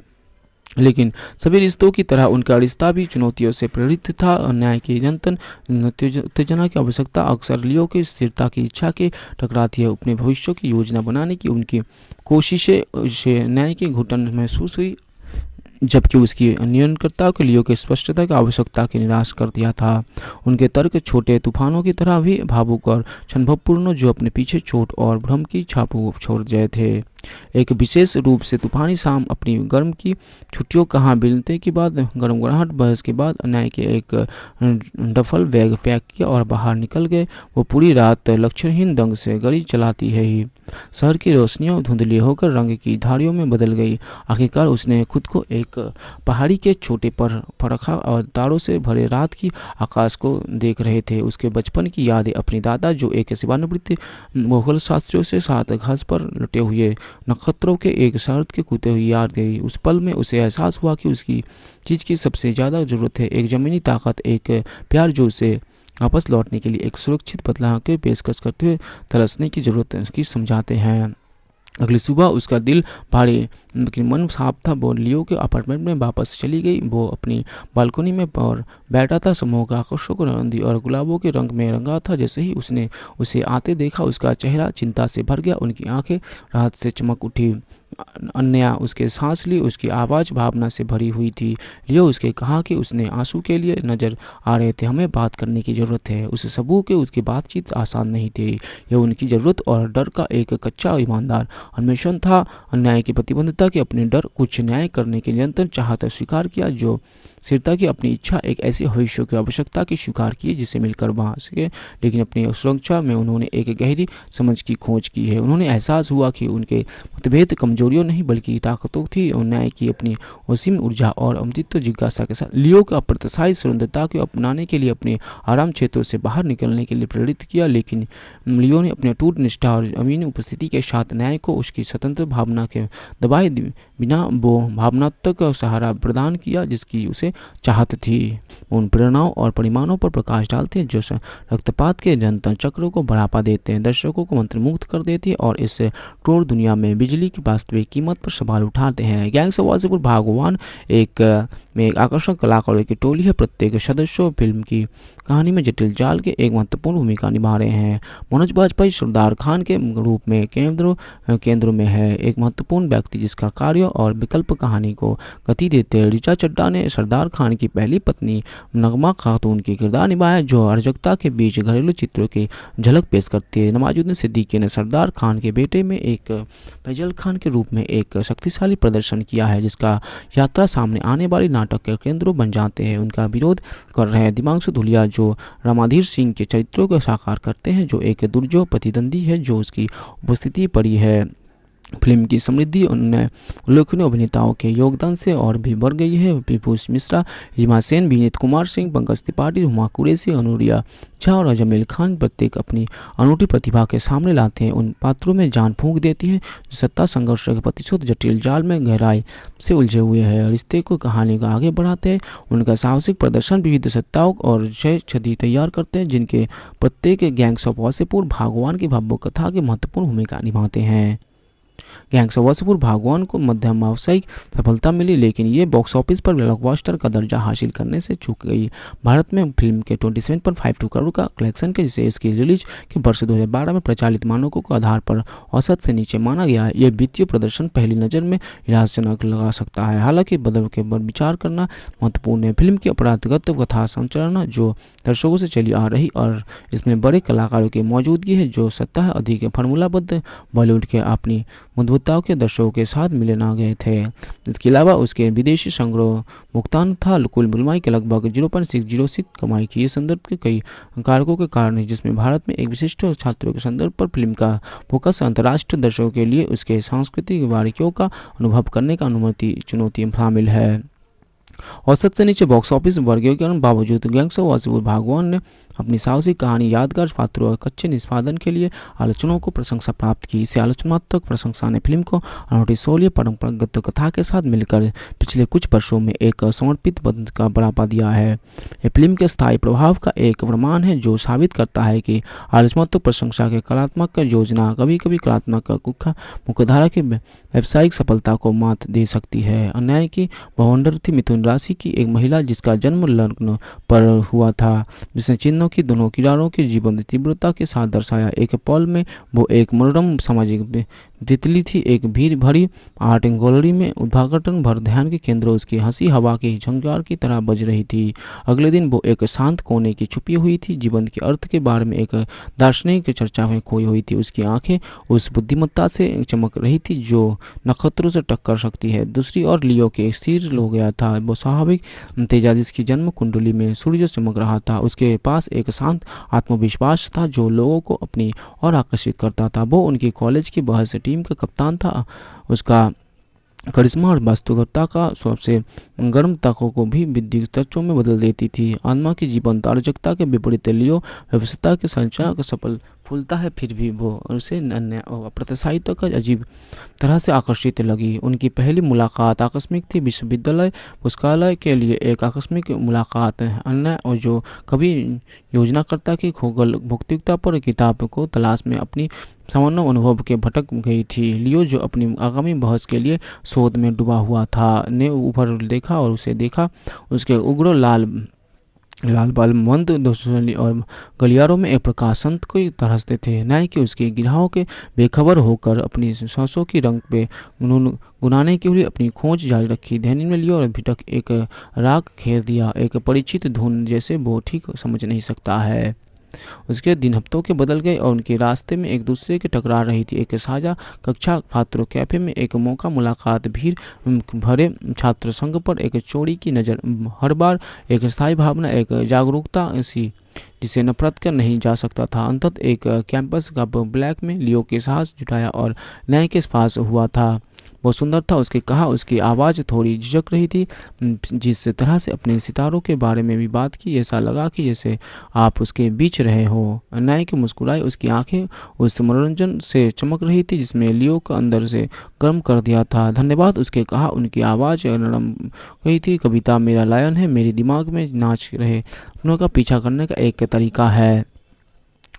लेकिन सभी रिश्तों की तरह उनका रिश्ता भी चुनौतियों से प्रेरित था। न्याय की निरंतर उत्तेजना की आवश्यकता अक्सर लियो की स्थिरता की इच्छा के टकराती है। अपने भविष्य की योजना बनाने की उनकी कोशिशें से न्याय की घुटन महसूस हुई, जबकि उसकी नियंत्रणकर्ता के लियो के स्पष्टता की आवश्यकता के निराश कर दिया था। उनके तर्क छोटे तूफानों की तरह भी भावुक और क्षणभपूर्ण जो अपने पीछे चोट और भ्रम की छापों छोड़ गए थे। एक विशेष रूप से तूफानी शाम अपनी गर्म की छुट्टियों कहाँ बिलते के बाद गर्मगड़ाहट बहस के बाद न्याय के एक डफल बैग पैक किया और बाहर निकल गए। वो पूरी रात लक्षणहीन दंग से गड़ी चलाती है ही। शहर की रोशनियाँ धुंधली होकर रंग की धारियों में बदल गई। आखिरकार उसने खुद को एक पहाड़ी के छोटे पर रखा और तारों से भरे रात की आकाश को देख रहे थे। उसके बचपन की यादें, अपने दादा जो एक सेवानिवृत्त मुगल शास्त्रियों से साथ घास पर लुटे हुए नक्षत्रों के एक शर्त के कूदते हुए याद गई। उस पल में उसे एहसास हुआ कि उसकी चीज़ की सबसे ज़्यादा ज़रूरत है एक ज़मीनी ताकत, एक प्यार जो उसे वापस लौटने के लिए एक सुरक्षित बदलाव की पेशकश करते हुए तलाशने की ज़रूरत की समझाते हैं। अगली सुबह उसका दिल भारी लेकिन मन साफ था। वो लियो के अपार्टमेंट में वापस चली गई। वो अपनी बालकनी में और बैठा था। समूह का आकर्षक रंगी और गुलाबों के रंग में रंगा था। जैसे ही उसने उसे आते देखा उसका चेहरा चिंता से भर गया। उनकी आंखें राहत से चमक उठी। अन्या उसके सांस ली। उसकी आवाज़ भावना से भरी हुई थी। लियो उसके कहा कि उसने आंसू के लिए नज़र आ रहे थे। हमें बात करने की ज़रूरत है। उस सबूत के उसकी बातचीत आसान नहीं थी। यह उनकी ज़रूरत और डर का एक कच्चा ईमानदार अन्वेषण था। अन्याय की प्रतिबद्धता के अपने डर कुछ न्याय करने के निरंतर चाहत स्वीकार किया जो स्थिरता की अपनी इच्छा एक ऐसे भविष्य की आवश्यकता की स्वीकार की जिसे मिलकर वहाँ सके। लेकिन अपनी सुरक्षा में उन्होंने एक गहरी समझ की खोज की है। उन्होंने एहसास हुआ कि उनके मतभेद कमजोरियों नहीं बल्कि ताकतों थी। और न्याय की अपनी असीम ऊर्जा और अमृत जिज्ञासा के साथ लियो का अप्रत्याशित स्वतंत्रता को अपनाने के लिए अपने आराम क्षेत्रों से बाहर निकलने के लिए प्रेरित किया। लेकिन लियो ने अपने अटूट निष्ठा और अमीन उपस्थिति के साथ न्याय को उसकी स्वतंत्र भावना के दबाए बिना वो भावनात्मक सहारा प्रदान किया जिसकी उसे चाहत थी। उन प्रेरणाओं और परिमाणों पर प्रकाश डालते हैं जो रक्तपात के निरंतर चक्रों को बढ़ावा देते हैं, दर्शकों को मंत्रमुग्ध कर देते हैं और इस क्रूर दुनिया में बिजली की वास्तविक कीमत पर सवाल उठाते हैं। गैंग्स ऑफ वासेपुर भागवान एक में एक आकर्षक कलाकारों की टोली है। प्रत्येक सदस्य फिल्म की कहानी में जटिल जाल के एक महत्वपूर्ण भूमिका निभा रहे हैं। मनोज बाजपेयी सरदार खान के रूप में केंद्र केंद्र में है, एक महत्वपूर्ण व्यक्ति जिसका कार्य और विकल्प कहानी को गति देते हैं। ऋचा चड्ढा ने सरदार खान की पहली पत्नी नगमा खातून की किरदार निभाया जो अराजकता के बीच घरेलू चित्रों की झलक पेश करती है। नवाज़ुद्दीन सिद्दीकी ने सरदार खान के बेटे में एक फैजल खान के रूप में एक शक्तिशाली प्रदर्शन किया है जिसका यात्रा सामने आने वाली नाटक के केंद्रों बन जाते हैं। उनका विरोध कर रहे हैं तिग्मांशु धूलिया जो रामाधीर सिंह के चरित्रों को साकार करते हैं, जो एक दुर्जोय प्रतिद्वंदी है जो उसकी उपस्थिति पड़ी है। फिल्म की समृद्धि उन्हें उल्लेखनीय अभिनेताओं के योगदान से और भी बढ़ गई है। विभूष मिश्रा, हिमा सेन, विनीत कुमार सिंह, पंकज त्रिपाठी, हुमा कुरैशी, अनुरिता झा और अजमेल खान प्रत्येक अपनी अनूठी प्रतिभा के सामने लाते हैं। उन पात्रों में जान फूंक देती है जो सत्ता संघर्ष के प्रतिशोध जटिल जाल में गहराई से उलझे हुए हैं। रिश्ते को कहानी को आगे बढ़ाते हैं। उनका साहसिक प्रदर्शन विविध सत्ताओं और जय छदी तैयार करते हैं जिनके प्रत्येक गैंग्स ऑफ वासेपुर भगवान की भावुक कथा की महत्वपूर्ण भूमिका निभाते हैं। गैंग्स ऑफ वासेपुर भागवान को मध्यम व्यावसायिक सफलता मिली लेकिन ये बॉक्स ऑफिस पर ब्लॉकबस्टर का दर्जा हासिल करने से चूक गई। भारत में फिल्म के सत्ताईस पॉइंट बावन करोड़ का कलेक्शन के जिसे इसकी रिलीज के वर्ष दो हज़ार बारह में प्रचालित मानकों के आधार पर औसत से नीचे माना गया है। यह वित्तीय प्रदर्शन पहली नज़र में निराशाजनक लगा सकता है, हालांकि बदल के पर विचार करना महत्वपूर्ण है। फिल्म की अपराधगत कथा संरचना जो दर्शकों से चली आ रही और इसमें बड़े कलाकारों की मौजूदगी है जो सत्ता अधिक फार्मूलाबद्ध बॉलीवुड के अपनी मधुताओं के दर्शकों के साथ मिले ना गए थे। इसके अलावा उसके विदेशी संग्रह भुगतान था कुल बुलमाई के लगभग zero point six zero six कमाई की। इस संदर्भ के कई कारकों के कारण है जिसमें भारत में एक विशिष्ट छात्रों के संदर्भ पर फिल्म का फोकस अंतर्राष्ट्रीय दर्शकों के लिए उसके सांस्कृतिक बारीकियों का अनुभव करने का अनुमति चुनौती शामिल है। औसत से नीचे बॉक्स ऑफिस वर्गीकरण बावजूद गैंग्स ऑफ वासेपुर भागवान ने अपनी साहसी कहानी, यादगार पात्रों और कच्चे निष्पादन के लिए आलोचनाओं को प्रशंसा प्राप्त की। इसे आलोचनात्मक प्रशंसा ने फिल्म को अनूठी शौर्य परंपरागत कथा के साथ मिलकर पिछले कुछ वर्षों में एक समर्पित बंद का बढ़ावा दिया है। यह फिल्म के स्थायी प्रभाव का एक प्रमाण है जो साबित करता है कि आलोचनात्मक प्रशंसा के कलात्मक योजना कभी कभी कलात्मक कुखा मुख्यधारा की व्यावसायिक सफलता को मात दे सकती है। अन्याय की बवंडर थी मिथुन राशि की एक महिला जिसका जन्म लग्न पर हुआ था, जिसने चिन्हों की दोनों किनारों के जीवन तीव्रता के साथ दर्शाया। एक पल में वो एक मनोरम सामाजिक तितली थी, एक भीड़ भरी आर्ट गैलरी में उद्घाटन भर ध्यान के केंद्र उसकी हंसी हवा के झंकार की तरह बज रही थी। अगले दिन वो एक शांत कोने की छुपी हुई थी, जीवन के अर्थ के बारे में एक दार्शनिक चर्चा में खोई हुई थी। उसकी आंखें उस बुद्धिमत्ता से चमक रही थी जो नक्षत्रों से टक्कर सकती है। दूसरी ओर लियो के स्थिर हो गया था वो स्वाभाविक तेजा जिसकी जन्म कुंडली में सूर्य चमक रहा था। उसके पास एक शांत आत्मविश्वास था जो लोगों को अपनी ओर आकर्षित करता था। वो उनकी कॉलेज की बहस टीम का कप्तान था। उसका करिश्मा और वास्तविकता का सबसे गर्म तकों को भी विद्युत तत्वों में बदल देती थी। आत्मा की जीवंत अराजकता के विपरीत लियो व्यवस्था के संचार का सफल फूलता है, फिर भी वो उसे अन्य अप्रत्याशितों का अजीब तरह से आकर्षित लगी। उनकी पहली मुलाकात आकस्मिक थी, विश्वविद्यालय पुस्तकालय के लिए एक आकस्मिक मुलाकात। अन्य और जो कभी योजनाकर्ता की खोगल भौतिकता पर किताब को तलाश में अपनी सामान्य अनुभव के भटक गई थी। लियो जो अपनी आगामी बहस के लिए शोध में डूबा हुआ था ने ऊपर देखा और उसे देखा उसके उग्र लाल लाल बाल मंद दोषी और गलियारों में एक प्रकाशंत को तरसते थे। न्याय की उसकी गिरहाओं के बेखबर होकर अपनी सांसों की रंग पे उन्होंने गुनाने के लिए अपनी खोज जारी रखी। ध्यान में लिया और भिटक एक राग खेर दिया, एक परिचित धुन जैसे वो ठीक समझ नहीं सकता है। उसके दिन हफ्तों के बदल गए और उनके रास्ते में एक दूसरे के टकरा रही थी। एक साझा कक्षा छात्रों कैफे में एक मौका मुलाकात, भीड़ भरे छात्र संघ पर एक चोरी की नज़र, हर बार एक स्थायी भावना, एक जागरूकता सी जिसे नफरत कर नहीं जा सकता था। अंततः एक कैंपस का ब्लैक में लियो के साहस जुटाया और नए के पास हुआ था। बहुत सुंदर था उसके कहा, उसकी आवाज़ थोड़ी झिझक रही थी, जिस तरह से अपने सितारों के बारे में भी बात की, ऐसा लगा कि जैसे आप उसके बीच रहे हो। नायक के मुस्कुराए, उसकी आंखें उस मनोरंजन से चमक रही थी जिसमें लियो का अंदर से गर्म कर दिया था। धन्यवाद उसके कहा, उनकी आवाज़ नरम गई थी। कविता मेरा लायन है, मेरे दिमाग में नाच रहे अपनों का पीछा करने का एक तरीका है।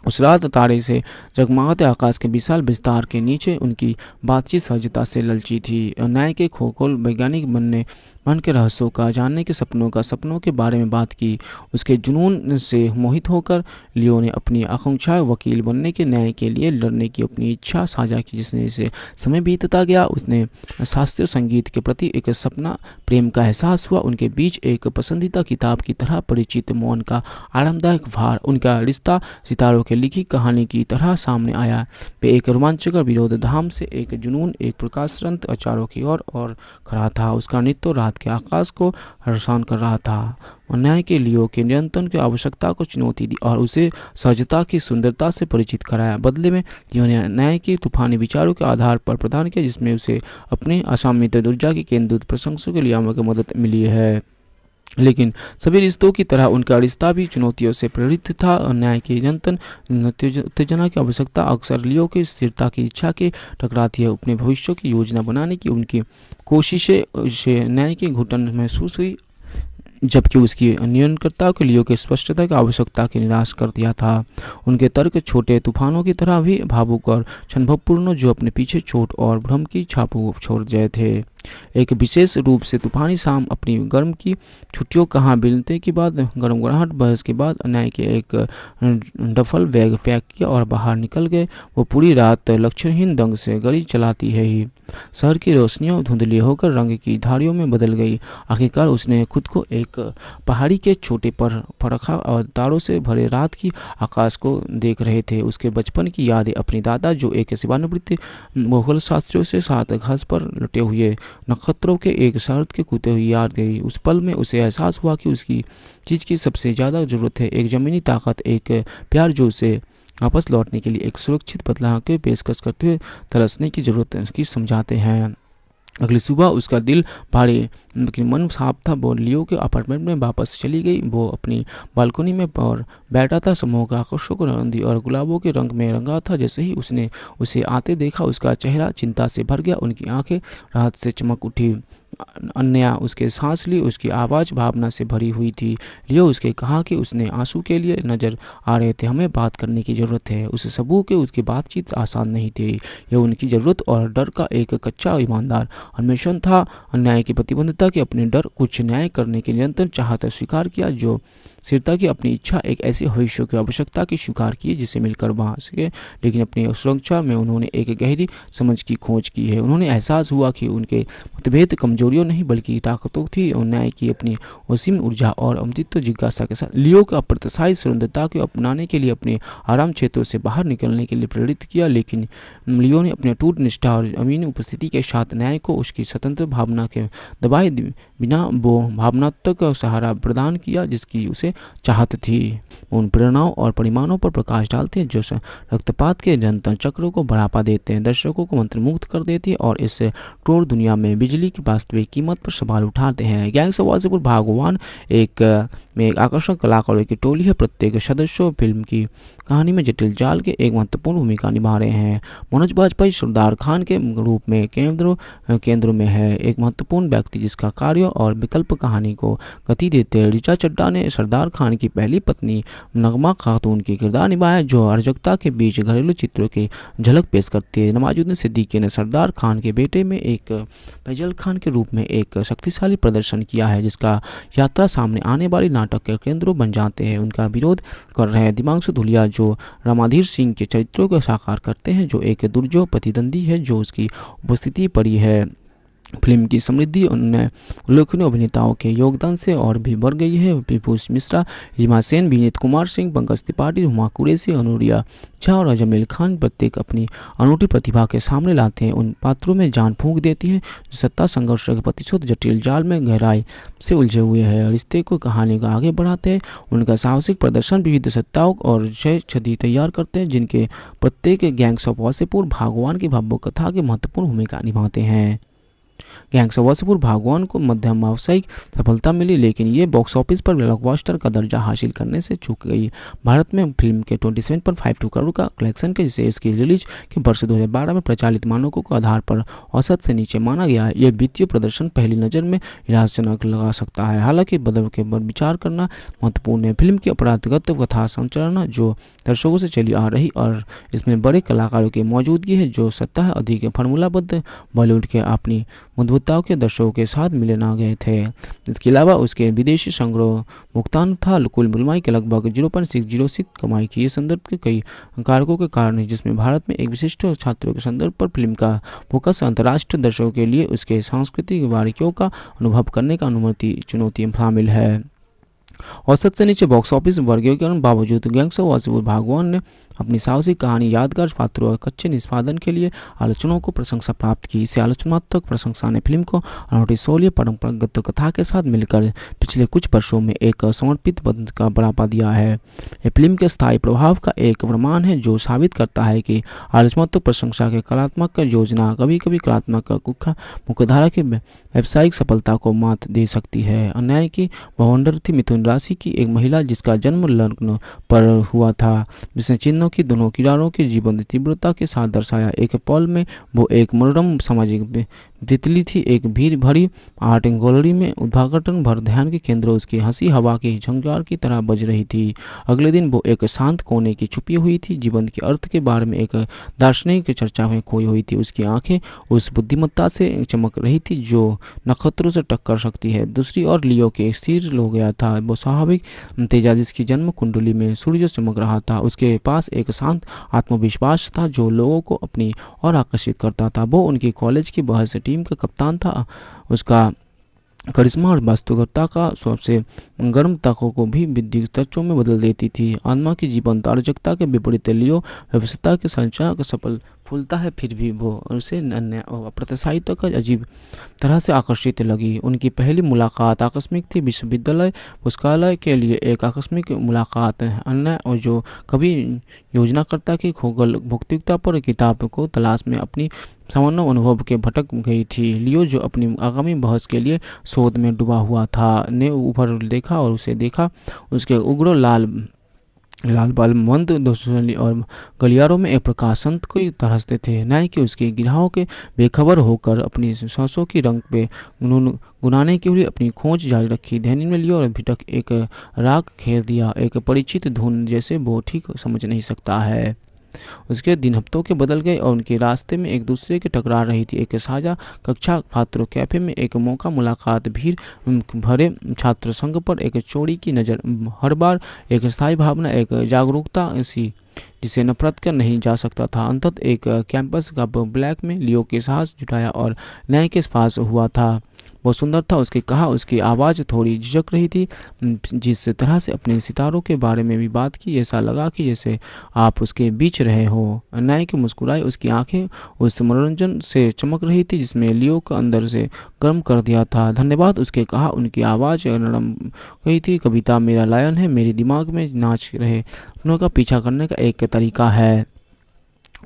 उस रात तारे से जगमगाते आकाश के विशाल विस्तार के नीचे उनकी बातचीत सहजता से ललची थी। न्याय के खोखोल वैज्ञानिक बनने मन के रहस्यों का, जानने के सपनों का, सपनों के बारे में बात की। उसके जुनून से मोहित होकर लियो ने अपनी आकांक्षाएं, वकील बनने के, न्याय के लिए लड़ने की अपनी इच्छा साझा की। जिसने इसे समय बीतता गया उसने शास्त्रीय संगीत के प्रति एक सपना, प्रेम का एहसास हुआ। उनके बीच एक पसंदीदा किताब की तरह परिचित मौन का आरामदायक भार, उनका रिश्ता सितारों के लिखी कहानी की तरह सामने आया। पे एक रोमांचकर विरोध धाम से एक जुनून, एक प्रकाशरंत अचारों की ओर और, और खड़ा था। उसका नृत्य रात के आकाश को हर्षान कर रहा था। न्याय के लियो के नियंत्रण की आवश्यकता को चुनौती दी और उसे सहजता की सुंदरता से परिचित कराया। बदले में लियो ने न्याय के तूफानी विचारों के आधार पर प्रदान किया, जिसमें उसे अपने असामित ऊर्जा की केंद्रित प्रशंसों के लिए मदद मिली है। लेकिन सभी रिश्तों की तरह उनका रिश्ता भी चुनौतियों से प्रेरित था। न्याय की निरंतर उत्तेजना की आवश्यकता अक्सर लियो की स्थिरता की इच्छा के टकराती है। अपने भविष्य की योजना बनाने की उनकी कोशिशें से न्याय की घुटन महसूस हुई, जबकि उसकी नियंत्रणकर्ता के लियो के स्पष्टता की आवश्यकता के निराश कर दिया था। उनके तर्क छोटे तूफानों की तरह भी भावुक और क्षणभवपूर्ण, जो अपने पीछे चोट और भ्रम की छापों छोड़ गए थे। एक विशेष रूप से तूफानी शाम, अपनी गर्म की छुट्टियों कहाँ बिलते के बाद गर्म गड़ाहट बहस के बाद अन्याय के एक डफल बैग पैक किया और बाहर निकल गए। वो पूरी रात लक्षणहीन दंग से गड़ी चलाती है ही। शहर की रोशनियाँ धुंधली होकर रंग की धारियों में बदल गई। आखिरकार उसने खुद को एक पहाड़ी के छोटे पर रखा और तारों से भरे रात की आकाश को देख रहे थे। उसके बचपन की यादें, अपने दादा जो एक सेवानिवृत्त भूगोल शास्त्रियों से साथ घास पर लुटे हुए नक्षत्रों के एक शरत के कूदते हुए याद गई। उस पल में उसे एहसास हुआ कि उसकी चीज़ की सबसे ज़्यादा जरूरत है एक ज़मीनी ताकत, एक प्यार जो उसे वापस लौटने के लिए एक सुरक्षित बदलाव की पेशकश करते हुए तरसने की जरूरत की समझाते हैं। अगली सुबह उसका दिल भारी लेकिन मन साफ था। वो लियो के अपार्टमेंट में वापस चली गई। वो अपनी बालकनी में और बैठा था। समूह का आकर्षक रंगी और गुलाबों के रंग में रंगा था। जैसे ही उसने उसे आते देखा, उसका चेहरा चिंता से भर गया। उनकी आंखें राहत से चमक उठी। अन्या उसके सांस ली, उसकी आवाज़ भावना से भरी हुई थी। लियो उसके कहा कि उसने आंसू के लिए नज़र आ रहे थे। हमें बात करने की ज़रूरत है। उस सबूत के उसकी बातचीत आसान नहीं थी। यह उनकी ज़रूरत और डर का एक कच्चा ईमानदार अन्वेषण था। अन्याय की प्रतिबद्धता के अपने डर, कुछ न्याय करने के निरंतर चाहत स्वीकार किया, जो स्थिरता की अपनी इच्छा, एक ऐसे भविष्य की आवश्यकता की स्वीकार की जिसे मिलकर वहाँ सके। लेकिन अपनी सुरक्षा में उन्होंने एक गहरी समझ की खोज की है। उन्होंने एहसास हुआ कि उनके मतभेद कमजोरियों नहीं बल्कि ताकतों थी। और न्याय की अपनी असीम ऊर्जा और अमृत जिज्ञासा के साथ लियो का अप्रत्याशित स्वतंत्रता को अपनाने के लिए, अपने आराम क्षेत्रों से बाहर निकलने के लिए प्रेरित किया। लेकिन लियो ने अपने अटूट निष्ठा और अमीन उपस्थिति के साथ न्याय को उसकी स्वतंत्र भावना के दबाए बिना वो भावनात्मक सहारा प्रदान किया जिसकी उसे चाहत थी। उन प्रेरणाओं और परिमाणों पर प्रकाश डालते हैं जो रक्तपात के निरंतर चक्रों को बढ़ावा देते हैं, दर्शकों को मंत्रमुग्ध कर देते हैं और इस क्रूर दुनिया में बिजली की वास्तविक कीमत पर सवाल उठाते हैं। गैंग्स ऑफ वासेपुर भागवान एक में एक आकर्षक कलाकारों की टोली है। प्रत्येक सदस्य फिल्म की कहानी में जटिल जाल के एक महत्वपूर्ण भूमिका निभा रहे हैं। मनोज बाजपेयी सरदार खान के रूप में केंद्र केंद्र में है, एक महत्वपूर्ण व्यक्ति जिसका कार्य और विकल्प कहानी को गति देते हैं। ऋचा चड्ढा ने सरदार निसार खान की पहली पत्नी नगमा खातून की किरदार निभाया, जो अराजकता के बीच घरेलू चित्रों की झलक पेश करती है। नवाज़ुद्दीन सिद्दीकी ने सरदार खान के बेटे में एक फैजल खान के रूप में एक शक्तिशाली प्रदर्शन किया है, जिसका यात्रा सामने आने वाली नाटक के केंद्रों बन जाते हैं। उनका विरोध कर रहे हैं तिग्मांशु धूलिया, जो रामाधीर सिंह के चरित्रों को साकार करते हैं, जो एक दुर्जोय प्रतिद्वंदी है जो उसकी उपस्थिति पड़ी है। फिल्म की समृद्धि उनने उल्लेखनीय अभिनेताओं के योगदान से और भी बढ़ गई है। विभूष मिश्रा, हिमा सेन, विनीत कुमार सिंह, पंकज त्रिपाठी, हुमा कुरैशी, अनुरिता झा और अजमेल खान प्रत्येक अपनी अनूठी प्रतिभा के सामने लाते हैं। उन पात्रों में जान फूंक देती है जो सत्ता, संघर्ष, प्रतिशोध जटिल जाल में गहराई से उलझे हुए हैं। रिश्ते को कहानी को आगे बढ़ाते हैं। उनका साहसिक प्रदर्शन विविध सत्ताओं और जय छदी तैयार करते हैं, जिनके प्रत्येक गैंग्स ऑफ वासेपुर भगवान की भावुक कथा की महत्वपूर्ण भूमिका निभाते हैं। गैंग्स ऑफ वासेपुर भागवान को मध्यम व्यावसायिक सफलता मिली, लेकिन ये बॉक्स ऑफिस पर ब्लॉकबस्टर का दर्जा हासिल करने से चूक गई। भारत में फिल्म के सत्ताईस पॉइंट बावन करोड़ का कलेक्शन के, जिसे इसकी रिलीज के वर्ष दो हज़ार बारह में प्रचालित मानकों के आधार पर औसत से नीचे माना गया है। यह वित्तीय प्रदर्शन पहली नज़र में निराशाजनक लगा सकता है, हालांकि बदल के पर विचार करना महत्वपूर्ण है। फिल्म की अपराधगत कथा संरचना जो दर्शकों से चली आ रही और इसमें बड़े कलाकारों की मौजूदगी है, जो सत्ता अधिक फार्मूलाबद्ध बॉलीवुड के अपनी मधुताओं के दर्शकों के साथ मिले ना गए थे। इसके अलावा उसके विदेशी संग्रह भुगतान था कुल कमाई के लगभग zero point six zero six कमाई की। इस संदर्भ के कई कारकों के कारण है, जिसमें भारत में एक विशिष्ट छात्रों के संदर्भ पर फिल्म का फोकस, अंतर्राष्ट्रीय दर्शकों के लिए उसके सांस्कृतिक बारीकियों का अनुभव करने का अनुमति चुनौती शामिल है। औसत से नीचे बॉक्स ऑफिस वर्गीकरण बावजूद गैंग्स ऑफ वासेपुर भागवान ने अपनी साहसी कहानी, यादगार पात्रों और कच्चे निष्पादन के लिए आलोचनाओं को प्रशंसा प्राप्त की। इसे आलोचनात्मक प्रशंसा ने फिल्म को अनोटी शौर्य परंपरागत कथा के साथ मिलकर पिछले कुछ वर्षों में एक समर्पित बंद का बढ़ावा दिया है। यह फिल्म के स्थायी प्रभाव का एक प्रमाण है, जो साबित करता है कि आलोचनात्मक प्रशंसा के कलात्मक योजना कभी कभी कलात्मक कुखा मुख्यधारा की व्यावसायिक सफलता को मात दे सकती है। अन्याय की भवंडर थी मिथुन राशि की एक महिला, जिसका जन्म लग्न पर हुआ था, जिसने चिन्हों की दोनों किनारों के जीवन तीव्रता के साथ दर्शाया। एक पल में वो एक मनोरम सामाजिक तितली थी, एक भीड़ भरी आर्ट गैलरी में उद्घाटन भर ध्यान के केंद्र उसकी हंसी हवा की झंझार की तरह बज रही थी। अगले दिन वो एक शांत कोने की छुपी हुई थी, जीवन के अर्थ के बारे में एक दार्शनिक चर्चा में खोई हुई थी। उसकी आंखें उस बुद्धिमत्ता से चमक रही थी जो नक्षत्रों से टक्कर सकती है। दूसरी ओर लियो के स्थिर हो गया था, वो स्वाभाविक तेजा जिसकी जन्म कुंडली में सूर्य चमक रहा था। उसके पास एक शांत आत्मविश्वास था जो लोगों को अपनी ओर आकर्षित करता था। वो उनकी कॉलेज की बहस टीम का कप्तान था। उसका करिश्मा और वास्तविकता का सबसे गर्म तकों को भी विद्युत तर्कों में बदल देती थी। आत्मा की जीवंत अराजकता के विपरीत लियो व्यवस्था के संचार का सफल फूलता है, फिर भी वो उसे अन्य अप्रत्याशितों का अजीब तरह से आकर्षित लगी। उनकी पहली मुलाकात आकस्मिक थी, विश्वविद्यालय पुस्तकालय के लिए एक आकस्मिक मुलाकात। अन्य और जो कभी योजनाकर्ता की खोगल भौतिकता पर किताब को तलाश में अपनी सामान्य अनुभव के भटक गई थी। लियो, जो अपनी आगामी बहस के लिए शोध में डूबा हुआ था, ने ऊपर देखा और उसे देखा। उसके उग्र लाल लाल बाल मंद दोस्तों और गलियारों में एक प्रकाशंत को तरसते थे। न्याय की उसकी गिराहों के बेखबर होकर अपनी सांसों की रंग पे गुनाने के लिए अपनी खोज जारी रखी। ध्यान में लियो और भिटक एक राग खेल दिया, एक परिचित धुन जैसे वो ठीक समझ नहीं सकता है। उसके दिन हफ्तों के बदल गए और उनके रास्ते में एक दूसरे के टकरा रही थी। एक साझा कक्षा छात्रों कैफे में एक मौका मुलाकात, भीड़ भरे छात्र संघ पर एक चोरी की नज़र, हर बार एक स्थायी भावना, एक जागरूकता ऐसी जिसे नफरत कर नहीं जा सकता था। अंततः एक कैंपस का ब्लैक में लियो के साहस जुटाया और नए के पास हुआ था। बहुत सुंदर था, उसके कहा। उसकी आवाज़ थोड़ी झिझक रही थी, जिस तरह से अपने सितारों के बारे में भी बात की। ऐसा लगा कि जैसे आप उसके बीच रहे हो। अन्याय की मुस्कुराई, उसकी आंखें उस मनोरंजन से चमक रही थी जिसमें लियो को अंदर से गर्म कर दिया था। धन्यवाद, उसके कहा। उनकी आवाज़ नरम गई थी। कविता मेरा लायन है, मेरे दिमाग में नाच रहे अपनों का पीछा करने का एक तरीका है।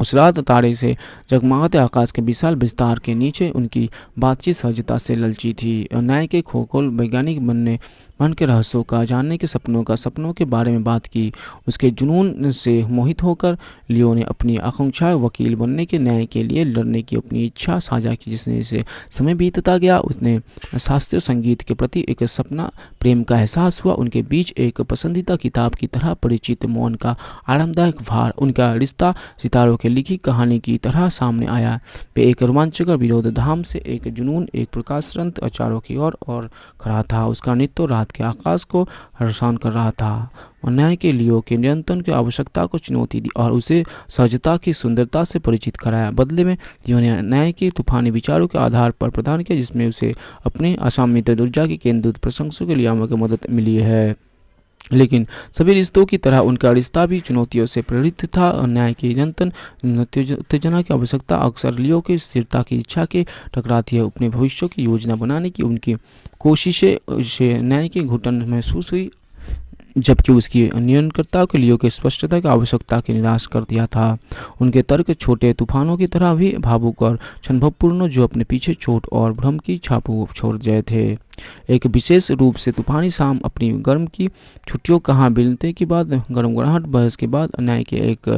उस रात तारे से जगमगाते आकाश के विशाल विस्तार के नीचे उनकी बातचीत सहजता से ललची थी। न्याय के खोखोल वैज्ञानिक बनने मन के रहस्यों का, जानने के सपनों का, सपनों के बारे में बात की। उसके जुनून से मोहित होकर लियो ने अपनी आकांक्षाएं वकील बनने के, न्याय के लिए लड़ने की अपनी इच्छा साझा की। जिसने इसे समय बीतता गया उसने शास्त्रीय संगीत के प्रति एक सपना प्रेम का एहसास हुआ। उनके बीच एक पसंदीदा किताब की तरह परिचित मौन का आरामदायक भार, उनका रिश्ता सितारों के लिखी कहानी की तरह सामने आया। पे एक रोमांचक विरोध धाम से एक जुनून, एक प्रकाशरंत आचारों की ओर और, और खड़ा था। उसका नृत्य रात के आकाश को हर्षान कर रहा था। न्याय के लियो के नियंत्रण की आवश्यकता को चुनौती दी और उसे सहजता की सुंदरता से परिचित कराया। बदले में लियो ने न्याय के तूफानी विचारों के आधार पर प्रदान किया, जिसमें उसे अपने असामित ऊर्जा की केंद्रित प्रशंसकों के लिए मदद मिली है। लेकिन सभी रिश्तों की तरह उनका रिश्ता भी चुनौतियों से प्रेरित था। न्याय की निरंतर उत्तेजना की आवश्यकता अक्सर लियो की स्थिरता की इच्छा के टकराती है। अपने भविष्य की योजना बनाने की उनकी कोशिशें उसे न्याय की घुटन महसूस हुई, जबकि उसकी नियंत्रणकर्ता के लियो के स्पष्टता की आवश्यकता के निराश कर दिया था। उनके तर्क छोटे तूफानों की तरह भी भावुक और क्षणभवपूर्ण, जो अपने पीछे चोट और भ्रम की छापू छोड़ गए थे। एक विशेष रूप से तूफानी शाम अपनी गर्म की छुट्टियों कहाँ बिलते के बाद गर्मगराहट बहस के बाद न्याय के एक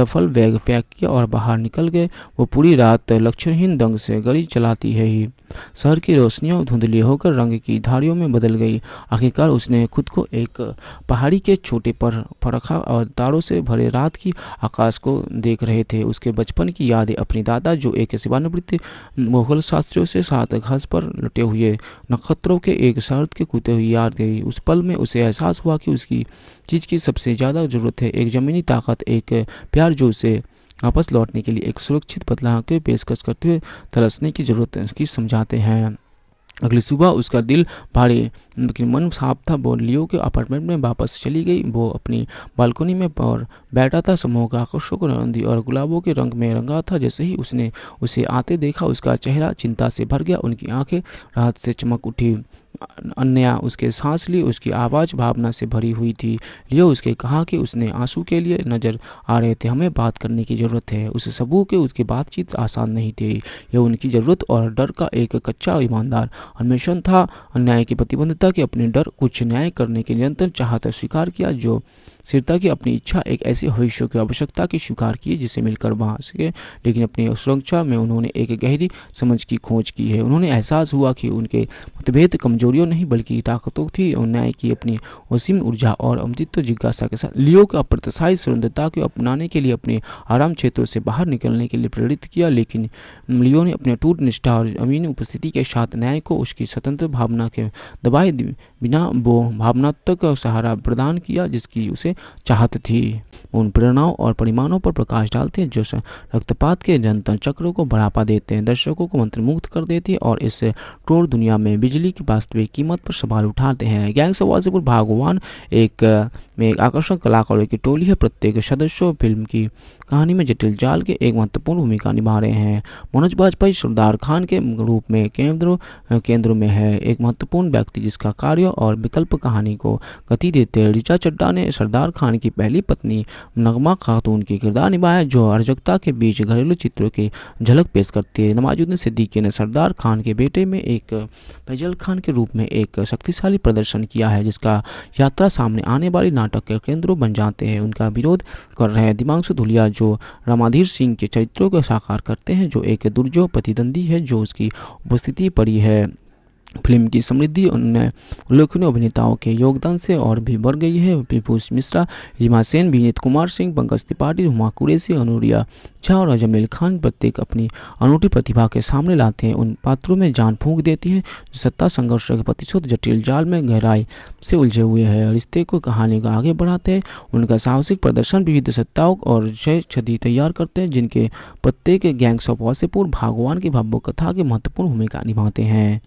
डफल बैग पैक किया और बाहर निकल गए। वो पूरी रात लक्षणहीन दंग से गाड़ी चलाती है ही। शहर की रोशनियाँ धुंधली होकर रंग की धारियों में बदल गई। आखिरकार उसने खुद को एक पहाड़ी के छोटे पर रखा और तारों से भरे रात की आकाश को देख रहे थे। उसके बचपन की यादें, अपने दादा जो एक सेवानिवृत्त मुगल शास्त्रियों से साथ घास पर लुटे हुए नक्षत्रों के एक शरत के कूदते हुए याद गई। उस पल में उसे एहसास हुआ कि उसकी चीज़ की सबसे ज़्यादा ज़रूरत है एक ज़मीनी ताकत, एक प्यार जो उसे वापस लौटने के लिए एक सुरक्षित बदलाव की पेशकश करते हुए तलाशने की ज़रूरत की समझाते हैं। अगली सुबह उसका दिल भारी लेकिन मन साफ था। वो लियो के अपार्टमेंट में वापस चली गई। वो अपनी बालकनी में और बैठा था। समूह का आकर्षक रंगी और गुलाबों के रंग में रंगा था। जैसे ही उसने उसे आते देखा उसका चेहरा चिंता से भर गया। उनकी आंखें राहत से चमक उठी। अन्या उसके सांस ली, उसकी आवाज़ भावना से भरी हुई थी। लियो उसके कहा कि उसने आंसू के लिए नज़र आ रहे थे। हमें बात करने की ज़रूरत है। उस सबूत के उसकी बातचीत आसान नहीं थी। यह उनकी ज़रूरत और डर का एक कच्चा ईमानदार अन्वेषण था। अन्याय की प्रतिबद्धता के अपने डर, कुछ न्याय करने के निरंतर चाहत स्वीकार किया, जो स्थिरता की अपनी इच्छा, एक ऐसे भविष्य की आवश्यकता की स्वीकार की जिसे मिलकर वहाँ सके। लेकिन अपनी सुरक्षा में उन्होंने एक गहरी समझ की खोज की है। उन्होंने एहसास हुआ कि उनके मतभेद कमजोरियों नहीं बल्कि ताकतों थी। और न्याय की अपनी असीम ऊर्जा और अमृत जिज्ञासा के साथ लियो का अप्रत्याशित स्वतंत्रता को अपनाने के लिए अपने आराम क्षेत्रों से बाहर निकलने के लिए प्रेरित किया। लेकिन लियो ने अपने अटूट निष्ठा और अमीन उपस्थिति के साथ न्याय को उसकी स्वतंत्र भावना के दबाए बिना वो भावनात्मक सहारा प्रदान किया जिसकी उसे चाहत थी। उन प्रेरणाओं और परिमाणों पर प्रकाश डालते हैं जो रक्तपात के निरंतर चक्रों को बढ़ावा देते हैं, दर्शकों को मंत्रमुग्ध कर देते हैं और इस क्रूर दुनिया में बिजली की वास्तविक कीमत पर सवाल उठाते हैं। गैंग्स ऑफ वासेपुर भागवान एक में एक आकर्षक कलाकारों की टोली है। प्रत्येक सदस्य फिल्म की कहानी में जटिल जाल के एक महत्वपूर्ण भूमिका निभा रहे हैं। मनोज बाजपेयी सरदार खान के रूप में केंद्र केंद्र में है, एक महत्वपूर्ण व्यक्ति जिसका कार्य और विकल्प कहानी को गति देते हैं। ऋचा चड्ढा ने सरदार खान की पहली पत्नी नगमा खातून की किरदार निभाया, जो अराजकता के बीच घरेलू चित्रों की झलक पेश करती है। नवाज़ुद्दीन सिद्दीकी ने सरदार खान के बेटे में एक फैजल खान के रूप में एक शक्तिशाली प्रदर्शन किया है, जिसका यात्रा सामने आने वाली नाटक के केंद्रों बन जाते हैं। उनका विरोध कर रहे हैं तिग्मांशु धूलिया, जो रामाधीर सिंह के चरित्रों को साकार करते हैं, जो एक दुर्जोय प्रतिद्वंदी है जो उसकी उपस्थिति पड़ी है। फिल्म की समृद्धि उन्हें उल्लेखनीय अभिनेताओं के योगदान से और भी बढ़ गई है। विभूष मिश्रा, रीमा सेन, विनीत कुमार सिंह, पंकज त्रिपाठी, हुमा कुरैशी, अनुरिता झा और अजमेल खान प्रत्येक अपनी अनूठी प्रतिभा के सामने लाते हैं। उन पात्रों में जान फूंक देती है जो सत्ता, संघर्ष के प्रतिशोध, जटिल जाल में गहराई से उलझे हुए हैं। रिश्ते को कहानी को आगे बढ़ाते हैं। उनका साहसिक प्रदर्शन विविध सत्ताओं और जय छदी तैयार करते हैं, जिनके प्रत्येक गैंग्स ऑफ वासेपुर भगवान की भावुक कथा की महत्वपूर्ण भूमिका निभाते हैं।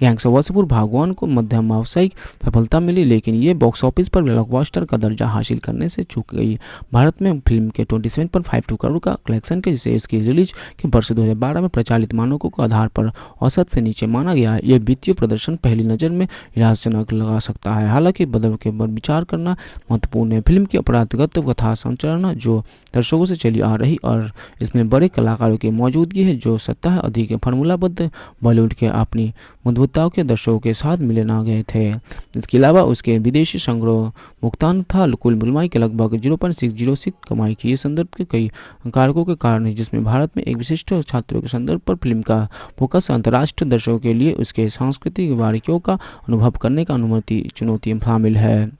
गैंग्स ऑफ वासेपुर भागवान को मध्यम व्यावसायिक सफलता मिली, लेकिन ये बॉक्स ऑफिस पर ब्लॉकबस्टर का दर्जा हासिल करने से चूक गई। भारत में फिल्म के सत्ताईस पॉइंट बावन करोड़ का कलेक्शन के, जिसे इसकी रिलीज के वर्ष दो हज़ार बारह में प्रचालित मानकों के आधार पर औसत से नीचे माना गया है। यह वित्तीय प्रदर्शन पहली नज़र में निराशाजनक लगा सकता है। हालांकि बदल के ऊपर विचार करना महत्वपूर्ण है। फिल्म की अपराधगत कथा संरचना जो दर्शकों से चली आ रही और इसमें बड़े कलाकारों की मौजूदगी है जो सत्ता अधिक फार्मूलाबद्ध बॉलीवुड के अपनी बंधुताओं के दर्शकों के साथ मिलन आ गए थे। इसके अलावा उसके विदेशी संग्रह भुगतान था कुल बुलमाई के लगभग zero point six zero six कमाई की। इस संदर्भ के कई कारकों के कारण जिसमें भारत में एक विशिष्ट छात्रों के संदर्भ पर फिल्म का फोकस अंतर्राष्ट्रीय दर्शकों के लिए उसके सांस्कृतिक बारीकियों का अनुभव करने का अनुमति चुनौती शामिल है।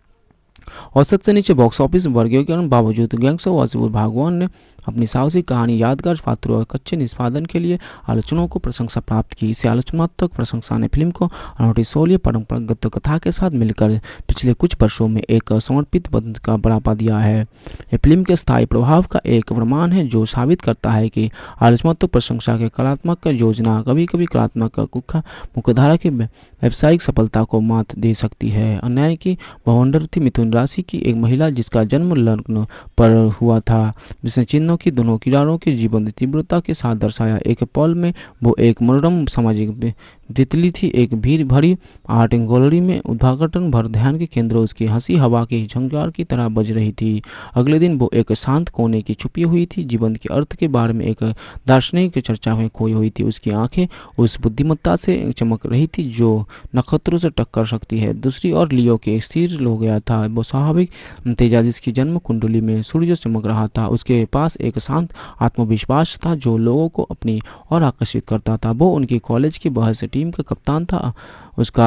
औसत से नीचे बॉक्स ऑफिस वर्गियों के बावजूद गैंग्स ऑफ वासेपुर भागवान ने अपनी साहसी कहानी यादगार पात्रों और कच्चे निष्पादन के लिए आलोचनाओं को प्रशंसा प्राप्त की। इसे आलोचनात्मक प्रशंसा ने फिल्म को अनूठी शौर्य परंपरागत कथा के साथ मिलकर पिछले कुछ वर्षों में एक समर्पित बंद का बढ़ावा दिया है। ये फिल्म के स्थायी प्रभाव का एक प्रमाण है जो साबित करता है कि आलोचनात्मक प्रशंसा के कलात्मक योजना कभी कभी कलात्मक कुखा मुख्यधारा की व्यावसायिक सफलता को मात दे सकती है। अन्याय की भवंडर थी मिथुन राशि की एक महिला जिसका जन्म लग्न पर हुआ था, जिसने चिन्हों की दोनों किनारों के जीवन तीव्रता के साथ दर्शाया। एक पल में वो एक मनोरम सामाजिक तितली थी, एक भीड़ भरी आर्ट गैलरी में उद्घाटन भर ध्यान के केंद्र उसकी हंसी हवा की झंकार की तरह बज रही थी। अगले दिन वो एक शांत कोने की छुपी हुई थी, जीवन के अर्थ के बारे में एक दार्शनिक चर्चा में खोई हुई थी। उसकी आंखें उस बुद्धिमत्ता से चमक रही थी जो नक्षत्रों से टक्कर सकती है। दूसरी ओर लियो के स्थिर हो गया था वो स्वाभाविक तेजा जिसकी जन्म कुंडली में सूर्य चमक रहा था। उसके पास एक शांत आत्मविश्वास था जो लोगों को अपनी ओर आकर्षित करता था। वो उनकी कॉलेज की बहस टीम का कप्तान था। उसका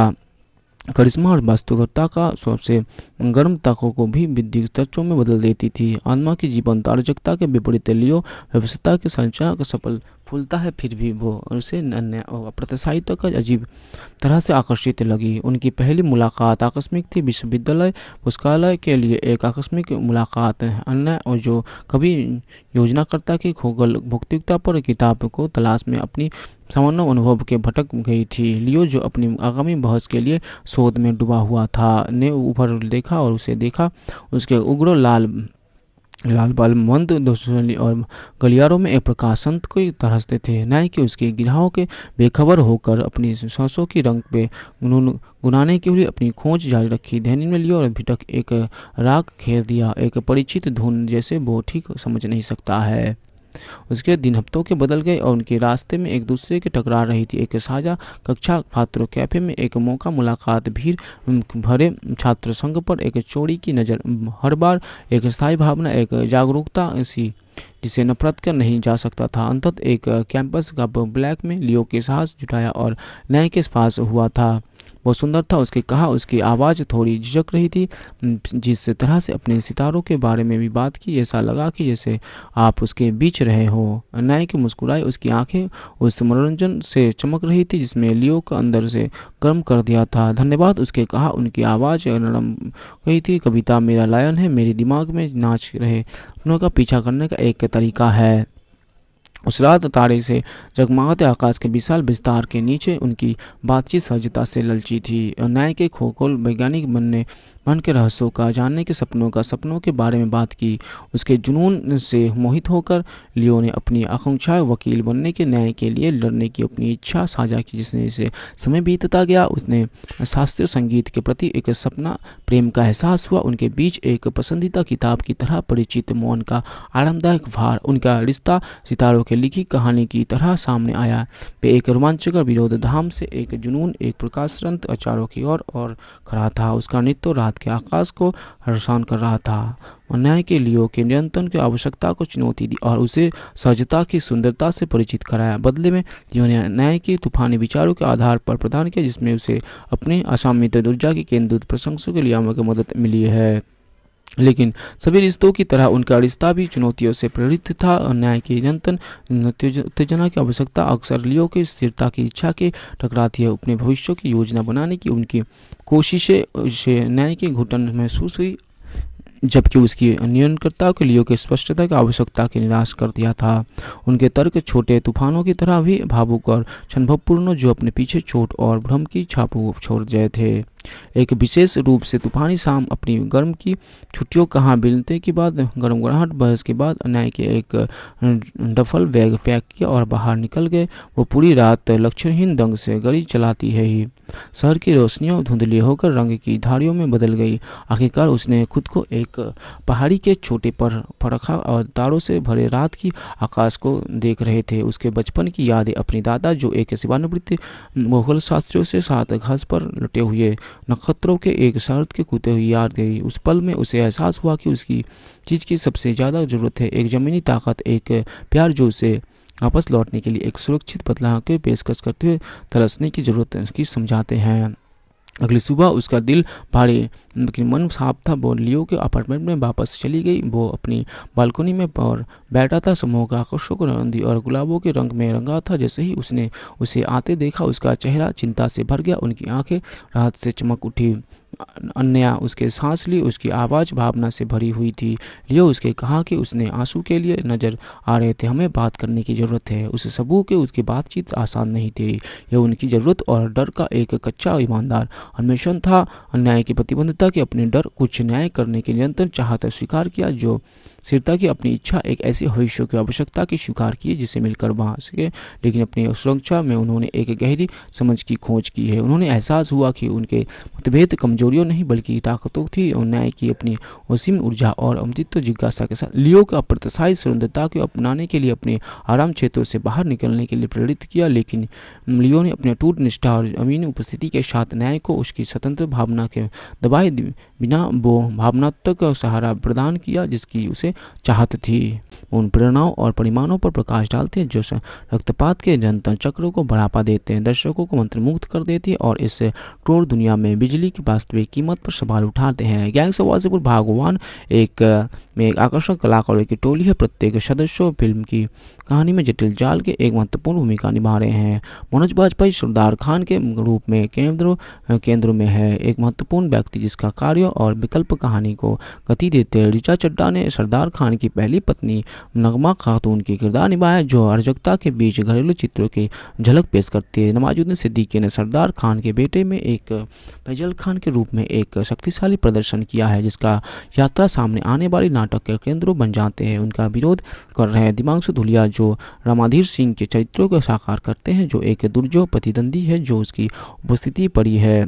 करिश्मा और वास्तविकता का सबसे गर्म तकों को भी विद्युत तर्कों में बदल देती थी। आत्मा की जीवंत आर्जकता के विपरीत लियो व्यवस्था के संचार का सफल फूलता है, फिर भी वो उसे अप्रत्याशित का अजीब तरह से आकर्षित लगी। उनकी पहली मुलाकात आकस्मिक थी, विश्वविद्यालय पुस्तकालय के लिए एक आकस्मिक मुलाकात। अन्य और जो कभी योजनाकर्ता की खोगल भौतिकता पर किताब को तलाश में अपनी सामान्य अनुभव के भटक गई थी। लियो जो अपनी आगामी बहस के लिए शोध में डूबा हुआ था ने ऊपर देखा और उसे देखा। उसके उग्र लाल लाल बाल मंद दोषी और गलियारों में एक प्रकाशंत को तरसते थे। न्याय की उसके गिराहों के बेखबर होकर अपनी सांसों की रंग पे गुनाने के लिए अपनी खोज जारी रखी। ध्यान में लियो और भिटक एक राग खेल दिया, एक परिचित धुन जैसे वो ठीक समझ नहीं सकता है। उसके दिन हफ्तों के बदल गए और उनके रास्ते में एक दूसरे के टकरा रही थी। एक साझा कक्षा छात्रों कैफे में एक मौका मुलाकात भीड़ भरे छात्र संघ पर एक चोरी की नज़र हर बार एक स्थायी भावना, एक जागरूकता ऐसी जिसे नफरत कर नहीं जा सकता था। अंतत एक कैंपस का ब्लैक में लियो के साहस जुटाया और नए के पास हुआ था। बहुत सुंदर था उसके कहा। उसकी आवाज़ थोड़ी झिझक रही थी, जिस तरह से अपने सितारों के बारे में भी बात की। ऐसा लगा कि जैसे आप उसके बीच रहे हो। नए की मुस्कुराए, उसकी आंखें उस मनोरंजन से चमक रही थी जिसमें लियो का अंदर से गर्म कर दिया था। धन्यवाद उसके कहा। उनकी आवाज़ नरम गई थी। कविता मेरा लायन है, मेरे दिमाग में नाच रहे अपनों का पीछा करने का एक तरीका है। उस रात तारे से जगमगाते आकाश के विशाल विस्तार के नीचे उनकी बातचीत सहजता से ललची थी। न्याय के खोखोल वैज्ञानिक बनने मन के रहस्यों का जानने के सपनों का सपनों के बारे में बात की। उसके जुनून से मोहित होकर लियो ने अपनी आकांक्षाएं वकील बनने के न्याय के लिए लड़ने की अपनी इच्छा साझा की। जिसने इसे समय बीतता गया उसने शास्त्रीय संगीत के प्रति एक सपना प्रेम का एहसास हुआ। उनके बीच एक पसंदीदा किताब की तरह परिचित मौन का आरामदायक भार, उनका रिश्ता सितारों के लिखी कहानी की तरह सामने आया। पे एक रोमांचकर विरोध धाम से एक जुनून एक प्रकाशरंत अचारों की ओर और, और खड़ा था। उसका नृत्य रात के आकाश को हर्षान कर रहा था। न्याय के लियो के नियंत्रण की आवश्यकता को चुनौती दी और उसे सहजता की सुंदरता से परिचित कराया। बदले में लियो ने न्याय के तूफानी विचारों के आधार पर प्रदान किया, जिसमें उसे अपने असामित ऊर्जा की केंद्रित प्रशंसों के लिए मदद मिली है। लेकिन सभी रिश्तों की तरह उनका रिश्ता भी चुनौतियों से प्रेरित था। न्याय की निरंतर उत्तेजना की आवश्यकता अक्सर लियो की स्थिरता की इच्छा के टकराती है। अपने भविष्य की योजना बनाने की उनकी कोशिशें उसे न्याय की घुटन महसूस हुई, जबकि उसकी नियंत्रणकर्ता के लियो के स्पष्टता की आवश्यकता के निराश कर दिया था। उनके तर्क छोटे तूफानों की तरह भी भावुक और क्षणभपूर्ण, जो अपने पीछे चोट और भ्रम की छापू छोड़ गए थे। एक विशेष रूप से तूफानी शाम अपनी गर्म की छुट्टियों कहाँ बिलते के बाद गर्मगड़ाहट बहस के बाद अन्याय के एक डफल बैग पैक किया और बाहर निकल गए। वो पूरी रात लक्षणहीन दंग से गाड़ी चलाती है ही। शहर की रोशनियाँ धुंधली होकर रंग की धारियों में बदल गई। आखिरकार उसने खुद को एक पहाड़ी के छोटे पर रखा और तारों से भरे रात की आकाश को देख रहे थे। उसके बचपन की यादें, अपने दादा जो एक सेवानिवृत्त मुगल शास्त्रियों से साथ घास पर लुटे हुए नक्षत्रों के एक शर्त के कूदते हुए याद गई। उस पल में उसे एहसास हुआ कि उसकी चीज़ की सबसे ज़्यादा ज़रूरत है, एक ज़मीनी ताकत, एक प्यार जो उसे वापस लौटने के लिए एक सुरक्षित बदलाव की पेशकश करते हुए तरसने की ज़रूरत की समझाते हैं। अगली सुबह उसका दिल भारी लेकिन मन साफ था। वो लियो के अपार्टमेंट में वापस चली गई। वो अपनी बालकनी में और बैठा था। समूह का आकर्षक रंगी और गुलाबों के रंग में रंगा था। जैसे ही उसने उसे आते देखा, उसका चेहरा चिंता से भर गया। उनकी आंखें राहत से चमक उठी। अन्या उसके सांस ली। उसकी आवाज़ भावना से भरी हुई थी। लियो उसके कहा कि उसने आंसू के लिए नज़र आ रहे थे। हमें बात करने की ज़रूरत है। उस सबूत के उसकी बातचीत आसान नहीं थी। यह उनकी ज़रूरत और डर का एक कच्चा ईमानदार अन्वेषण था। अन्याय की प्रतिबद्धता के अपने डर कुछ न्याय करने के निरंतर चाहता स्वीकार किया, जो स्थिरता की अपनी इच्छा एक ऐसे भविष्य की आवश्यकता की स्वीकार की जिसे मिलकर वहाँ सके। लेकिन अपनी सुरक्षा में उन्होंने एक गहरी समझ की खोज की है। उन्होंने एहसास हुआ कि उनके मतभेद कमजोरियों नहीं बल्कि ताकतों थी। और न्याय की अपनी असीम ऊर्जा और अमृत जिज्ञासा के साथ लियो का अप्रत्याशित स्वतंत्रता को अपनाने के लिए अपने आराम क्षेत्रों से बाहर निकलने के लिए प्रेरित किया। लेकिन लियो ने अपने अटूट निष्ठा और अमीन उपस्थिति के साथ न्याय को उसकी स्वतंत्र भावना के दबाए बिना वो भावनात्मक सहारा प्रदान किया जिसकी उसे चाहत थी। उन प्रेरणाओं और परिमाणों पर प्रकाश डालते हैं जो रक्तपात के निरंतर चक्रों को बढ़ावा देते हैं, दर्शकों को मंत्रमुग्ध कर देते हैं और इस क्रूर दुनिया में बिजली की वास्तविक कीमत पर सवाल उठाते हैं। गैंग्स ऑफ वासेपुर भागवान एक में एक आकर्षक कलाकारों की टोली है। प्रत्येक सदस्य फिल्म की कहानी में जटिल जाल के एक महत्वपूर्ण भूमिका निभा रहे हैं। मनोज बाजपेयी सरदार खान के रूप में केंद्र केंद्र में है, एक महत्वपूर्ण व्यक्ति जिसका कार्य और विकल्प कहानी को गति देते हैं। ऋचा चड्ढा ने सरदार खान की पहली पत्नी नगमा खातून की किरदार निभाया, जो अराजकता के बीच घरेलू चित्रों की झलक पेश करती है। नवाज़ुद्दीन सिद्दीकी ने सरदार खान के बेटे में एक फैजल खान के रूप में एक शक्तिशाली प्रदर्शन किया है, जिसका यात्रा सामने आने वाली नाटक के केंद्रों बन जाते हैं। उनका विरोध कर रहे हैं तिग्मांशु धूलिया, जो रामाधीर सिंह के चरित्रों को साकार करते हैं, जो एक दुर्जोय प्रतिद्वंदी है जो उसकी उपस्थिति पड़ी है।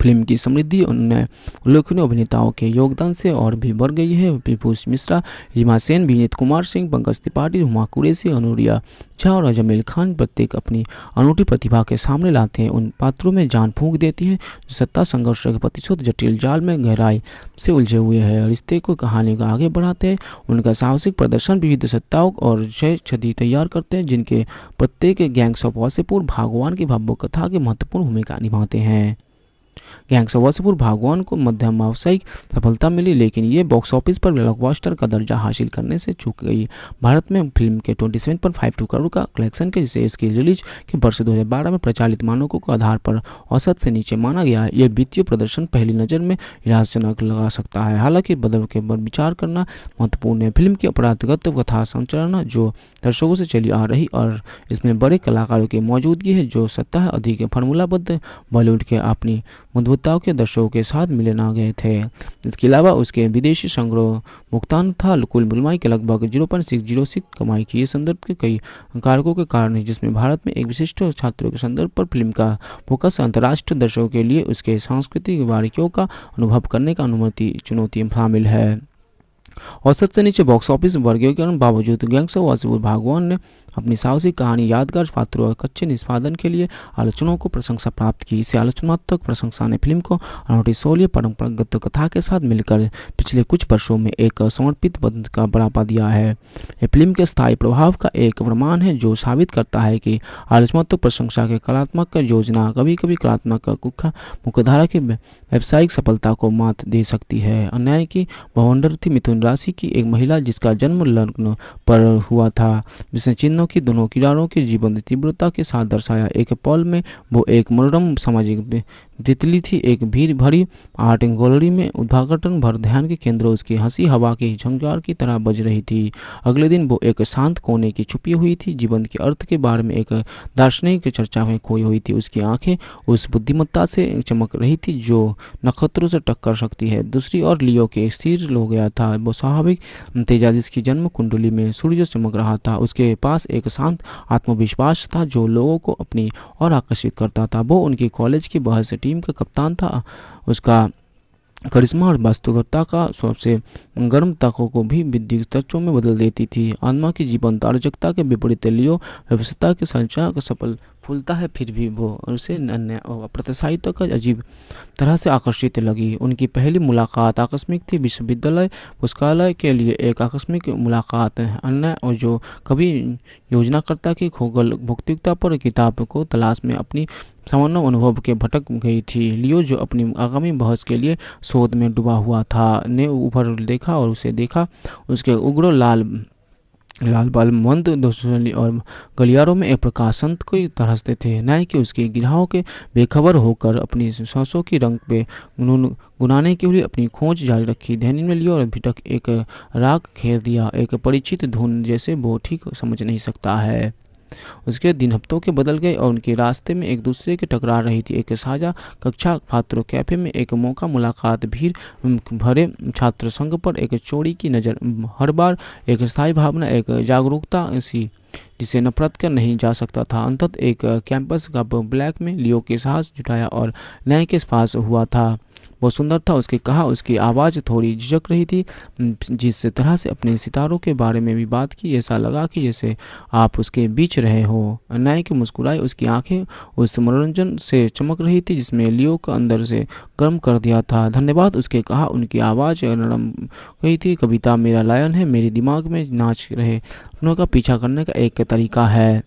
फिल्म की समृद्धि उन्हें उल्लेखनीय अभिनेताओं के योगदान से और भी बढ़ गई है। विभूष मिश्रा, रीमा सेन, विनीत कुमार सिंह, पंकज त्रिपाठी, हुमा कुरैशी, अनुरिता झा और अजमेल खान प्रत्येक अपनी अनूठी प्रतिभा के सामने लाते हैं। उन पात्रों में जान फूंक देती है जो सत्ता संघर्ष के प्रतिशोध जटिल जाल में गहराई से उलझे हुए हैं। रिश्ते को कहानी को आगे बढ़ाते हैं। उनका साहसिक प्रदर्शन विविध सत्ताओं और जय छदी तैयार करते हैं, जिनके प्रत्येक गैंग्स ऑफ वासेपुर भगवान की भावुक कथा की महत्वपूर्ण भूमिका निभाते हैं। गैंग्स ऑफ वासेपुर भागवान को मध्यम व्यावसायिक सफलता मिली, लेकिन ये बॉक्स ऑफिस पर ब्लॉकबस्टर का दर्जा हासिल करने से चूक गई। भारत में फिल्म के सत्ताईस पॉइंट बावन करोड़ का कलेक्शन के जिसे इसकी रिलीज के वर्ष दो हज़ार बारह में प्रचालित मानकों के आधार पर औसत से नीचे माना गया है। यह वित्तीय प्रदर्शन पहली नज़र में निराशाजनक लगा सकता है। हालांकि बदल के ऊपर विचार करना महत्वपूर्ण है। फिल्म की अपराधगत कथा संरचना जो दर्शकों से चली आ रही और इसमें बड़े कलाकारों की मौजूदगी है जो सत्ता अधिक फार्मूलाबद्ध बॉलीवुड के अपनी मधुताओं के दर्शकों के साथ मिले ना गए थे। इसके अलावा उसके विदेशी संग्रह भुगतान था कुल बुलमाई के लगभग zero point six zero six कमाई की। इस संदर्भ के कई कारकों के कारण है जिसमें भारत में एक विशिष्ट छात्रों के संदर्भ पर फिल्म का फोकस अंतर्राष्ट्रीय दर्शकों के लिए उसके सांस्कृतिक बारीकियों का अनुभव करने का अनुमति चुनौती शामिल है। औसत से नीचे बॉक्स ऑफिस वर्गीकरण बावजूद गैंग्स ऑफ वासेपुर भागवान ने अपनी साहसिक कहानी, यादगार पात्रों और कच्चे निष्पादन के लिए आलोचनाओं को प्रशंसा प्राप्त की। इसे आलोचनात्मक प्रशंसा ने फिल्म को अनूठी शौर्य परंपरागत कथा के साथ मिलकर पिछले कुछ वर्षों में एक समर्पित बंद का बढ़ावा दिया है। यह फिल्म के स्थायी प्रभाव का एक प्रमाण है जो साबित करता है कि आलोचनात्मक प्रशंसा के कलात्मक योजना कभी कभी कलात्मक कुखा मुख्यधारा की व्यावसायिक सफलता को मात दे सकती है। अन्याय की भवंडर थी मिथुन राशि की एक महिला जिसका जन्म लग्न पर हुआ था, जिसने चिन्ह किसानों की दोनों किरारों के जीवन तीव्रता के साथ दर्शाया। एक पल में वो एक मनोरम सामाजिक तितली थी, एक भीड़ भरी आर्ट गैलरी में उद्घाटन भर ध्यान के केंद्र उसकी हंसी हवा की झंकार की तरह बज रही थी। अगले दिन वो एक शांत कोने की छुपी हुई थी, जीवन के अर्थ के बारे में एक दार्शनिक चर्चा में खोई हुई थी। उसकी आंखें उस बुद्धिमत्ता से चमक रही थी जो नक्षत्रों से टक्कर सकती है। दूसरी ओर लियो के स्थिर हो गया था, वो स्वाभाविक तेजा जिसकी जन्म कुंडली में सूर्य चमक रहा था। उसके पास एक शांत आत्मविश्वास था जो लोगों को अपनी ओर आकर्षित करता था। वो उनके कॉलेज की बहस टीम का कप्तान था। उसका करिश्मा और वास्तविकता का सबसे गर्म तकों को भी विद्युत तर्कों में बदल देती थी। आत्मा की जीवंत आर्जकता के विपरीत लियो व्यवस्था के संचार का सफल फूलता है, फिर भी वो उसे अप्रत्याशित का अजीब तरह से आकर्षित लगी। उनकी पहली मुलाकात आकस्मिक थी, विश्वविद्यालय पुस्तकालय के लिए एक आकस्मिक मुलाकात। अन्य और जो कभी योजनाकर्ता की खोगल भौतिकता पर किताब को तलाश में अपनी सामान्य अनुभव के भटक गई थी। लियो जो अपनी आगामी बहस के लिए शोध में डूबा हुआ था ने ऊपर देखा और उसे देखा। उसके उग्र लाल लाल बाल मंद दोषी और गलियारों में एक प्रकाशंत को तरसते थे। न्याय कि उसके गिरहाओं के बेखबर होकर अपनी सांसों की रंग पे गुनाने के लिए अपनी खोज जारी रखी। ध्यान में लियो और भिटक एक राग खेर दिया, एक परिचित धुन जैसे वो ठीक समझ नहीं सकता है। उसके दिन हफ्तों के बदल गए और उनके रास्ते में एक दूसरे के टकरा रही थी। एक साझा कक्षा छात्रों कैफे में एक मौका मुलाकात, भीड़ भरे छात्र संघ पर एक चोरी की नज़र, हर बार एक स्थायी भावना, एक जागरूकता ऐसी जिसे नफरत कर नहीं जा सकता था। अंततः एक कैंपस का ब्लैक में लियो के साहस जुटाया और नए के पास हुआ था। बहुत सुंदर था, उसके कहा। उसकी आवाज़ थोड़ी झिझक रही थी, जिस तरह से अपने सितारों के बारे में भी बात की। ऐसा लगा कि जैसे आप उसके बीच रहे हो। नायक मुस्कुराए, उसकी आंखें उस मनोरंजन से चमक रही थी जिसमें लियो का अंदर से गर्म कर दिया था। धन्यवाद, उसके कहा। उनकी आवाज़ नरम गई थी। कविता मेरा लायन है, मेरे दिमाग में नाच रहे अपनों का पीछा करने का एक तरीका है।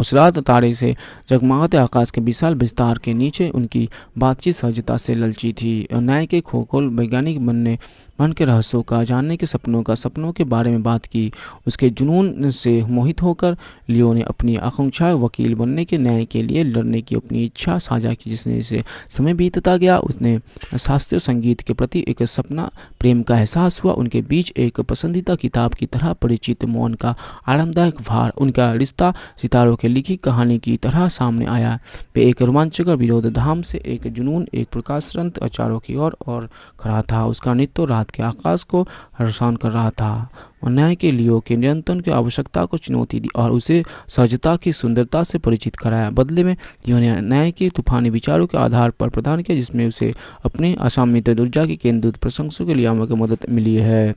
उस रात तारे से जगमगाते आकाश के विशाल विस्तार के नीचे उनकी बातचीत सहजता से ललची थी। न्याय के खोखोल वैज्ञानिक बनने मन के रहस्यों का जानने के सपनों का सपनों के बारे में बात की। उसके जुनून से मोहित होकर लियो ने अपनी आकांक्षाएं वकील बनने के, न्याय के लिए लड़ने की अपनी इच्छा साझा की। जिसने इसे समय बीतता गया उसने शास्त्रीय संगीत के प्रति एक सपना प्रेम का एहसास हुआ। उनके बीच एक पसंदीदा किताब की तरह परिचित मौन का आरामदायक भार, उनका रिश्ता सितारों के लिखी कहानी की तरह सामने आया। पे एक रोमांचक विरोध धाम से एक जुनून, एक प्रकाशरंत अचारों की ओर और, और खड़ा था। उसका नृत्य के आकाश को हर्षान कर रहा था। न्याय के लियो के नियंत्रण की आवश्यकता को चुनौती दी और उसे सहजता की सुंदरता से परिचित कराया। बदले में लियो ने न्याय के तूफानी विचारों के आधार पर प्रदान किया, जिसमें उसे अपने असामित ऊर्जा की केंद्रित प्रशंसों के लिए मदद मिली है।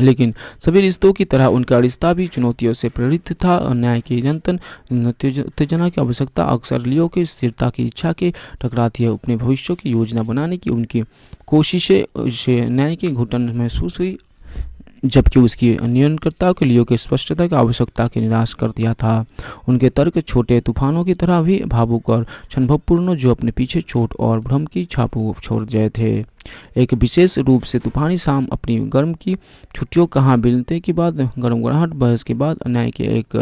लेकिन सभी रिश्तों की तरह उनका रिश्ता भी चुनौतियों से प्रेरित था। न्याय की निरंतर उत्तेजना की आवश्यकता अक्सर लियो की स्थिरता की इच्छा के टकराती है। अपने भविष्य की योजना बनाने की उनकी कोशिशें से न्याय की घुटन महसूस हुई, जबकि उसकी नियंत्रणकर्ता के लियो के स्पष्टता की आवश्यकता के निराश कर दिया था। उनके तर्क छोटे तूफानों की तरह भी भावुक और क्षणभवपूर्ण, जो अपने पीछे चोट और भ्रम की छापू छोड़ गए थे। एक विशेष रूप से तूफानी शाम, अपनी गर्म की छुट्टियों कहाँ बिलते के बाद गर्म गड़ाहट बहस के बाद न्याय के एक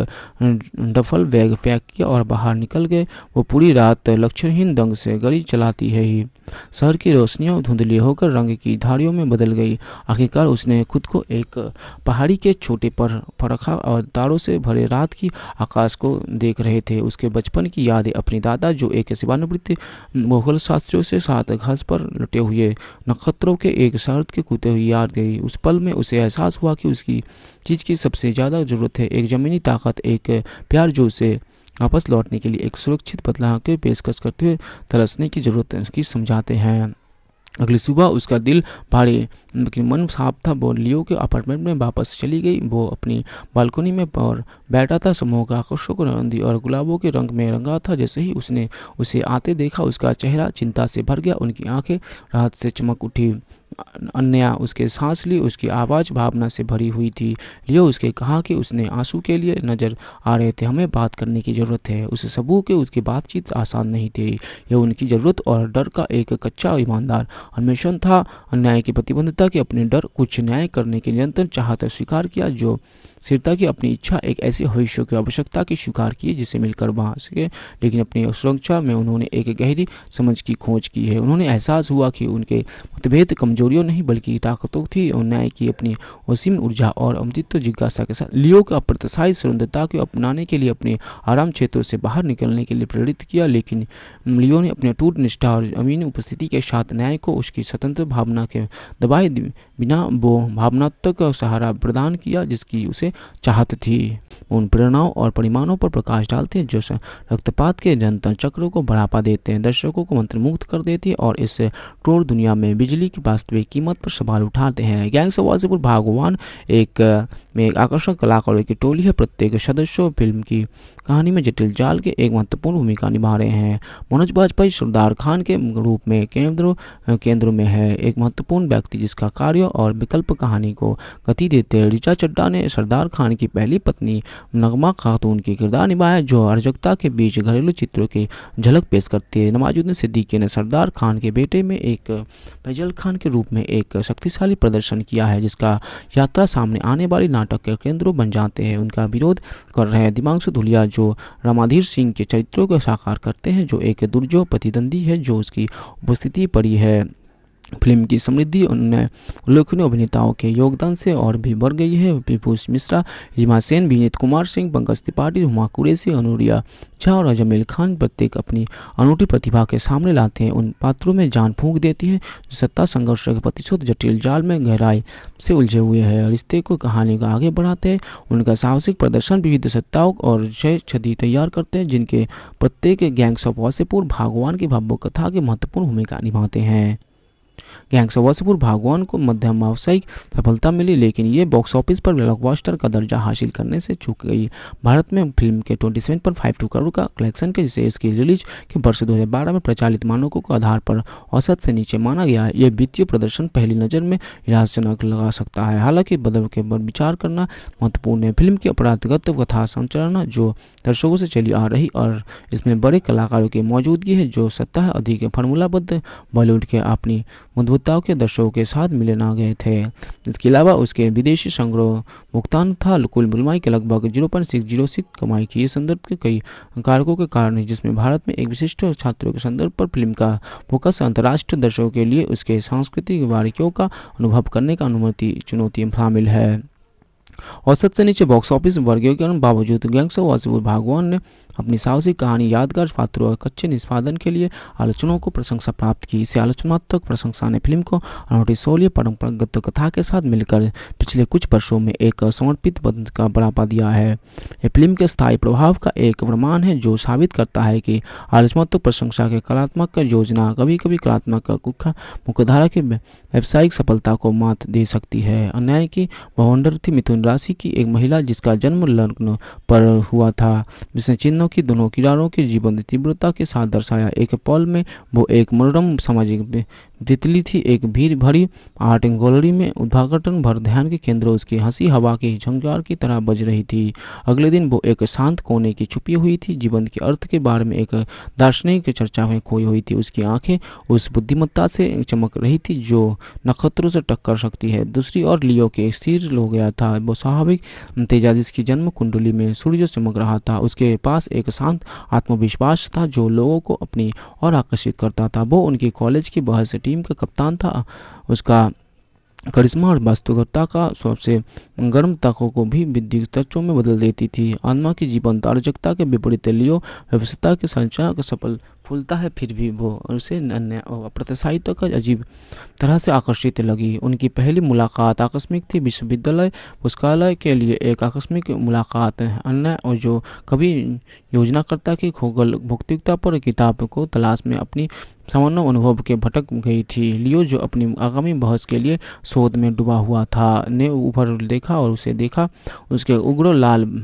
डफल बैग पैक किया और बाहर निकल गए। वो पूरी रात लक्षणहीन दंग से गली चलाती है ही। शहर की रोशनियाँ धुंधली होकर रंग की धारियों में बदल गई। आखिरकार उसने खुद को एक पहाड़ी के छोटे पर रखा और तारों से भरे रात की आकाश को देख रहे थे। उसके बचपन की यादें, अपने दादा जो एक सेवानिवृत्त मुगल शास्त्रियों से साथ घास पर लुटे हुए नक्षत्रों के एक शर्त के कूदते हुए याद गई। उस पल में उसे एहसास हुआ कि उसकी चीज़ की सबसे ज़्यादा ज़रूरत है एक ज़मीनी ताकत, एक प्यार जो उसे वापस लौटने के लिए एक सुरक्षित बदलाव की पेशकश करते हुए तरसने की ज़रूरत की समझाते हैं। अगली सुबह उसका दिल भारी लेकिन मन साफ था। वो लियो के अपार्टमेंट में वापस चली गई। वो अपनी बालकनी में और बैठा था। समूह का आकर्षक रंगी और गुलाबों के रंग में रंगा था। जैसे ही उसने उसे आते देखा उसका चेहरा चिंता से भर गया। उनकी आंखें राहत से चमक उठी। अन्या उसके सांस ली, उसकी आवाज़ भावना से भरी हुई थी। लियो उसके कहा कि उसने आंसू के लिए नज़र आ रहे थे। हमें बात करने की ज़रूरत है। उस सबू के उसकी बातचीत आसान नहीं थी। यह उनकी ज़रूरत और डर का एक कच्चा ईमानदार अन्वेषण था। अन्याय की प्रतिबद्धता के अपने डर कुछ न्याय करने के निरंतर चाहत स्वीकार किया जो स्थिरता की अपनी इच्छा एक ऐसे भविष्य की आवश्यकता की स्वीकार की जिसे मिलकर वहाँ सके, लेकिन अपनी सुरक्षा में उन्होंने एक गहरी समझ की खोज की है। उन्होंने एहसास हुआ कि उनके मतभेद कमजोरियों नहीं बल्कि ताकतों थी और न्याय की अपनी असीम ऊर्जा और अमृत जिज्ञासा के साथ लियो का अप्रत्याशित स्वतंत्रता को अपनाने के लिए अपने आराम क्षेत्रों से बाहर निकलने के लिए प्रेरित किया। लेकिन लियो ने अपने टूट निष्ठा और अमीन उपस्थिति के साथ न्याय को उसकी स्वतंत्र भावना के दबाए बिना वो भावनात्मक सहारा प्रदान किया जिसकी उसे चाहत थी। उन प्रेरणाओं और परिमाणों पर प्रकाश डालते हैं जो रक्तपात के निरंतर चक्रों को बढ़ावा देते हैं, दर्शकों को मंत्रमुग्ध कर देते हैं और इस क्रूर दुनिया में बिजली की वास्तविक कीमत पर सवाल उठाते हैं। गैंग्स ऑफ वासेपुर भागवान एक में एक आकर्षक कलाकारों की टोली है। प्रत्येक सदस्य फिल्म की कहानी में जटिल जाल के एक महत्वपूर्ण भूमिका निभा रहे हैं। मनोज बाजपेयी सरदार खान के रूप में केंद्र केंद्र में है, एक महत्वपूर्ण व्यक्ति जिसका कार्य और विकल्प कहानी को गति देते हैं। ऋचा चड्ढा ने सरदार खान की पहली पत्नी नगमा खातून की किरदार निभाया जो अराजकता के बीच घरेलू चित्रों की झलक पेश करती है। नवाज़ुद्दीन सिद्दीकी ने सरदार खान के बेटे में एक फैजल खान के रूप में एक शक्तिशाली प्रदर्शन किया है जिसका यात्रा सामने आने वाली नाटक के केंद्रों बन जाते हैं। उनका विरोध कर रहे हैं तिग्मांशु धूलिया जो रामाधीर सिंह के चरित्रों को साकार करते हैं, जो एक दुर्जोय प्रतिद्वंदी है जो उसकी उपस्थिति पड़ी है। फिल्म की समृद्धि उन्हें उल्लेखनीय अभिनेताओं के योगदान से और भी बढ़ गई है। विभूष मिश्रा, रीमा सेन, विनीत कुमार सिंह, पंकज त्रिपाठी, हुमा कुरैशी, अनुरिता झा और अजमेल खान प्रत्येक अपनी अनूठी प्रतिभा के सामने लाते हैं। उन पात्रों में जान फूंक देती है जो सत्ता संघर्ष के प्रतिशोध जटिल जाल में गहराई से उलझे हुए हैं, रिश्ते को कहानी का आगे बढ़ाते हैं। उनका साहसिक प्रदर्शन विविध सत्ताओं और जय छदी तैयार करते हैं जिनके प्रत्येक गैंग्स ऑफ वासेपुर भगवान की भावुक कथा की महत्वपूर्ण भूमिका निभाते हैं। गैंग्स ऑफ वासेपुर भागवान को मध्यम व्यावसायिक सफलता मिली लेकिन ये बॉक्स ऑफिस पर ब्लॉकबस्टर का दर्जा हासिल करने से चूक गई। भारत में फिल्म के सत्ताईस पॉइंट बावन करोड़ का कलेक्शन के जिसे इसकी रिलीज के वर्ष दो हज़ार बारह में प्रचालित मानकों के आधार पर औसत से नीचे माना गया है। यह वित्तीय प्रदर्शन पहली नज़र में निराशाजनक लगा सकता है, हालांकि बदल के पर विचार करना महत्वपूर्ण है। फिल्म की अपराधगत कथा संरचना जो दर्शकों से चली आ रही और इसमें बड़े कलाकारों की मौजूदगी है जो सत्ता अधिक फार्मूलाबद्ध बॉलीवुड के अपनी मधुताओं के दर्शकों के साथ मिले ना गए थे। इसके अलावा उसके विदेशी संग्रह भुगतान था कुल बुलमाई के लगभग zero point six zero six कमाई की। इस संदर्भ के कई कारकों के कारण है जिसमें भारत में एक विशिष्ट छात्रों के संदर्भ पर फिल्म का फोकस अंतर्राष्ट्रीय दर्शकों के लिए उसके सांस्कृतिक बारीकियों का अनुभव करने का अनुमति चुनौती शामिल है। औसत से नीचे बॉक्स ऑफिस वर्गीकरण बावजूद गैंग्स ऑफ वासेपुर भागवान ने अपनी साहसिक कहानी, यादगार पात्रों और कच्चे निष्पादन के लिए आलोचनाओं को प्रशंसा प्राप्त की। इसे आलोचनात्मक प्रशंसा ने फिल्म को अनूठी शौर्य परंपरागत कथा के साथ मिलकर पिछले कुछ वर्षों में एक समर्पित बंद का बढ़ावा दिया है। यह फिल्म के स्थायी प्रभाव का एक प्रमाण है जो साबित करता है कि आलोचनात्मक प्रशंसा के कलात्मक योजना कभी कभी कलात्मक मुख्यधारा की व्यावसायिक सफलता को मात दे सकती है। अन्याय की बवंडर थी मिथुन राशि की एक महिला जिसका जन्म लग्न पर हुआ था, जिसने चिन्ह की दोनों किरारों के जीवन तीव्रता के साथ दर्शाया। एक पल में वो एक मनोरम सामाजिक तितली थी, एक भीड़ भरी आर्ट गैलरी में उद्घाटन भर ध्यान के केंद्र उसकी हंसी हवा की झंझार की तरह बज रही थी। अगले दिन वो एक शांत कोने की छुपी हुई थी, जीवन के अर्थ के बारे में एक दार्शनिक चर्चा में खोई हुई थी। उसकी आंखें उस बुद्धिमत्ता से चमक रही थी जो नक्षत्रों से टक्कर सकती है। दूसरी ओर लियो के स्थिर हो गया था, वो स्वाभाविक तेजा जिसकी जन्म कुंडली में सूर्य चमक रहा था। उसके पास एक शांत आत्मविश्वास था जो लोगों को अपनी ओर आकर्षित करता था। वो उनकी कॉलेज की बहस टीम का कप्तान था, उसका करिश्मा और वास्तविकता का सबसे गर्म तकों को भी विद्युत तत्वों में बदल देती थी। आत्मा की जीवंत अराजकता के विपरीत लियो व्यवस्था के संचार का सफल फूलता है, फिर भी वो उसे अन्य अप्रत्याशित का अजीब तरह से आकर्षित लगी। उनकी पहली मुलाकात आकस्मिक थी, विश्वविद्यालय पुस्तकालय के लिए एक आकस्मिक मुलाकात। अन्य और जो कभी योजनाकर्ता की खोगल भौतिकता पर किताब को तलाश में अपनी सामान्य अनुभव के भटक गई थी। लियो जो अपनी आगामी बहस के लिए शोध में डूबा हुआ था ने ऊपर देखा और उसे देखा। उसके उग्र लाल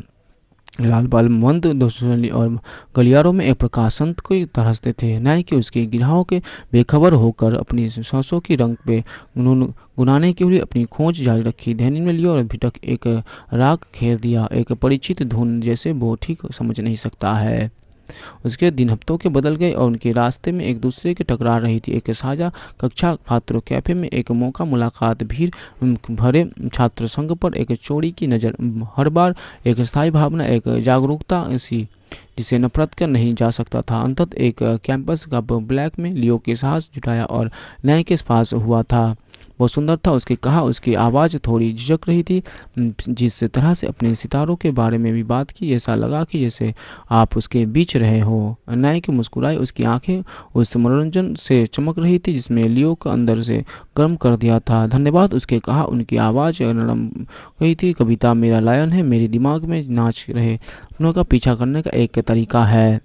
लाल बाल मंद दोस्तों और गलियारों में एक प्रकाशंत को तरसते थे। न्याय की उसकी गिराहों के बेखबर होकर अपनी सांसों की रंग पे गुनाने के लिए अपनी खोज जारी रखी। ध्यान में लियो और भटक एक राग खेर दिया, एक परिचित धुन जैसे वो ठीक समझ नहीं सकता है। उसके दिन हफ्तों के बदल गए और उनके रास्ते में एक दूसरे के टकरा रही थी। एक साझा कक्षा छात्रों कैफे में एक मौका मुलाकात, भीड़ भरे छात्र संघ पर एक चोरी की नज़र, हर बार एक स्थायी भावना, एक जागरूकता ऐसी जिसे नफरत कर नहीं जा सकता था। अंततः एक कैंपस का ब्लैक में लियो के साहस जुटाया और नए के पास हुआ था। बहुत सुंदर था उसके कहा, उसकी आवाज़ थोड़ी झिझक रही थी, जिस तरह से अपने सितारों के बारे में भी बात की, ऐसा लगा कि जैसे आप उसके बीच रहे हो। नायक मुस्कुराए, उसकी आंखें उस मनोरंजन से चमक रही थी जिसमें लियो का अंदर से गर्म कर दिया था। धन्यवाद उसके कहा, उनकी आवाज़ नरम गई थी। कविता मेरा लायन है, मेरे दिमाग में नाच रहे अपनों का पीछा करने का एक तरीका है।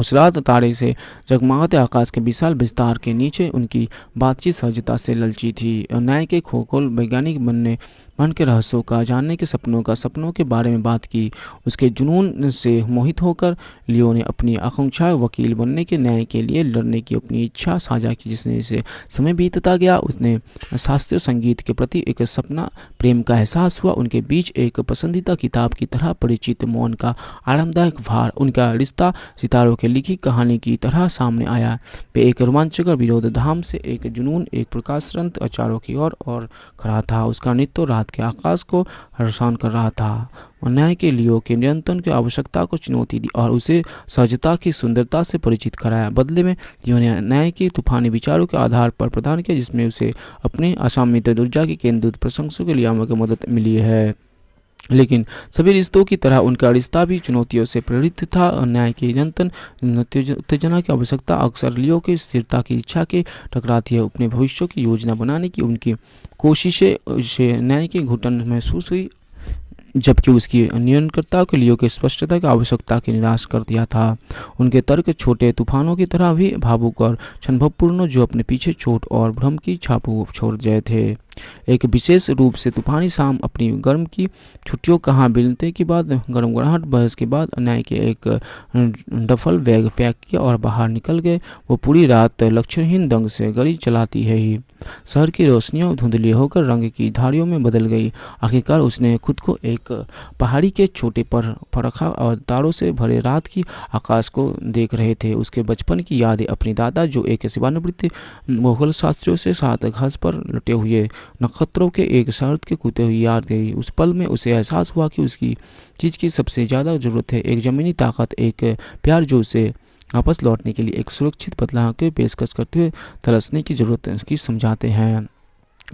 उस रात तारे से जगमगाते आकाश के विशाल विस्तार के नीचे उनकी बातचीत सहजता से ललची थी। नायक के खोखोल वैज्ञानिक बनने मन के रहस्यों का, जानने के सपनों का, सपनों के बारे में बात की। उसके जुनून से मोहित होकर लियो ने अपनी आकांक्षाएं, वकील बनने के, न्याय के लिए लड़ने की अपनी इच्छा साझा की। जिसने इसे समय बीतता गया उसने शास्त्रीय संगीत के प्रति एक सपना, प्रेम का एहसास हुआ। उनके बीच एक पसंदीदा किताब की तरह परिचित मौन का आरामदायक भार, उनका रिश्ता सितारों के लिखी कहानी की तरह सामने आया। वे एक रोमांचकर विरोध धाम से एक जुनून, एक प्रकाशरंत अचारों की ओर और, और खड़ा था। उसका नृत्य रात के आकाश को हर्षान कर रहा था। न्याय के लियो के नियंत्रण की आवश्यकता को चुनौती दी और उसे सहजता की सुंदरता से परिचित कराया। बदले में लियो ने न्याय के तूफानी विचारों के आधार पर प्रदान किया, जिसमें उसे अपने असामित ऊर्जा की केंद्रित प्रशंसकों के लिए मदद मिली है। लेकिन सभी रिश्तों की तरह उनका रिश्ता भी चुनौतियों से प्रेरित था। न्याय की निरंतर उत्तेजना की आवश्यकता अक्सर लियो की स्थिरता की इच्छा के टकराती है। अपने भविष्य की योजना बनाने की उनकी कोशिशें उसे न्याय की घुटन महसूस हुई, जबकि उसकी नियंत्रणकर्ता के लियो की स्पष्टता की आवश्यकता के निराश कर दिया था। उनके तर्क छोटे तूफानों की तरह भी भावुक और क्षणभवपूर्ण, जो अपने पीछे चोट और भ्रम की छापू छोड़ गए थे। एक विशेष रूप से तूफानी शाम, अपनी गर्म की छुट्टियों कहाँ बिलते के बाद गर्मगराहट बहस के बाद अन्याय के एक डफल बैग पैक किया और बाहर निकल गए। वो पूरी रात लक्षणहीन दंग से गड़ी चलाती है ही। शहर की रोशनियाँ धुंधली होकर रंग की धारियों में बदल गई। आखिरकार उसने खुद को एक पहाड़ी के छोटे पर रखा और तारों से भरे रात की आकाश को देख रहे थे। उसके बचपन की यादें, अपने दादा जो एक सेवानिवृत्त मुगल शास्त्रियों से साथ घास पर लुटे हुए नक्षत्रों के एक शर्त के कूदते हुए याद गई। उस पल में उसे एहसास हुआ कि उसकी चीज़ की सबसे ज़्यादा ज़रूरत है, एक ज़मीनी ताकत, एक प्यार जो उसे वापस लौटने के लिए एक सुरक्षित बदलाव की पेशकश करते हुए तलाशने की ज़रूरत की समझाते हैं।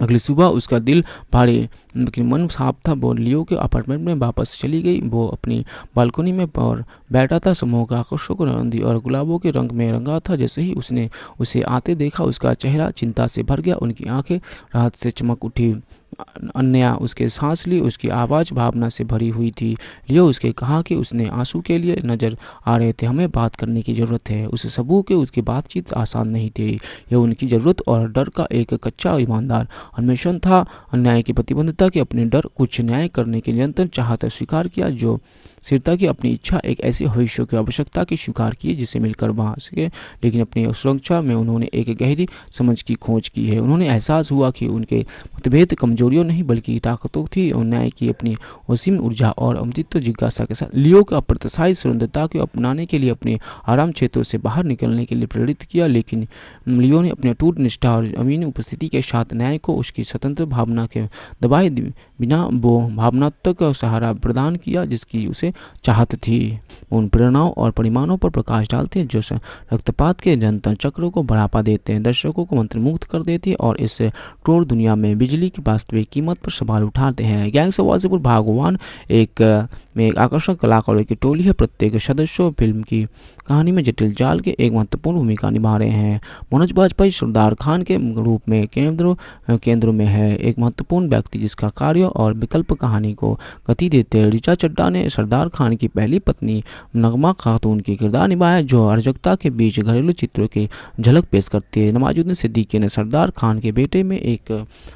अगली सुबह उसका दिल भारी लेकिन मन साफ था। वो लियो के अपार्टमेंट में वापस चली गई। वो अपनी बालकनी में और बैठा था। समूह का आकर्षक रंग और गुलाबों के रंग में रंगा था। जैसे ही उसने उसे आते देखा, उसका चेहरा चिंता से भर गया, उनकी आंखें राहत से चमक उठी। अन्या उसके सांस ली, उसकी आवाज़ भावना से भरी हुई थी। लियो उसके कहा कि उसने आंसू के लिए नज़र आ रहे थे, हमें बात करने की ज़रूरत है। उस सबूत के उसकी बातचीत आसान नहीं थी। यह उनकी ज़रूरत और डर का एक कच्चा ईमानदार अन्वेषण था। अन्याय की प्रतिबद्धता कि अपने डर कुछ न्याय करने के निरंतर चाहता स्वीकार किया, जो स्थिरता की अपनी इच्छा, एक ऐसे भविष्य की आवश्यकता की स्वीकार की जिसे मिलकर वहाँ सके। लेकिन अपनी सुरक्षा में उन्होंने एक गहरी समझ की खोज की है। उन्होंने एहसास हुआ कि उनके मतभेद कमजोरियों नहीं बल्कि ताकतों थी। और न्याय की अपनी असीम ऊर्जा और अमृत जिज्ञासा के साथ लियो का अप्रत्याशित स्वतंत्रता को अपनाने के लिए अपने आराम क्षेत्रों से बाहर निकलने के लिए प्रेरित किया। लेकिन लियो ने अपने अटूट निष्ठा और अमीन उपस्थिति के साथ न्याय को उसकी स्वतंत्र भावना के दबाए बिना वो भावनात्मक सहारा प्रदान किया जिसकी उसे चाहत थी। उन प्रेरणाओं और परिमाणों पर प्रकाश डालते हैं जो रक्तपात के निरंतर चक्रों को बढ़ावा देते हैं, दर्शकों को मंत्रमुग्ध कर देते हैं और इस क्रूर दुनिया में बिजली की वास्तविक कीमत पर सवाल उठाते हैं। गैंग्स ऑफ वासेपुर भागवान एक में एक आकर्षक कलाकारों की टोली है। प्रत्येक सदस्य फिल्म की कहानी में जटिल जाल के एक महत्वपूर्ण भूमिका निभा रहे हैं। मनोज बाजपेयी सरदार खान के रूप में केंद्रों केंद्रों में है, एक महत्वपूर्ण व्यक्ति जिसका कार्य और विकल्प कहानी को गति देते हैं। ऋचा चड्ढा ने सरदार खान की पहली पत्नी नगमा खातून की किरदार निभाया, जो अराजकता के बीच घरेलू चित्रों की झलक पेश करती है। नवाज़ुद्दीन सिद्दीकी ने सरदार खान के बेटे में एक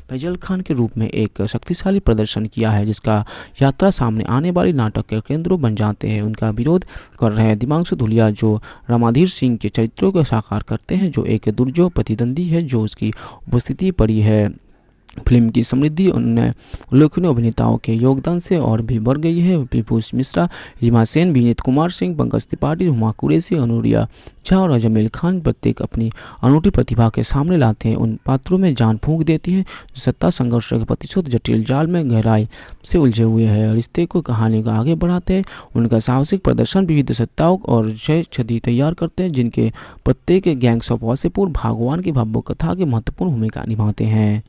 फैजल खान के रूप में एक शक्तिशाली प्रदर्शन किया है, जिसका यात्रा सामने आने वाली नाटक के केंद्रों बन जाते हैं। उनका विरोध कर रहे हैं तिग्मांशु धूलिया, जो रामाधीर सिंह के चरित्रों को साकार करते हैं, जो एक दुर्जोय प्रतिद्वंदी है जो उसकी उपस्थिति पड़ी है। फिल्म की समृद्धि उन उल्लेखनीय अभिनेताओं के योगदान से और भी बढ़ गई है। विभूष मिश्रा, रीमा सेन, विनीत कुमार सिंह, पंकज त्रिपाठी, हुमा कुरैशी, अनुरिता झा और जमील खान प्रत्येक अपनी अनूठी प्रतिभा के सामने लाते हैं। उन पात्रों में जान फूंक देती है जो सत्ता, संघर्ष, प्रतिशोध, जटिल जाल में गहराई से उलझे हुए हैं। रिश्ते को कहानी को आगे बढ़ाते हैं। उनका साहसिक प्रदर्शन विविध सत्ताओं और जय छदी तैयार करते हैं, जिनके प्रत्येक गैंग्स ऑफ वासेपुर भगवान की भावुक कथा की महत्वपूर्ण भूमिका निभाते हैं।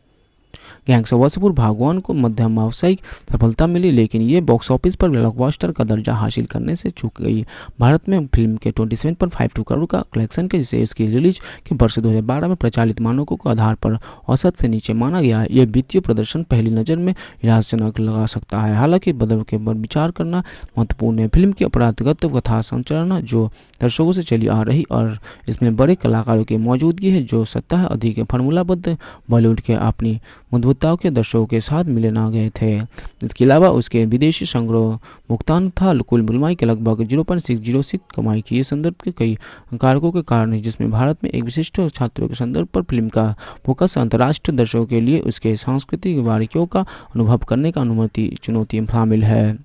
गैंग्स ऑफ वासेपुर भगवान को मध्यम व्यावसायिक सफलता मिली, लेकिन ये बॉक्स ऑफिस पर ब्लॉकबस्टर का दर्जा हासिल करने से चूक गई। भारत में फिल्म के सत्ताईस पॉइंट बावन करोड़ का कलेक्शन के जिसे इसकी रिलीज के वर्ष दो हज़ार बारह में प्रचालित मानकों के आधार पर औसत से नीचे माना गया है। यह वित्तीय प्रदर्शन पहली नज़र में निराशाजनक लगा सकता है, हालांकि बदल के ऊपर विचार करना महत्वपूर्ण है। फिल्म की अपराधगत कथा संरचना जो दर्शकों से चली आ रही और इसमें बड़े कलाकारों की मौजूदगी है जो सत्ता अधिक फार्मूलाबद्ध बॉलीवुड के अपनी मधुताओं के दर्शकों के साथ मिले ना गए थे। इसके अलावा उसके विदेशी संग्रह भुगतान था कुल बुलमाई के लगभग zero point six zero six कमाई की। इस संदर्भ के कई कारकों के कारण है जिसमें भारत में एक विशिष्ट छात्रों के संदर्भ पर फिल्म का फोकस अंतर्राष्ट्रीय दर्शकों के लिए उसके सांस्कृतिक बारीकियों का अनुभव करने का अनुमति चुनौती शामिल है।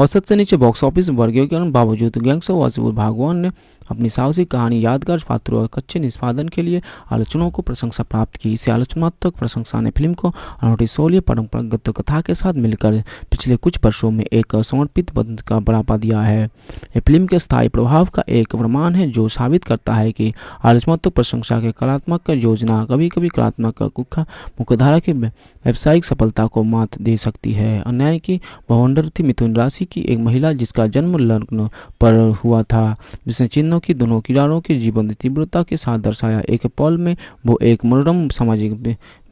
औसत से नीचे बॉक्स ऑफिस वर्गियों के बावजूद गैंग्स ऑफ वासेपुर भगवान ने अपनी साहसिक कहानी, यादगार पात्रों और कच्चे निष्पादन के लिए आलोचनाओं को प्रशंसा प्राप्त की। इसे आलोचनात्मक प्रशंसा ने फिल्म को अनूठी शौर्य परंपरागत कथा के साथ मिलकर पिछले कुछ वर्षों में एक समर्पित बंद का बढ़ावा दिया है। यह फिल्म के स्थायी प्रभाव का एक प्रमाण है जो साबित करता है कि आलोचनात्मक प्रशंसा के कलात्मक योजना कभी कभी कलात्मक कुखा मुख्यधारा की व्यावसायिक सफलता को मात दे सकती है। अन्याय की भवंडर थी मिथुन राशि की एक महिला जिसका जन्म लग्न पर हुआ था, जिसने चिन्ह की दोनों किरारों के जीवन तीव्रता के साथ दर्शाया। एक पल में वो एक मनोरम सामाजिक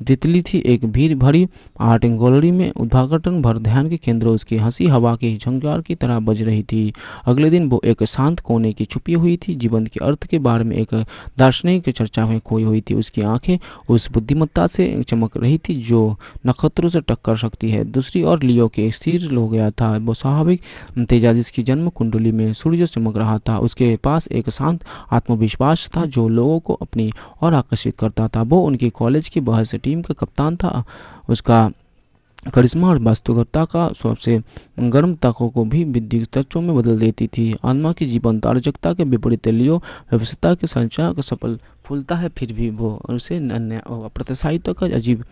तितली थी, एक भीड़ भरी आर्ट गैलरी में उद्घाटन भर ध्यान के केंद्र उसकी हंसी हवा की झंकार की तरह बज रही थी। अगले दिन वो एक शांत कोने की छुपी हुई थी, जीवन के अर्थ के बारे में एक दार्शनिक चर्चा में खोई हुई थी। उसकी आंखें उस बुद्धिमत्ता से चमक रही थी जो नक्षत्रों से टक्कर सकती है। दूसरी ओर लियो के स्थिर हो गया था, वो स्वाभाविक तेजा जिसकी जन्म कुंडली में सूर्य चमक रहा था। उसके पास एक शांत आत्मविश्वास था जो लोगों को अपनी ओर आकर्षित करता था। वो उनकी कॉलेज की बहस टीम का कप्तान था। उसका करिश्मा और वास्तुकता का सबसे गर्म तकों को भी विद्युत तत्वों में बदल देती थी। आत्मा की जीवंत आर्जकता के विपरीत लियो व्यवस्था के संचार का सफल फूलता है, फिर भी वो उसे अन्य अप्रत्याशित का अजीब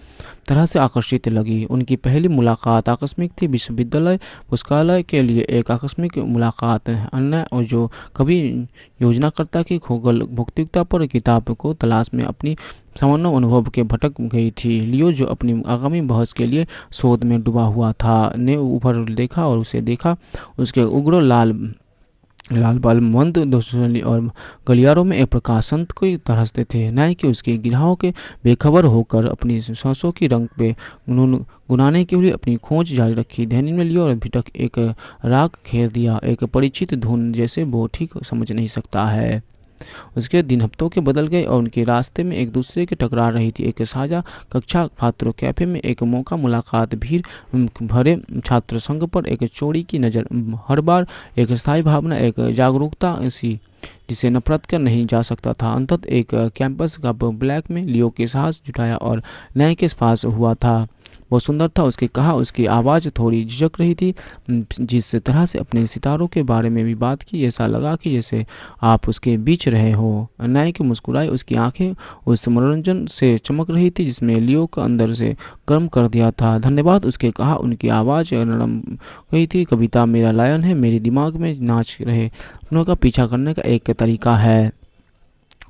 तरह से आकर्षित लगी। उनकी पहली मुलाकात आकस्मिक थी, विश्वविद्यालय पुस्तकालय के लिए एक आकस्मिक मुलाकात। अन्य और जो कभी योजनाकर्ता की खोगल भौतिकता पर किताब को तलाश में अपनी सामान्य अनुभव के भटक गई थी। लियो जो अपनी आगामी बहस के लिए शोध में डूबा हुआ था, ने ऊपर देखा और उसे देखा। उसके उग्र लाल लाल बाल मंद दोषी और गलियारों में एक प्रकाशंत को तरसते थे। न्याय की उसके गिरहाओं के बेखबर होकर अपनी सांसों की रंग पे गुनाने के लिए अपनी खोज जारी रखी। ध्यान में लियो और भिटक एक राग खेर दिया, एक परिचित धुन जैसे वो ठीक समझ नहीं सकता है। उसके दिन हफ्तों के बदल गए और उनके रास्ते में एक दूसरे के टकरा रही थी। एक साझा कक्षा छात्रों कैफे में एक मौका मुलाकात, भीड़ भरे छात्र संघ पर एक चोरी की नज़र, हर बार एक स्थायी भावना, एक जागरूकता ऐसी जिसे नफरत कर नहीं जा सकता था। अंततः एक कैंपस का ब्लैक में लियो के साहस जुटाया और नए के पास हुआ था। वो सुंदर था, उसके कहा। उसकी आवाज़ थोड़ी झिझक रही थी, जिस तरह से अपने सितारों के बारे में भी बात की। ऐसा लगा कि जैसे आप उसके बीच रहे हो। नायक मुस्कुराए, उसकी आंखें उस मनोरंजन से चमक रही थी जिसमें लियो का अंदर से गर्म कर दिया था। धन्यवाद, उसके कहा। उनकी आवाज़ नरम गई थी। कविता मेरा लायन है, मेरे दिमाग में नाच रहे अपनों का पीछा करने का एक तरीका है।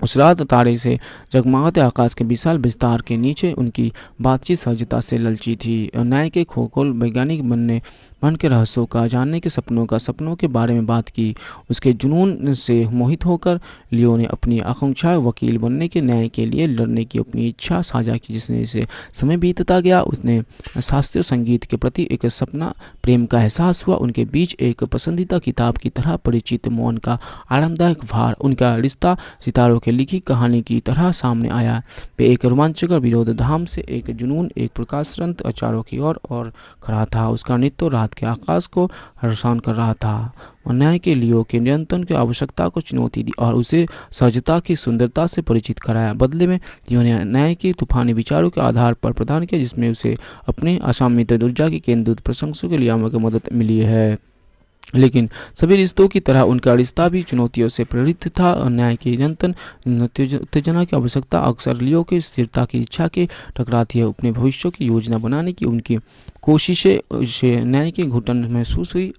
उस रात तारे से जगमगाते आकाश के विशाल विस्तार के नीचे उनकी बातचीत सहजता से ललची थी। न्याय के खोखोल वैज्ञानिक बनने मन के रहस्यों का जानने के सपनों का सपनों के बारे में बात की। उसके जुनून से मोहित होकर लियो ने अपनी आकांक्षाएं वकील बनने के, न्याय के लिए लड़ने की अपनी इच्छा साझा की। जिसने इसे समय बीतता गया उसने शास्त्रीय संगीत के प्रति एक सपना प्रेम का एहसास हुआ। उनके बीच एक पसंदीदा किताब की तरह परिचित मौन का आरामदायक भार, उनका रिश्ता सितारों के लिखी कहानी की तरह सामने आया। पे एक रोमांचकर विरोध धाम से एक जुनून एक प्रकाशरंत अचारों की ओर और, और खड़ा था। उसका नृत्य रात के आकाश को हर्षान कर रहा था। अन्याय के लियो के नियंत्रण की आवश्यकता को चुनौती दी और उसे सहजता की सुंदरता से परिचित कराया। बदले में लियो ने न्याय के तूफानी विचारों के आधार पर प्रदान किया, जिसमें उसे अपने असामित ऊर्जा की केंद्रित प्रशंसकों के लिए मदद मिली है। लेकिन सभी रिश्तों की तरह उनका रिश्ता भी चुनौतियों से प्रेरित था। अन्याय की निरंतर उत्तेजना की आवश्यकता अक्सर लियो की स्थिरता की इच्छा के टकराती है। अपने भविष्य की योजना बनाने की उनकी कोशिशें उसे न्याय की घुटन महसूस हुई,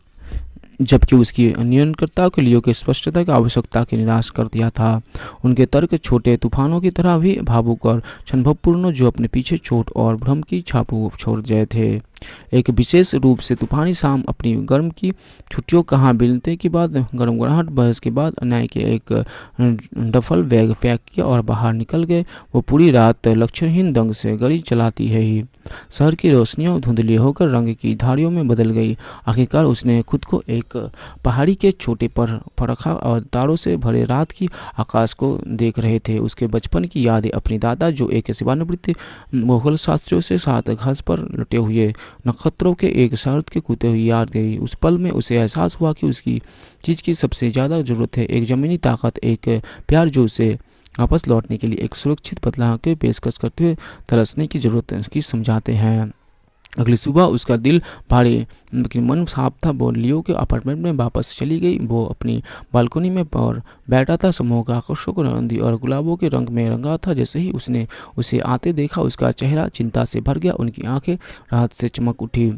जबकि उसकी नियंत्रणकर्ता के लियो की स्पष्टता की आवश्यकता के निराश कर दिया था। उनके तर्क छोटे तूफानों की तरह भी भावुक और क्षणभवपूर्ण, जो अपने पीछे चोट और भ्रम की छापों छोड़ गए थे। एक विशेष रूप से तूफानी शाम अपनी गर्म की छुट्टियों कहाँ बिलने के बाद गर्मगराहट बहस के बाद अन्याय के एक डफल बैग पैक किया और बाहर निकल गए। वो पूरी रात लक्षणहीन दंग से गली चलाती है ही। शहर की रोशनियाँ धुंधली होकर रंग की धारियों में बदल गई। आखिरकार उसने खुद को एक पहाड़ी के छोटे पर रखा और तारों से भरे रात की आकाश को देख रहे थे। उसके बचपन की यादें, अपने दादा जो एक सेवानिवृत्त मुगल शास्त्रियों से साथ घास पर लुटे हुए नक्षत्रों के एक शरद के कूदते हुए याद गई। उस पल में उसे एहसास हुआ कि उसकी चीज़ की सबसे ज़्यादा ज़रूरत है, एक ज़मीनी ताकत, एक प्यार जो उसे वापस लौटने के लिए एक सुरक्षित बदलाव के पेशकश करते हुए तरसने की ज़रूरत की समझाते हैं। अगली सुबह उसका दिल भारी लेकिन मन साफ था। वो लियो के अपार्टमेंट में वापस चली गई। वो अपनी बालकनी में और बैठा था। समूह का आकर्षक रंगी और गुलाबों के रंग में रंगा था। जैसे ही उसने उसे आते देखा, उसका चेहरा चिंता से भर गया। उनकी आंखें राहत से चमक उठी।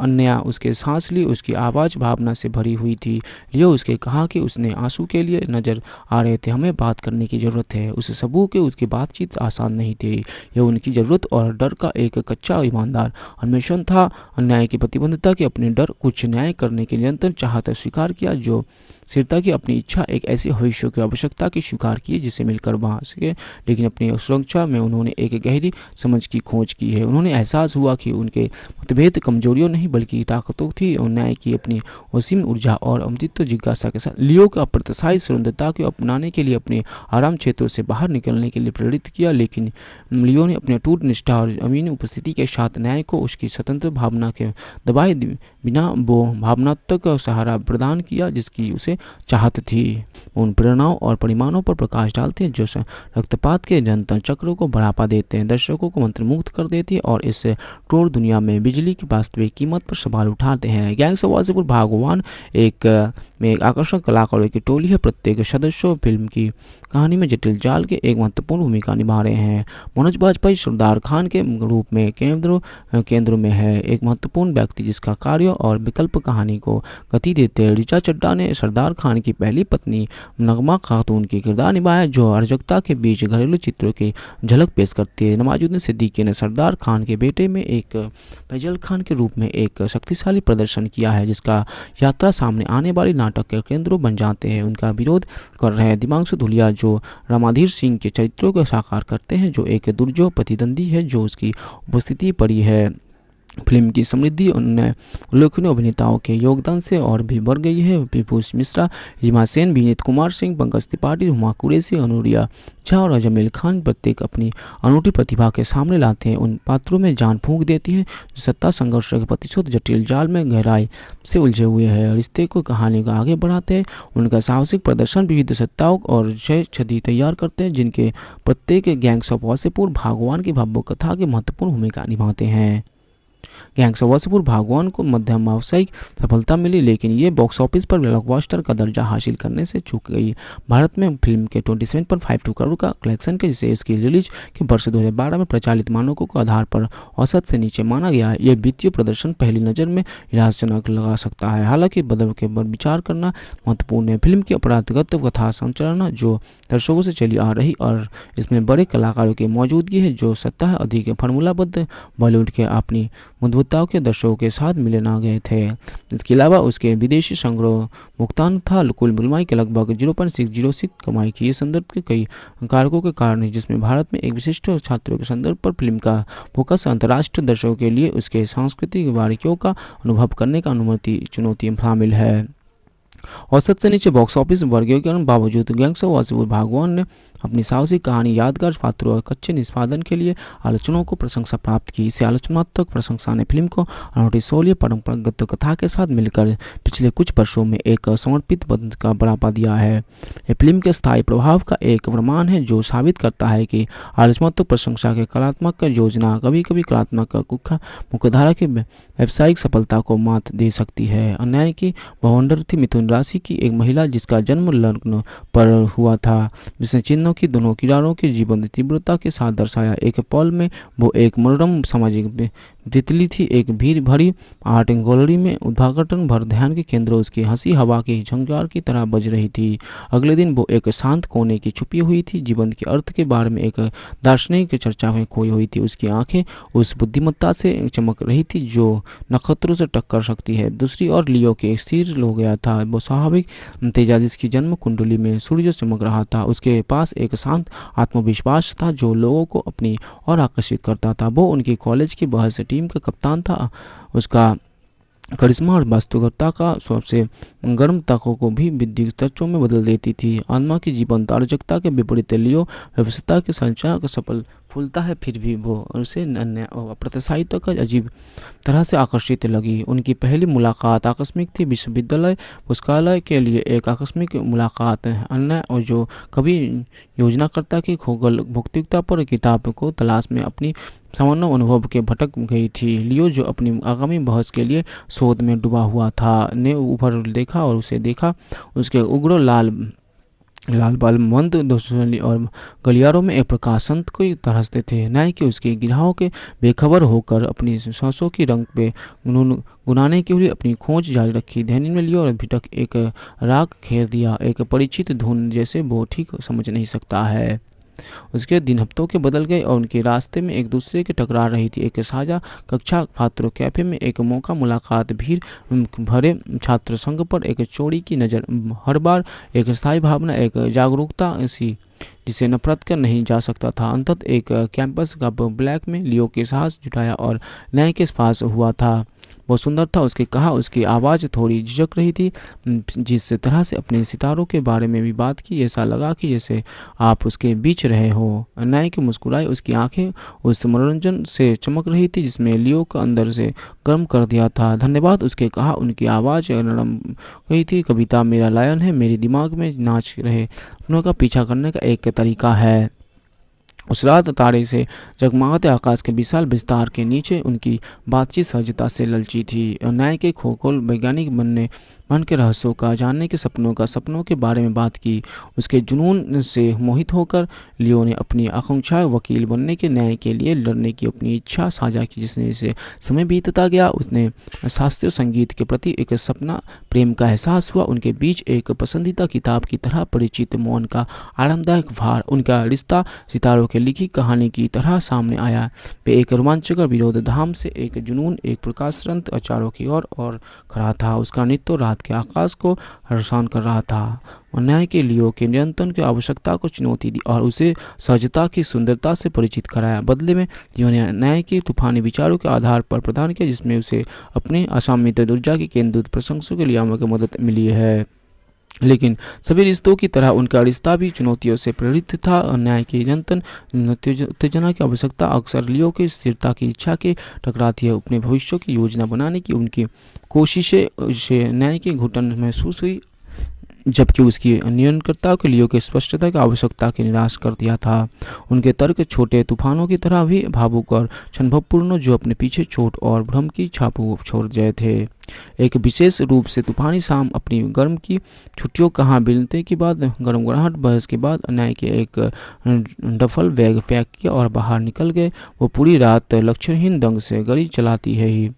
अन्या उसके सांस ली। उसकी आवाज़ भावना से भरी हुई थी। लियो उसके कहा कि उसने आंसू के लिए नज़र आ रहे थे। हमें बात करने की ज़रूरत है। उस सबूत के उसकी बातचीत आसान नहीं थी। यह उनकी ज़रूरत और डर का एक कच्चा ईमानदार अन्वेषण था। अन्याय की प्रतिबद्धता के अपने डर कुछ न्याय करने के निरंतर चाहत स्वीकार किया, जो स्थिरता की अपनी इच्छा एक ऐसे भविष्य की आवश्यकता की स्वीकार की जिसे मिलकर वहाँ सके। लेकिन अपनी सुरक्षा में उन्होंने एक गहरी समझ की खोज की है। उन्होंने एहसास हुआ कि उनके मतभेद कमजोरियों नहीं बल्कि ताकतों थी। और न्याय की अपनी असीम ऊर्जा और अमृत जिज्ञासा के साथ लियो का अप्रत्याशित स्वतंत्रता को अपनाने के लिए अपने आराम क्षेत्रों से बाहर निकलने के लिए प्रेरित किया। लेकिन लियो ने अपने टूट निष्ठा और अमीन उपस्थिति के साथ न्याय को उसकी स्वतंत्र भावना के दबाए बिना वो भावनात्मक सहारा प्रदान किया जिसकी उसे चाहत थी। उन प्रेरणाओं और परिमाणों पर प्रकाश डालते हैं जो रक्तपात के निरंतर चक्रों को बढ़ावा देते हैं, दर्शकों को मंत्रमुग्ध कर देते हैं और इस क्रूर दुनिया में बिजली की वास्तविक कीमत पर सवाल उठाते हैं। गैंग्स ऑफ वासेपुर भागवान एक में एक आकर्षक कलाकारों की टोली है। प्रत्येक सदस्य फिल्म की कहानी में जटिल जाल के एक महत्वपूर्ण भूमिका निभा रहे हैं। मनोज बाजपेयी सरदार खान के रूप में केंद्र केंद्र में है, एक महत्वपूर्ण व्यक्ति जिसका कार्य और विकल्प कहानी को गति देते हैं। ऋचा चड्ढा ने सरदार खान की पहली पत्नी नगमा खातून की किरदार निभाया, जो अराजकता के बीच घरेलू चित्रों की झलक पेश करती है। नवाज़ुद्दीन सिद्दीकी ने सरदार खान के बेटे में एक फैजल खान के रूप में एक शक्तिशाली प्रदर्शन किया है, जिसका यात्रा सामने आने वाली नाटक के केंद्रों बन जाते हैं। उनका विरोध कर रहे हैं तिग्मांशु धूलिया, जो रामाधीर सिंह के चरित्रों को साकार करते हैं, जो एक दुर्जोय प्रतिद्वंदी है जो उसकी उपस्थिति पड़ी है। फिल्म की समृद्धि उन्हें उल्लेखनीय अभिनेताओं के योगदान से और भी बढ़ गई है। विभूष मिश्रा, हिमा सेन, विनीत कुमार सिंह, पंकज त्रिपाठी, हुमा कुरैशी, अनुरिता झा और अजमेल खान प्रत्येक अपनी अनूठी प्रतिभा के सामने लाते हैं। उन पात्रों में जान फूंक देती है जो सत्ता संघर्ष के प्रतिशोध जटिल जाल में गहराई से उलझे हुए हैं। रिश्ते को कहानी को आगे बढ़ाते हैं। उनका साहसिक प्रदर्शन विविध सत्ताओं और जय छदी तैयार करते हैं, जिनके प्रत्येक गैंग्स ऑफ वासेपुर भगवान की भावुक कथा की महत्वपूर्ण भूमिका निभाते हैं। गैंग्स ऑफ वासेपुर भागवान को मध्यम व्यावसायिक सफलता मिली, लेकिन ये बॉक्स ऑफिस पर ब्लॉकबस्टर का दर्जा हासिल करने से चूक गई। भारत में फिल्म के सत्ताईस पॉइंट बावन करोड़ का कलेक्शन के जिसे इसकी रिलीज के वर्ष दो हज़ार बारह में प्रचालित मानकों के आधार पर औसत से नीचे माना गया है। यह वित्तीय प्रदर्शन पहली नज़र में निराशाजनक लगा सकता है। हालांकि बदल के ऊपर विचार करना महत्वपूर्ण है। फिल्म की अपराधगत कथा संरचना जो दर्शकों से चली आ रही और इसमें बड़े कलाकारों की मौजूदगी है जो सत्ता अधिक फार्मूलाबद्ध बॉलीवुड के अपनी मधुताओं के दर्शकों के साथ मिले ना गए थे। इसके अलावा उसके विदेशी संग्रह भुगतान था कुल मिलमाई के लगभग zero point six zero six कमाई की। इस संदर्भ के कई कारकों के कारण है जिसमें भारत में एक विशिष्ट छात्रों के संदर्भ पर फिल्म का फोकस अंतर्राष्ट्रीय दर्शकों के लिए उसके सांस्कृतिक बारीकियों का अनुभव करने का अनुमति चुनौती शामिल है। औसत से नीचे बॉक्स ऑफिस वर्गियों के बावजूद गैंग्स ऑफ वासेपुर भाग वन ने अपनी साहसी कहानी, यादगार पात्रों और अच्छे निष्पादन के लिए आलोचनाओं को प्रशंसा प्राप्त की। इसे आलोचनात्मक प्रशंसा ने फिल्म को अनूठी शौर्य परंपरागत कथा के साथ मिलकर पिछले कुछ वर्षों में एक समर्पित बंद का बढ़ावा दिया है। ये फिल्म के स्थायी प्रभाव का एक प्रमाण है जो साबित करता है कि आलोचनात्मक प्रशंसा के कलात्मक योजना कभी कभी कलात्मक मुख्यधारा की व्यावसायिक सफलता को मात दे सकती है। अन्याय की भवंडर थी मिथुन राशि की एक महिला जिसका जन्म लग्न पर हुआ था, जिसने चिन्ह की दोनों किनारों के जीवन तीव्रता के साथ दर्शाया। एक पल में वो एक मनोरम सामाजिक तितली थी, एक भीड़ भरी आर्ट गैलरी में उद्घाटन भर ध्यान के केंद्र उसकी हंसी हवा की झंकार की तरह बज रही थी। अगले दिन वो एक शांत कोने की छुपी हुई थी, जीवन के अर्थ के बारे में एक दार्शनिक चर्चा में खोई हुई थी। उसकी आंखें उस बुद्धिमत्ता से चमक रही थी जो नक्षत्रों से टक्कर सकती है। दूसरी ओर लियो के स्थिर हो गया था, वो स्वाभाविक तेजा जिसकी जन्म कुंडली में सूर्य चमक रहा था। उसके पास एक शांत आत्मविश्वास था जो लोगों को अपनी ओर आकर्षित करता था। वो उनकी कॉलेज की बहस टीम का कप्तान था। उसका करिश्मा और वास्तविकता का सबसे गर्म तकों को भी विद्युत तर्कों में बदल देती थी। आत्मा की जीवंत आर्जकता के विपरीत लियो व्यवस्था के संचार का सफल फूलता है, फिर भी वो उसे अप्रत्याशित का अजीब तरह से आकर्षित लगी। उनकी पहली मुलाकात आकस्मिक थी, विश्वविद्यालय पुस्तकालय के लिए एक आकस्मिक मुलाकात। अन्य और जो कभी योजनाकर्ता की खोगल भौतिकता पर किताब को तलाश में अपनी सामान्य अनुभव के भटक गई थी। लियो जो अपनी आगामी बहस के लिए शोध में डूबा हुआ था, ने ऊपर देखा और उसे देखा। उसके उग्र लाल लाल बाल मंद दोषी और गलियारों में एक प्रकाशंत को तरसते थे। न्याय की उसकी गिराहों के बेखबर होकर अपनी सांसों की रंग पे गुनाने के लिए अपनी खोज जारी रखी। ध्यान में लियो और भिटक एक राग खेर दिया, एक परिचित धुन जैसे वो ठीक समझ नहीं सकता है। उसके दिन हफ्तों के बदल गए और उनके रास्ते में एक दूसरे के टकरा रही थी। एक साझा कक्षा छात्रों कैफे में एक मौका मुलाकात, भीड़ भरे छात्र संघ पर एक चोरी की नज़र, हर बार एक स्थायी भावना, एक जागरूकता ऐसी जिसे नफरत कर नहीं जा सकता था। अंततः एक कैंपस का ब्लैक में लियो के सांस जुटाया और नए के पास हुआ था। वो सुंदर था, उसके कहा। उसकी आवाज़ थोड़ी झिझक रही थी, जिस तरह से अपने सितारों के बारे में भी बात की। ऐसा लगा कि जैसे आप उसके बीच रहे हो। नायक की मुस्कुराई, उसकी आंखें उस मनोरंजन से चमक रही थी जिसमें लियो का अंदर से गर्म कर दिया था। धन्यवाद, उसके कहा। उनकी आवाज़ नरम गई थी। कविता मेरा लायन है, मेरे दिमाग में नाच रहे अपनों का पीछा करने का एक तरीका है। उस रात तारे से जगमगाते आकाश के विशाल विस्तार के नीचे उनकी बातचीत सहजता से ललची थी। न्याय के खोखोल वैज्ञानिक बनने मन के रहस्यों का जानने के सपनों का सपनों के बारे में बात की। उसके जुनून से मोहित होकर लियो ने अपनी आकांक्षाएं वकील बनने के, न्याय के लिए लड़ने की अपनी इच्छा साझा की। जिसने इसे समय बीतता गया उसने शास्त्रीय संगीत के प्रति एक सपना प्रेम का एहसास हुआ। उनके बीच एक पसंदीदा किताब की तरह परिचित मौन का आरामदायक भार, उनका रिश्ता सितारों के लिखी कहानी की तरह सामने आया। पे एक रोमांचक विरोध धाम से एक जुनून, एक प्रकाशरंत अचारों की ओर और, और खड़ा था। उसका नृत्य रात के आकाश को हर्षान कर रहा था। न्याय के लियो के नियंत्रण की आवश्यकता को चुनौती दी और उसे सहजता की सुंदरता से परिचित कराया। बदले में लियो ने न्याय के तूफानी विचारों के आधार पर प्रदान किया, जिसमें उसे अपने असामित ऊर्जा की केंद्रित प्रशंसों के लिए मदद मिली है। लेकिन सभी रिश्तों की तरह उनका रिश्ता भी चुनौतियों से प्रेरित था। न्याय की निरंतर उत्तेजना की आवश्यकता अक्सर लियो की स्थिरता की इच्छा के टकराती है। अपने भविष्य की योजना बनाने की उनकी कोशिशें से न्याय की घुटन महसूस हुई, जबकि उसकी नियंत्रणकर्ता के लियो की स्पष्टता की आवश्यकता के निराश कर दिया था। उनके तर्क छोटे तूफानों की तरह भी भावुक और क्षणभवपूर्ण, जो अपने पीछे चोट और भ्रम की छाप छोड़ गए थे। एक विशेष रूप से तूफानी शाम, अपनी गर्म की छुट्टियों कहाँ बिलते के बाद गर्मगराहट बहस के बाद अन्याय के एक डफल बैग पैक किया और बाहर निकल गए। वो पूरी रात लक्ष्यहीन दंग से गड़ी चलाती है ही।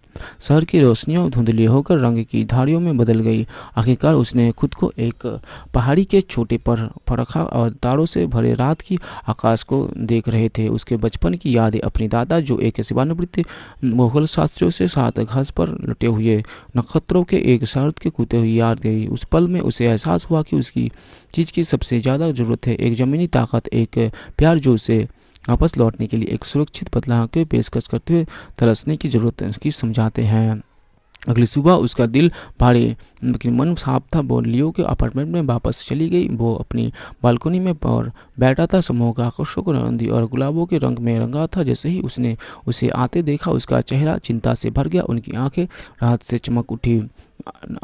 शहर की रोशनियाँ धुंधली होकर रंग की धारियों में बदल गई। आखिरकार उसने खुद को एक पहाड़ी के छोटे पर रखा और तारों से भरे रात की आकाश को देख रहे थे। उसके बचपन की यादें, अपने दादा जो एक सेवानिवृत्त मुगल शास्त्रियों से साथ घास पर लुटे हुए नक्षत्रों के एक शरद के कूदते हुए याद गई। उस पल में उसे एहसास हुआ कि उसकी चीज़ की सबसे ज़्यादा ज़रूरत है, एक ज़मीनी ताकत, एक प्यार जो उसे वापस लौटने के लिए एक सुरक्षित बदलाव की पेशकश करते हुए तलाशने की ज़रूरत की समझाते हैं। अगली सुबह उसका दिल भारी लेकिन मन साफ था। वो लियो के अपार्टमेंट में वापस चली गई। वो अपनी बालकनी में और बैठा था। समूह का आकर्षक नंदी और गुलाबों के रंग में रंगा था। जैसे ही उसने उसे आते देखा, उसका चेहरा चिंता से भर गया। उनकी आंखें राहत से चमक उठी।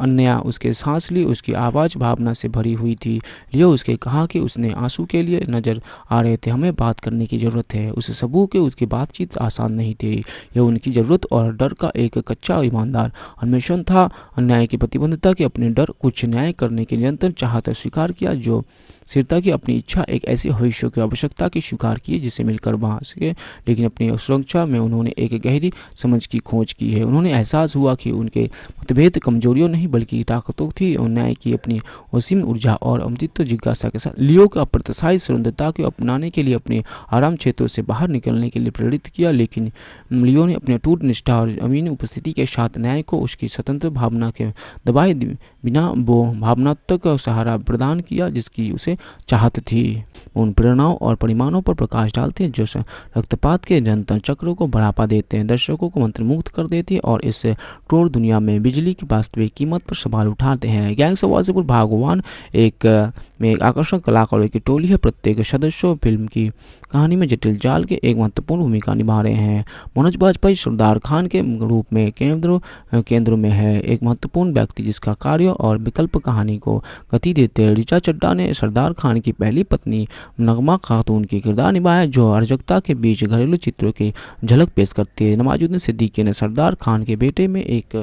अन्या उसके सांस ली। उसकी आवाज़ भावना से भरी हुई थी। लियो उसके कहा कि उसने आंसू के लिए नज़र आ रहे थे। हमें बात करने की ज़रूरत है। उस सबू के उसकी बातचीत आसान नहीं थी। यह उनकी ज़रूरत और डर का एक कच्चा ईमानदार अन्वेषण था। अन्याय की प्रतिबद्धता के अपने डर कुछ न्याय करने के निरंतर चाहत स्वीकार किया, जो स्थिरता की अपनी इच्छा एक ऐसे भविष्य की आवश्यकता की स्वीकार की जिसे मिलकर वहाँ सके। लेकिन अपनी सुरक्षा में उन्होंने एक गहरी समझ की खोज की है। उन्होंने एहसास हुआ कि उनके मतभेद कमजोरियों नहीं बल्कि ताकतों थी। और न्याय की अपनी असीम ऊर्जा और अमृत जिज्ञासा के साथ लियो का अप्रत्याशित स्वतंत्रता को अपनाने के लिए अपने आराम क्षेत्रों से बाहर निकलने के लिए प्रेरित किया। लेकिन लियो ने अपने टूट निष्ठा और अमीन उपस्थिति के साथ न्याय को उसकी स्वतंत्र भावना के दबाए बिना वो भावनात्मक सहारा प्रदान किया जिसकी उसे चाहत थी। उन प्रेरणाओं और परिमाणों पर प्रकाश डालते हैं जो रक्तपात के निरंतर चक्रों को बढ़ावा देते हैं, दर्शकों को मंत्रमुग्ध कर देते हैं और इस क्रूर दुनिया में बिजली की वास्तविक कीमत पर सवाल उठाते हैं। गैंग्स ऑफ वासेपुर भागवान एक में एक आकर्षक कलाकारों की टोली है। प्रत्येक सदस्य फिल्म की कहानी में जटिल जाल के एक महत्वपूर्ण भूमिका निभा रहे हैं। मनोज बाजपेयी सरदार खान के रूप में केंद्र केंद्र में है, एक महत्वपूर्ण व्यक्ति जिसका कार्य और विकल्प कहानी को गति देते हैं। ऋचा चड्ढा ने सरदार खान की पहली पत्नी नगमा खातून की किरदार निभाया, जो अराजकता के बीच घरेलू चित्रों की झलक पेश करती है। नवाज़ुद्दीन सिद्दीकी ने सरदार खान के बेटे में एक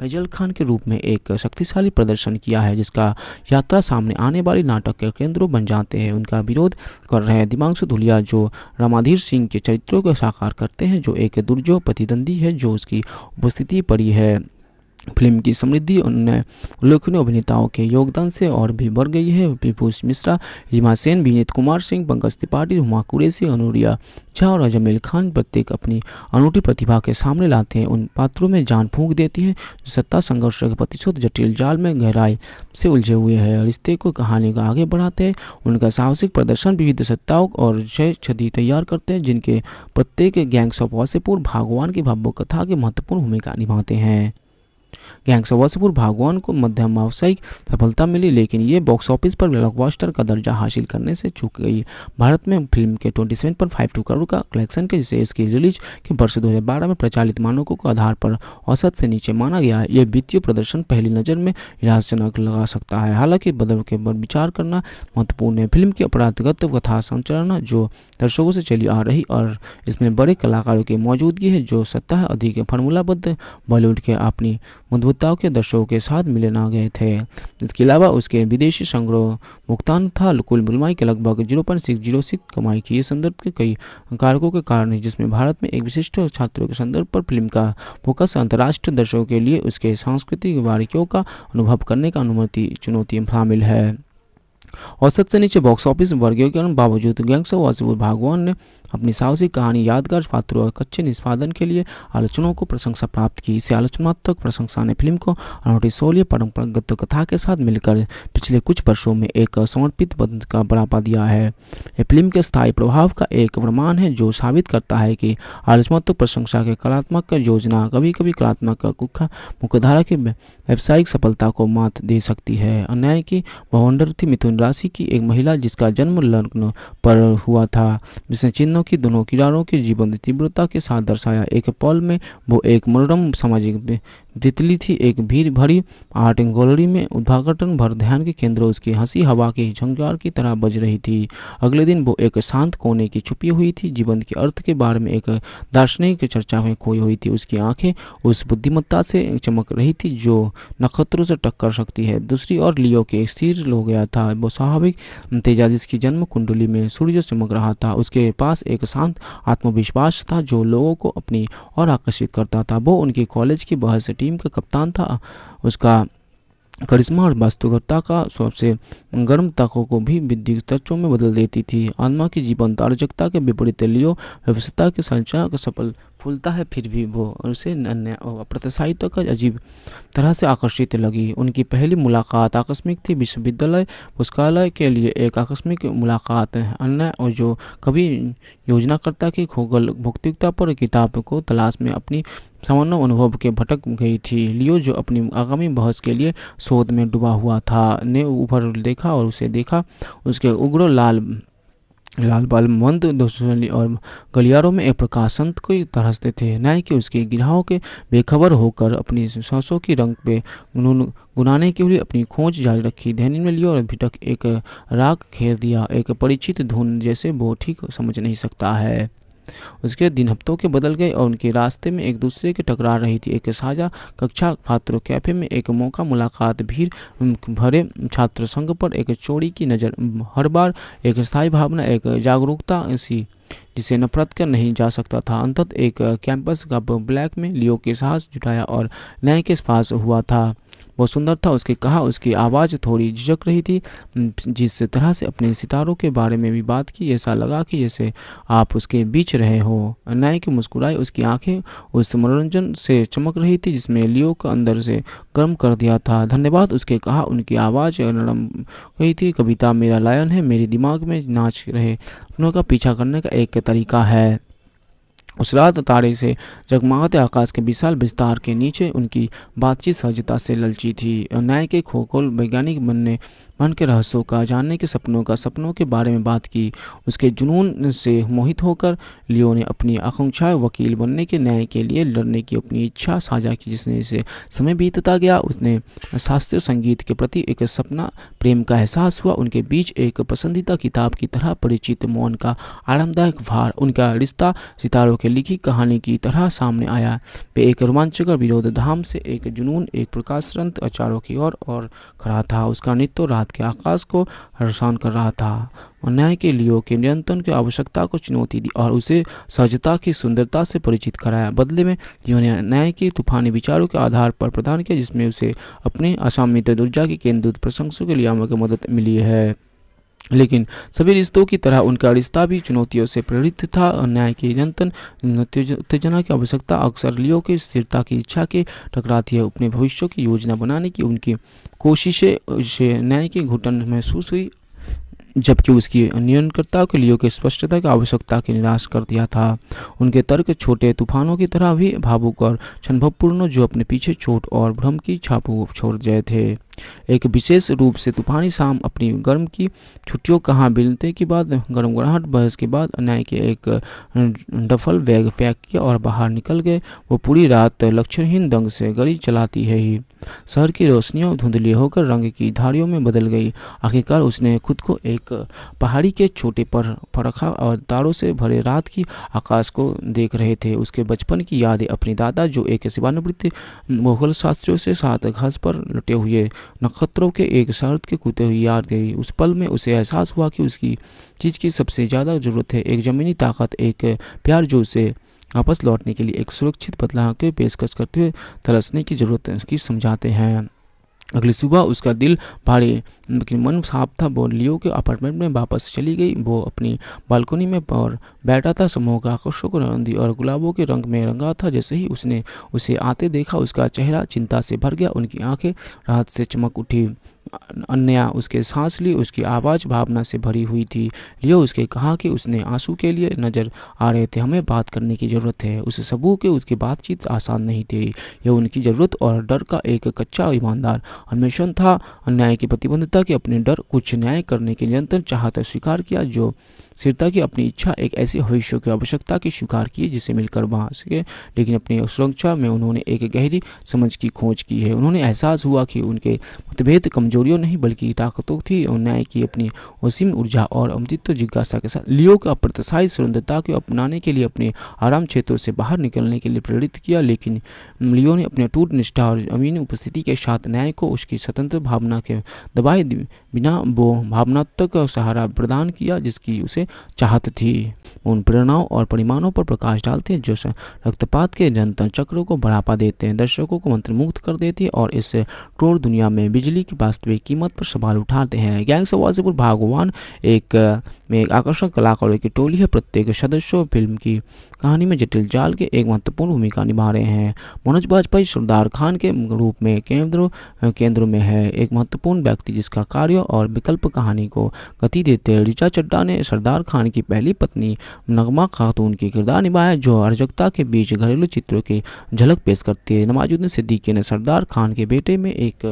फैजल खान के रूप में एक शक्तिशाली प्रदर्शन किया है, जिसका यात्रा सामने आने वाली नाटक के केंद्रों बन जाते हैं। उनका विरोध कर रहे हैं तिग्मांशु धूलिया, जो रामाधीर सिंह के चरित्रों को साकार करते हैं, जो एक दुर्जोय प्रतिद्वंदी है जो उसकी उपस्थिति पड़ी है। फिल्म की समृद्धि उन्हें उल्लेखनीय अभिनेताओं के योगदान से और भी बढ़ गई है। विभूष मिश्रा, रीमा सेन, विनीत कुमार सिंह, पंकज त्रिपाठी, हुमा कुरैशी, अनुरिता झा और अजमेल खान प्रत्येक अपनी अनूठी प्रतिभा के सामने लाते हैं। उन पात्रों में जान फूंक देती है जो सत्ता संघर्ष के प्रतिशोध जटिल जाल में गहराई से उलझे हुए हैं। रिश्ते को कहानी का आगे बढ़ाते हैं। उनका साहसिक प्रदर्शन विविध सत्ताओं और जय छदी तैयार करते हैं, जिनके प्रत्येक गैंग्स ऑफ वासेपुर भगवान की भावुक कथा की महत्वपूर्ण भूमिका निभाते हैं। गैंग्स ऑफ वासेपुर भागवान को मध्यम व्यावसायिक सफलता मिली, लेकिन ये बॉक्स ऑफिस पर ब्लॉकबस्टर का दर्जा हासिल करने से चूक गई। भारत में फिल्म के सत्ताईस पॉइंट बावन करोड़ का कलेक्शन के जिसे इसकी रिलीज के वर्ष दो हज़ार बारह में प्रचालित मानकों के आधार पर औसत से नीचे माना गया है। यह वित्तीय प्रदर्शन पहली नज़र में निराशाजनक लगा सकता है, हालांकि बदल के पर विचार करना महत्वपूर्ण है। फिल्म की अपराधगत कथा संरचना जो दर्शकों से चली आ रही और इसमें बड़े कलाकारों की मौजूदगी है जो सत्ता अधिक फार्मूलाबद्ध बॉलीवुड के अपनी मधुताओं के दर्शकों के साथ मिले ना गए थे। इसके अलावा उसके विदेशी संग्रह भुगतान था कुल बुलमाई के लगभग zero point six zero six कमाई की। इस संदर्भ के कई कारकों के कारण है, जिसमें भारत में एक विशिष्ट छात्रों के संदर्भ पर फिल्म का फोकस अंतर्राष्ट्रीय दर्शकों के लिए उसके सांस्कृतिक बारीकियों का अनुभव करने का अनुमति चुनौती शामिल है। औसत से नीचे बॉक्स ऑफिस वर्गीकरण बावजूद गैंग्स ऑफ वासेपुर भागवान ने अपनी साहसिक कहानी, यादगार पात्रों और कच्चे निष्पादन के लिए आलोचनाओं को प्रशंसा प्राप्त की। इसे आलोचनात्मक प्रशंसा ने फिल्म को अनूठी शौर्य परंपरागत कथा के साथ मिलकर पिछले कुछ वर्षों में एक समर्पित बंद का बढ़ावा दिया है। यह फिल्म के स्थायी प्रभाव का एक प्रमाण है जो साबित करता है कि आलोचनात्मक प्रशंसा के कलात्मक योजना कभी कभी कलात्मक मुख्यधारा की व्यावसायिक सफलता को मात दे सकती है। अन्याय की बवंडर थी मिथुन राशि की एक महिला जिसका जन्म लग्न पर हुआ था, जिसने चिन्ह की दोनों किनारों के जीवन तीव्रता के साथ दर्शाया। एक पल में वो एक मनोरम सामाजिक तितली थी, एक भीड़ भरी आर्ट गैलरी में उद्घाटन भर ध्यान के केंद्र उसकी हंसी हवा के झंकार की तरह बज रही थी। अगले दिन वो एक शांत कोने की छुपी हुई थी, जीवन के अर्थ के बारे में एक दार्शनिक चर्चा में खोई हुई थी। उसकी आंखें उस बुद्धिमत्ता से चमक रही थी जो नक्षत्रों से टक्कर सकती है। दूसरी ओर लियो के स्थिर हो गया था, वो स्वाभाविक तेजा जिसकी जन्म कुंडली में सूर्य चमक रहा था। उसके पास एक शांत आत्मविश्वास था जो लोगों को अपनी ओर आकर्षित करता था। वो उनके कॉलेज की बहस टीम का कप्तान था। उसका करिश्मा और वास्तविकता का सबसे गर्म तकों को भी विद्युत तत्वों में बदल देती थी। आत्मा की जीवंत अराजकता के विपरीत लियो व्यवस्था के संचार का सफल खुलता है फिर भी वो उसे अप्रत्याशित तो कर अजीब तरह से आकर्षित लगी। उनकी पहली मुलाकात आकस्मिक थी। विश्वविद्यालय पुस्तकालय के लिए एक आकस्मिक मुलाकात अन्य और जो कभी योजना करता कि खगोल भौतिकता पर किताब को तलाश में अपनी सामान्य अनुभव के भटक गई थी। लियो जो अपनी आगामी बहस के लिए शोध में डूबा हुआ था ने ऊपर देखा और उसे देखा। उसके उग्र लाल लाल बाल मंद दोषी और गलियारों में एक प्रकाशंत को तरसते थे। न्याय कि उसके गिरहाओं के बेखबर होकर अपनी सांसों की रंग पे गुनाने के लिए अपनी खोज जारी रखी। दैनिक में लियो और भिटक एक राग खेर दिया, एक परिचित धुन जैसे वो ठीक समझ नहीं सकता है। उसके दिन हफ्तों के बदल गए और उनके रास्ते में एक दूसरे के टकरा रही थी। एक साझा कक्षा छात्रों कैफे में एक मौका मुलाकात भीड़ भरे छात्र संघ पर एक चोरी की नज़र। हर बार एक स्थायी भावना, एक जागरूकता ऐसी जिसे नफरत कर नहीं जा सकता था। अंततः एक कैंपस का ब्लैक में लियो के साहस जुटाया और नए के पास हुआ था। वो सुंदर था, उसके कहा। उसकी आवाज़ थोड़ी झिझक रही थी। जिस तरह से अपने सितारों के बारे में भी बात की, ऐसा लगा कि जैसे आप उसके बीच रहे हो। नायक मुस्कुराए। उसकी आंखें उस मनोरंजन से चमक रही थी जिसमें लियो का अंदर से गर्म कर दिया था। धन्यवाद, उसके कहा। उनकी आवाज़ नरम गई थी। कविता मेरा लायन है, मेरे दिमाग में नाच रहे अपनों का पीछा करने का एक तरीका है। उस रात तारे से जगमगाते आकाश के विशाल विस्तार के नीचे उनकी बातचीत सहजता से ललची थी। न्याय के खगोल वैज्ञानिक बनने मन के रहस्यों का जानने के सपनों का सपनों के बारे में बात की। उसके जुनून से मोहित होकर लियो ने अपनी आकांक्षाएं वकील बनने के न्याय के लिए लड़ने की अपनी इच्छा साझा की। जिसने इसे समय बीतता गया उसने शास्त्रीय संगीत के प्रति एक सपना प्रेम का एहसास हुआ। उनके बीच एक पसंदीदा किताब की तरह परिचित मौन का आरामदायक भार। उनका रिश्ता सितारों के लिखी कहानी की तरह सामने आया। वे एक रोमांचकर विरोध धाम से एक जुनून एक प्रकाशरंत अचारों की ओर और, और खड़ा था। उसका नृत्य रात के आकाश को हर्षान कर रहा था। न्याय के लियो के नियंत्रण की आवश्यकता को चुनौती दी और उसे सहजता की सुंदरता से परिचित कराया। बदले में लियो ने न्याय के तूफानी विचारों के आधार पर प्रदान किया जिसमें उसे अपने असामित ऊर्जा की केंद्रित प्रशंसों के लिए मदद मिली है। लेकिन सभी रिश्तों की तरह उनका रिश्ता भी चुनौतियों से प्रेरित था। न्याय की निरंतर उत्तेजना की आवश्यकता अक्सर लियो की स्थिरता की इच्छा के टकराती है। अपने भविष्य की योजना बनाने की उनकी कोशिशें से न्याय की घुटन महसूस हुई, जबकि उसकी नियंत्रणकर्ता के लियो की स्पष्टता की आवश्यकता के निराश कर दिया था। उनके तर्क छोटे तूफानों की तरह भी भावुक और क्षणभवपूर्ण जो अपने पीछे चोट और भ्रम की छापों को छोड़ गए थे। एक विशेष रूप से तूफानी शाम अपनी गर्म की छुट्टियों कहाँ बिलते के बाद गर्मगड़ाहट बहस के बाद अन्याय के एक डफल बैग पैक किया और बाहर निकल गए। वो पूरी रात लक्षणहीन दंग से गड़ी चलाती है ही। शहर की रोशनियाँ धुंधली होकर रंग की धारियों में बदल गई। आखिरकार उसने खुद को एक पहाड़ी के छोटे पर रखा और तारों से भरे रात की आकाश को देख रहे थे। उसके बचपन की यादें, अपने दादा जो एक सेवानिवृत्त मुगल शास्त्रियों से साथ घास पर लुटे हुए नक्षत्रों के एक शरद के कूदते हुए याद गई। उस पल में उसे एहसास हुआ कि उसकी चीज़ की सबसे ज़्यादा ज़रूरत है एक ज़मीनी ताकत, एक प्यार जो उसे वापस लौटने के लिए एक सुरक्षित बदलाव की पेशकश करते हुए तलाशने की ज़रूरत की समझाते हैं। अगली सुबह उसका दिल भारी लेकिन मन साफ था। वो लियो के अपार्टमेंट में वापस चली गई। वो अपनी बालकनी में और बैठा था। समूह का आकर्षक रंगी और गुलाबों के रंग में रंगा था। जैसे ही उसने उसे आते देखा उसका चेहरा चिंता से भर गया। उनकी आंखें राहत से चमक उठी। अन्या उसके सांस ली। उसकी आवाज़ भावना से भरी हुई थी। लियो उसके कहा कि उसने आंसू के लिए नज़र आ रहे थे। हमें बात करने की ज़रूरत है। उस सबू के उसकी बातचीत आसान नहीं थी। यह उनकी ज़रूरत और डर का एक कच्चा ईमानदार अन्वेषण था। अन्याय की प्रतिबद्धता कि अपने डर कुछ न्याय करने के निरंतर चाहता स्वीकार किया जो स्थिरता की अपनी इच्छा एक ऐसी भविष्य की आवश्यकता की स्वीकार की जिसे मिलकर वहाँ सके। लेकिन अपनी सुरक्षा में उन्होंने एक गहरी समझ की खोज की है। उन्होंने एहसास हुआ कि उनके मतभेद कमजोरियों नहीं बल्कि ताकतों थी। और न्याय की अपनी असीम ऊर्जा और अमृत जिज्ञासा के साथ लियो का अप्रत्याशित स्वतंत्रता को अपनाने के लिए अपने आराम क्षेत्रों से बाहर निकलने के लिए प्रेरित किया। लेकिन लियो ने अपने टूट निष्ठा और अमीन उपस्थिति के साथ न्याय को उसकी स्वतंत्र भावना के दबाए बिना वो भावनात्मक सहारा प्रदान किया जिसकी उसे चाहत थी। उन प्रेरणाओं और परिमाणों पर प्रकाश डालते हैं जो रक्तपात के निरंतर चक्रों को बढ़ावा देते हैं, दर्शकों को मंत्रमुग्ध कर देते हैं और इस टोर दुनिया में बिजली की वास्तविक वे कीमत पर सवाल उठाते हैं। गैंग्स ऑफ वासेपुर भाग वन एक में एक आकर्षक कलाकारों की टोली है। प्रत्येक सदस्यों फिल्म की कहानी में जटिल जाल के एक महत्वपूर्ण भूमिका निभा रहे हैं। मनोज बाजपेयी सरदार खान के रूप में केंद्र केंद्र में है, एक महत्वपूर्ण व्यक्ति जिसका कार्य और विकल्प कहानी को गति देते हैं। ऋचा चड्ढा ने सरदार खान की पहली पत्नी नगमा खातून की किरदार निभाया, जो अराजकता के बीच घरेलू चित्रों की झलक पेश करती है। नवाज़ुद्दीन सिद्दीकी ने सरदार खान के बेटे में एक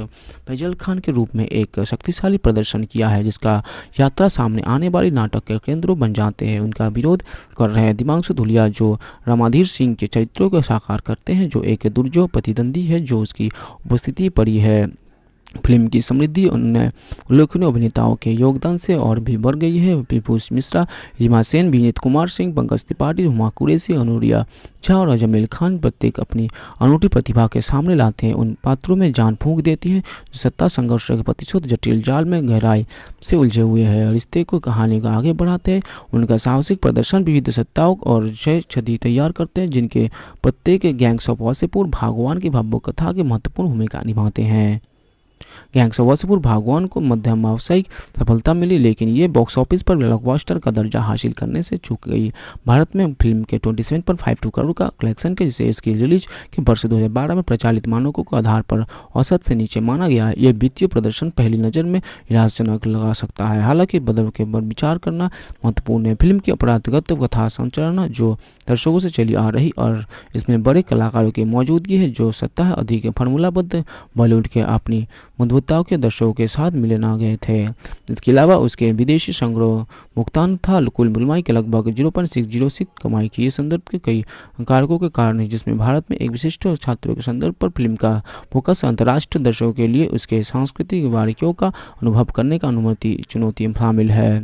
फैजल खान के रूप में एक शक्तिशाली प्रदर्शन किया है, जिसका यात्रा सामने आने वाली नाटक के केंद्रों बन जाते हैं। उनका विरोध कर रहे हैं तिग्मांशु धूलिया, जो रामाधीर सिंह के चरित्रों को साकार करते हैं, जो एक दुर्जोय प्रतिद्वंदी है जो उसकी उपस्थिति पड़ी है। फिल्म की समृद्धि उन्हें उल्लेखनीय अभिनेताओं के योगदान से और भी बढ़ गई है। विभूष मिश्रा, हिमा सेन, विनीत कुमार सिंह, पंकज त्रिपाठी, हुमा कुरैशी, अनुरिता झा और जमील खान प्रत्येक अपनी अनूठी प्रतिभा के सामने लाते हैं। उन पात्रों में जान फूंक देती है जो सत्ता संघर्ष के प्रतिशोध जटिल जाल में गहराई से उलझे हुए हैं। रिश्ते को कहानी का आगे बढ़ाते हैं। उनका साहसिक प्रदर्शन विविध सत्ताओं और जय छदी तैयार करते हैं, जिनके प्रत्येक गैंग्स ऑफ वासेपुर भगवान की भव्य कथा की महत्वपूर्ण भूमिका निभाते हैं। गैंग्स ऑफ वासेपुर भागवान को मध्यम व्यावसायिक सफलता मिली, लेकिन ये बॉक्स ऑफिस पर ब्लॉकबस्टर का दर्जा हासिल करने से चूक गई। भारत में फिल्म के सत्ताईस पॉइंट बावन करोड़ का कलेक्शन के जिसे इसकी रिलीज के वर्ष दो हज़ार बारह में प्रचालित मानकों के आधार पर औसत से नीचे माना गया है। यह वित्तीय प्रदर्शन पहली नज़र में निराशाजनक लगा सकता है, हालांकि बदल के ऊपर विचार करना महत्वपूर्ण है। फिल्म की अपराधगत कथा संरचना जो दर्शकों से चली आ रही और इसमें बड़े कलाकारों की मौजूदगी है जो सत्ता अधिक फार्मूलाबद्ध बॉलीवुड के अपनी मधुताओं के दर्शकों के साथ मिले ना गए थे। इसके अलावा उसके विदेशी संग्रह भुगतान था कुल कमाई के लगभग zero point six zero six कमाई की। संदर्भ के कई कारकों के कारण है, जिसमें भारत में एक विशिष्ट छात्रों के संदर्भ पर फिल्म का फोकस अंतर्राष्ट्रीय दर्शकों के लिए उसके सांस्कृतिक बारीकियों का अनुभव करने का अनुमति चुनौती शामिल है।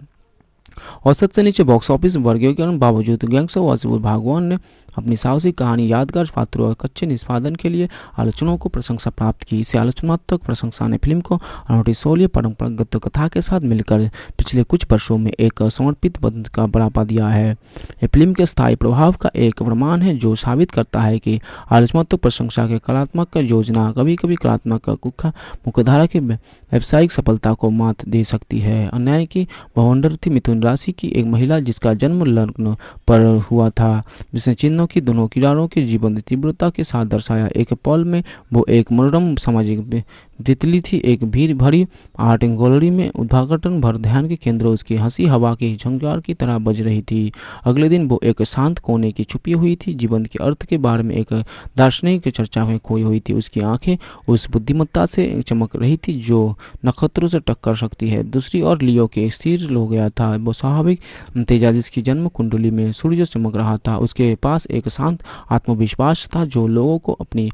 औसत से नीचे बॉक्स ऑफिस वर्गीकरण बावजूद गैंग्स ऑफ वासेपुर भाग वन ने अपनी साहसिक कहानी, यादगार पात्रों और अच्छे निष्पादन के लिए आलोचनाओं को प्रशंसा प्राप्त की। इसे आलोचनात्मक प्रशंसा ने फिल्म को अनूठी शौर्य परंपरागत कथा के साथ मिलकर पिछले कुछ वर्षों में एक समर्पित बंद का बढ़ावा दिया है। यह फिल्म के स्थायी प्रभाव का एक प्रमाण है जो साबित करता है कि आलोचनात्मक प्रशंसा के कलात्मक योजना कभी कभी कलात्मक कुखा मुख्यधारा की व्यावसायिक सफलता को मात दे सकती है। अन्याय की भवंडर थी मिथुन राशि की एक महिला जिसका जन्म लग्न पर हुआ था, जिसने चिन्ह की दोनों किरारों के जीवन तीव्रता के साथ दर्शाया। एक पल में वो एक मनोरम सामाजिक तितली थी, एक भीड़ भरी आर्ट गैलरी में उद्घाटन भर ध्यान के केंद्र उसकी हंसी हवा की झंकार की तरह बज रही थी। अगले दिन वो एक शांत कोने की छुपी हुई थी, जीवन के अर्थ के बारे में एक दार्शनिक चर्चा में खोई हुई थी। उसकी आंखें उस बुद्धिमत्ता से चमक रही थी जो नक्षत्रों से टक्कर सकती है। दूसरी ओर लियो के स्थिर हो गया था, वो स्वाभाविक तेजा जिसकी जन्म कुंडली में सूर्य चमक रहा था। उसके पास एक शांत आत्मविश्वास था जो लोगों को अपनी